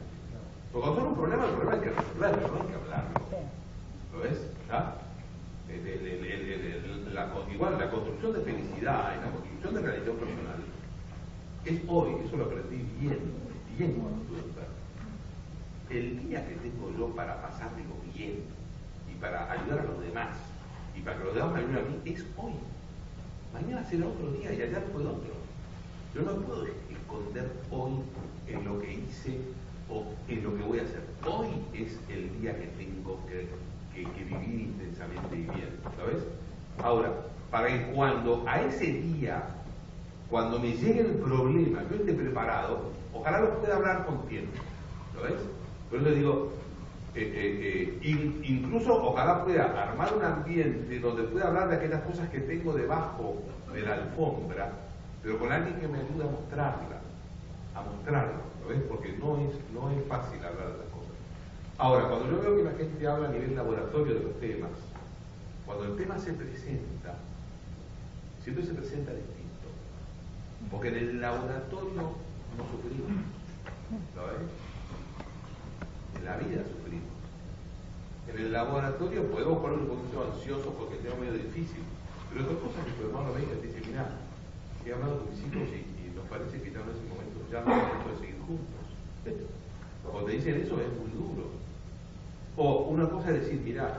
Porque cuando son un problema, el problema hay que resolverlo, no hay que hablarlo. ¿Lo ves? ¿Ah? El, el, el, el, el, la, igual, la construcción de felicidad y la construcción de realización personal es hoy, eso lo aprendí bien, bien cuando estuve en Perth. El día que tengo yo para pasármelo bien y para ayudar a los demás y para que los demás me ayuden a mí es hoy. Mañana será otro día y ayer fue otro. Yo no puedo esconder hoy en lo que hice o en lo que voy a hacer. Hoy es el día que tengo que, que, que vivir intensamente y bien, ¿sabes? Ahora, para que cuando a ese día, cuando me llegue el problema, yo esté preparado, ojalá lo pueda hablar con tiempo, ¿lo ves? Por eso digo, eh, eh, eh, incluso ojalá pueda armar un ambiente donde pueda hablar de aquellas cosas que tengo debajo de la alfombra, pero con alguien que me ayude a mostrarla, a mostrarlo, ¿lo ves? Porque no es, no es fácil hablar de las cosas. Ahora, cuando yo veo que la gente habla a nivel laboratorio de los temas, cuando el tema se presenta, siempre se presenta distinto, porque en el laboratorio no sufrimos, ¿lo ves? En la vida sufrimos. En el laboratorio podemos poner un poquito ansioso porque tenemos medio difícil, pero otra cosa que tu hermano venga y te dice, mirá, he hablado con mis hijos y, y nos parece que ya no es el momento, ya no es el momento de seguir juntos. Cuando te dicen eso es muy duro. O una cosa es decir, mirá,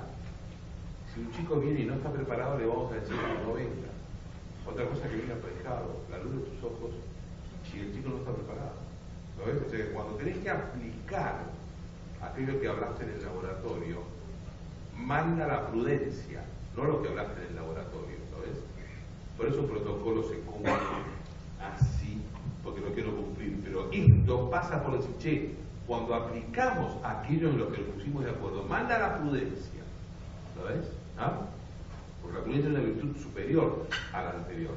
si un chico viene y no está preparado le vamos a decir que no venga. Otra cosa que viene aparejado, la luz de tus ojos, si el chico no está preparado. ¿Lo ves? O sea, cuando tenés que aplicar aquello que hablaste en el laboratorio, manda la prudencia, no lo que hablaste en el laboratorio, ¿lo ves? Por eso un protocolo se cumple así, porque lo quiero cumplir. Pero esto pasa por decir, che, cuando aplicamos aquello en lo que nos pusimos de acuerdo, manda la prudencia. ¿Lo ves? ¿Ah? Porque la prudencia es una virtud superior a la anterior.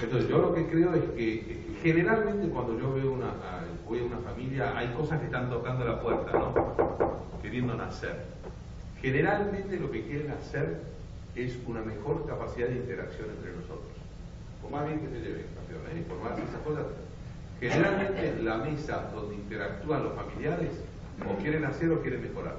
Entonces, yo lo que creo es que, es que generalmente cuando yo veo una, a, voy a una familia, hay cosas que están tocando la puerta, ¿no? Queriendo nacer. Generalmente lo que quieren hacer es una mejor capacidad de interacción entre nosotros. O más bien que se lleven, campeón, ¿eh? Por más esas cosas. Generalmente es la mesa donde interactúan los familiares o quieren hacer o quieren mejorar.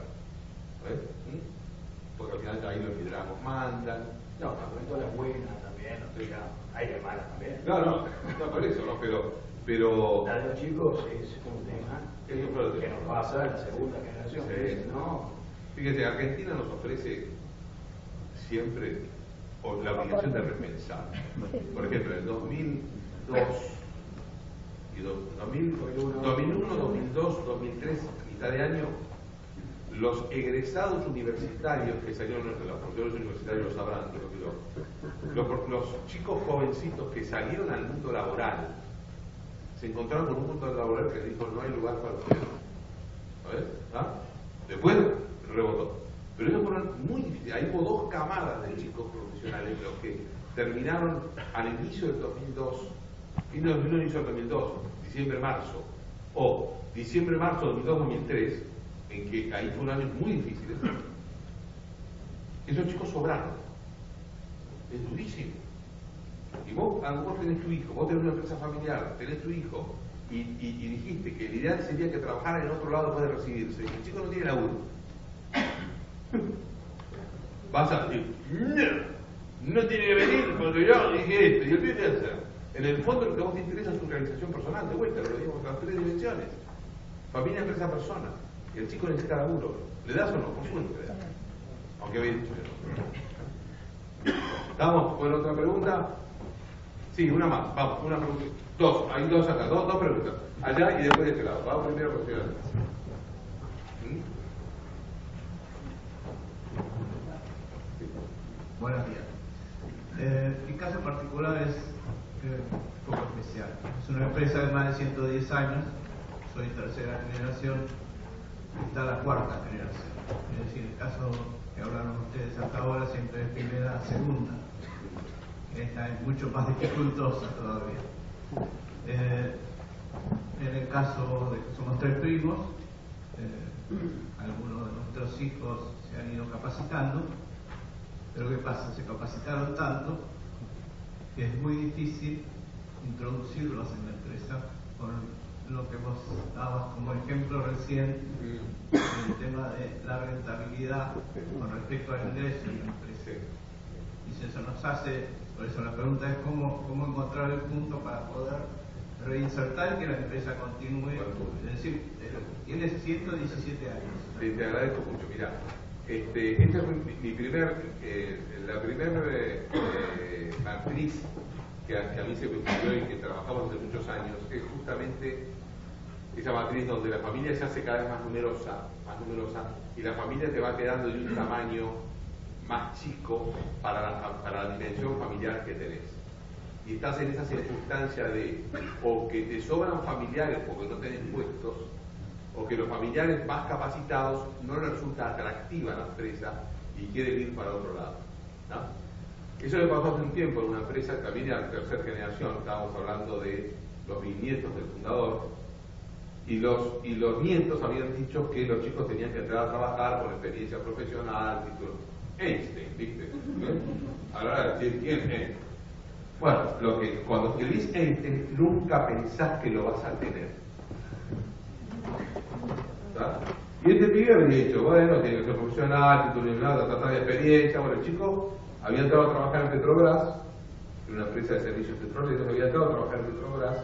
¿Ves? ¿Mm? Porque al final ahí los lideramos, mandan. No, todas las buenas también, o sea, hay de malas también. No, no, no por eso, no, pero... pero... La de los chicos es un tema que, que nos pasa en la segunda generación. Sí. Dice, no. Fíjate, Argentina nos ofrece siempre por la obligación de repensar. Por ejemplo, en dos mil dos y dos mil uno, dos mil dos, dos mil tres, mitad de año, los egresados universitarios que salieron de las profesiones universitarias, los sabrán, creo que yo, los, los chicos jovencitos que salieron al mundo laboral se encontraron con un mundo laboral que dijo no hay lugar para ustedes. ¿Sabes? ¿Ah? Después rebotó. Pero eso fue muy difícil. Ahí hubo dos camadas de chicos profesionales, los que terminaron al inicio del dos mil dos, fin de dos mil uno, inicio del dos mil dos, diciembre-marzo, o diciembre-marzo dos mil dos, dos mil tres, en que ahí fue un año muy difícil. Esos chicos sobraron. Es durísimo. Y vos, a lo mejor tenés tu hijo, vos tenés una empresa familiar, tenés tu hijo, y, y, y dijiste que el ideal sería que trabajara en otro lado después de recibirse. El chico no tiene laburo. Vas a decir, no, no tiene que venir porque yo dije esto y el pie de hacer. En el fondo lo que a vos te interesa es tu realización personal, de vuelta, lo digo con las tres dimensiones. Familia, empresa, persona. Y el chico necesita laburo. ¿Le das o no? Por suerte le das. Aunque bien pero... ¿Estamos con otra pregunta? Sí, una más, vamos, una pregunta. Dos, hay dos acá, dos, dos preguntas. Allá y después de este lado. Vamos primero con el señor. Buenos días. Eh, mi caso particular es eh, un poco especial. Es una empresa de más de ciento diez años, soy tercera generación, está la cuarta generación. Es decir, el caso que hablaron ustedes hasta ahora siempre es primera, segunda. Esta es mucho más dificultosa todavía. Eh, en el caso de que somos tres primos, eh, algunos de nuestros hijos se han ido capacitando, pero ¿qué pasa? Se capacitaron tanto que es muy difícil introducirlos en la empresa con lo que vos dabas como ejemplo recién, el tema de la rentabilidad con respecto al ingreso en la empresa. Y eso nos hace, por eso la pregunta es cómo, cómo encontrar el punto para poder reinsertar que la empresa continúe. Es decir, tiene ciento diecisiete años. Te, te agradezco mucho. Mirá, este, esta es mi, mi primer, eh, la primera eh, eh, matriz que, que a mí se construyó y que trabajamos hace muchos años, es justamente esa matriz donde la familia se hace cada vez más numerosa, más numerosa, y la familia te va quedando de un tamaño más chico para la, para la dimensión familiar que tenés. Y estás en esa circunstancia de o que te sobran familiares porque no tenés puestos, o que los familiares más capacitados no les resulta atractiva la empresa y quieren ir para otro lado, ¿no? Eso le pasó hace un tiempo en una empresa, también era la tercera generación, estábamos hablando de los bisnietos del fundador, y los, y los nietos habían dicho que los chicos tenían que entrar a trabajar con experiencia profesional, título. Einstein, ¿viste? ¿Eh? Ahora, ¿quién es? Bueno, lo que, cuando escribís Einstein, nunca pensás que lo vas a tener. ¿Está? Y este pibe había dicho, bueno, tiene que ser profesional, título de nada, trata de experiencia. Bueno, el chico había entrado a trabajar en Petrobras, en una empresa de servicios petroleros, había entrado a trabajar en Petrobras.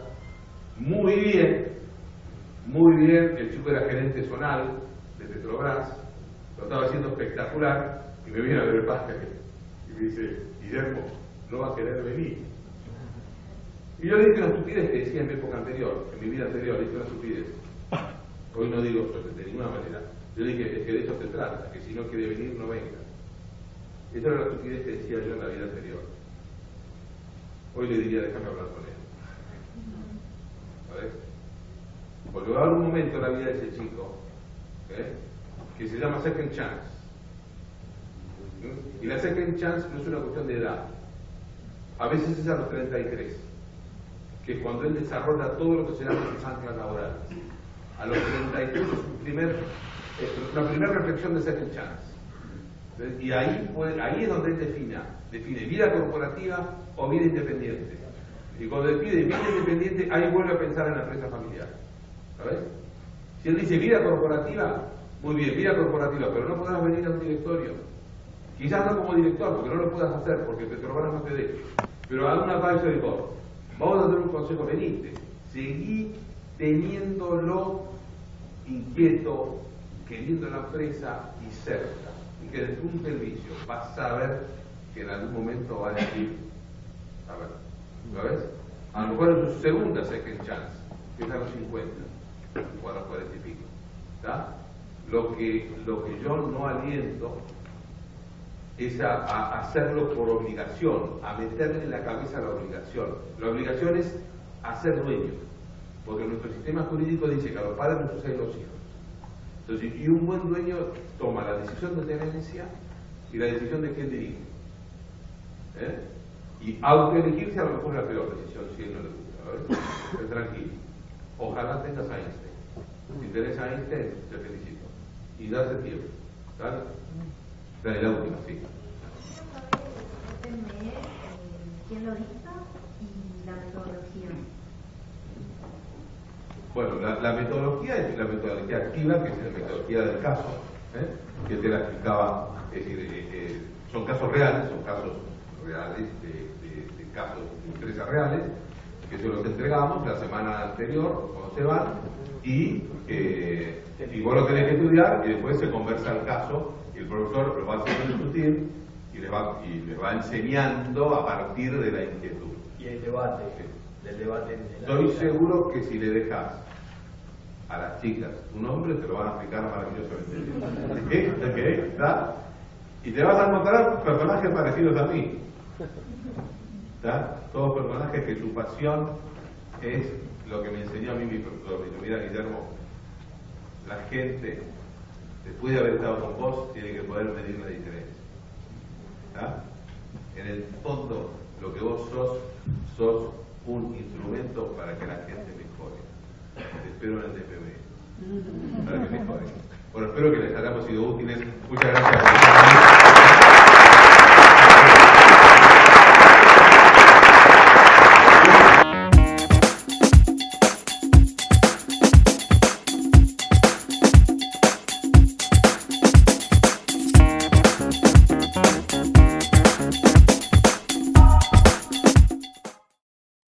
Muy bien, muy bien, el chico era gerente zonal de Petrobras, lo estaba haciendo espectacular. Y me viene a ver el pasaje y me dice, Guillermo, no va a querer venir. Y yo le dije una estupidez que decía en mi época anterior, en mi vida anterior, le dije una estupidez. Hoy no digo eso de ninguna manera. Yo le dije, es que de eso se trata, que si no quiere venir, no venga. Esa era la estupidez que decía yo en la vida anterior. Hoy le diría, déjame hablar con él. ¿Vale? Porque va a haber un momento en la vida de ese chico, ¿eh?, que se llama second chance. Y la second chance no es una cuestión de edad. A veces es a los treinta y tres, que es cuando él desarrolla todo lo que se llama sus anclas laborales. A los treinta y tres es un primer, es la primera reflexión de second chance. Y ahí, puede, ahí es donde él defina, define vida corporativa o vida independiente. Y cuando él pide vida independiente, ahí vuelve a pensar en la empresa familiar. ¿Sabes? Si él dice vida corporativa, muy bien, vida corporativa, pero no podrás venir a un directorio. Quizás no como director, porque no lo puedas hacer, porque Petrobras no te dé. Pero haz una pausa de vos. Vamos a hacer un consejo, veniste. Seguí teniéndolo inquieto, queriendo la empresa y cerca. Y que desde un servicio vas a ver que en algún momento va a decir, a ver, ¿lo ves? A lo mejor es su segunda second chance, que es a los cincuenta, o a los cuarenta y pico. ¿Está? Lo que, lo que yo no aliento es a, a hacerlo por obligación, a meterle en la cabeza la obligación. La obligación es hacer dueño, porque nuestro sistema jurídico dice que a los padres nos suceden los hijos. Entonces, y un buen dueño toma la decisión de tenencia y la decisión de quién dirige. ¿Eh? Y autoelegirse a lo mejor es la peor decisión, si él no le gusta. Pero tranquilo. Ojalá tengas a Einstein. Si tenés a Einstein, te felicito. Y ya hace tiempo. ¿Vale? Dale, la última, sí. Quiero saber el P Y M E, quién lo hizo y la metodología. Bueno, la, la metodología es la metodología activa, que es la metodología del caso, ¿eh?, que te la explicaba. Es decir, eh, eh, son casos reales, son casos reales, de, de, de casos de empresas reales, que se los entregamos la semana anterior, cuando se van, y, eh, y vos lo tenés que estudiar y después se conversa el caso. El profesor lo va haciendo discutir y le va, y le va enseñando a partir de la inquietud. Y el debate, sí. El debate en la Estoy vida. Seguro que si le dejas a las chicas un hombre, te lo van a explicar maravillosamente. ¿Está? Y te vas a encontrar personajes parecidos a mí. ¿Está? Todos personajes que su pasión es lo que me enseñó a mí mi profesor. Mira, Guillermo, la gente, después de haber estado con vos, tiene que poder medir la diferencia. ¿Está? En el fondo, lo que vos sos, sos un instrumento para que la gente mejore. Te espero en el D P M. Para que mejore. Bueno, espero que les hayamos sido útiles. Muchas gracias.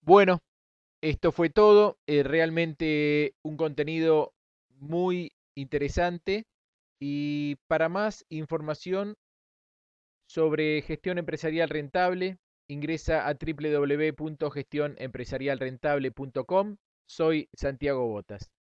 Bueno, esto fue todo. Eh, realmente un contenido muy interesante. Y para más información sobre gestión empresarial rentable, ingresa a doble u doble u doble u punto gestión empresarial rentable punto com. Soy Santiago Botas.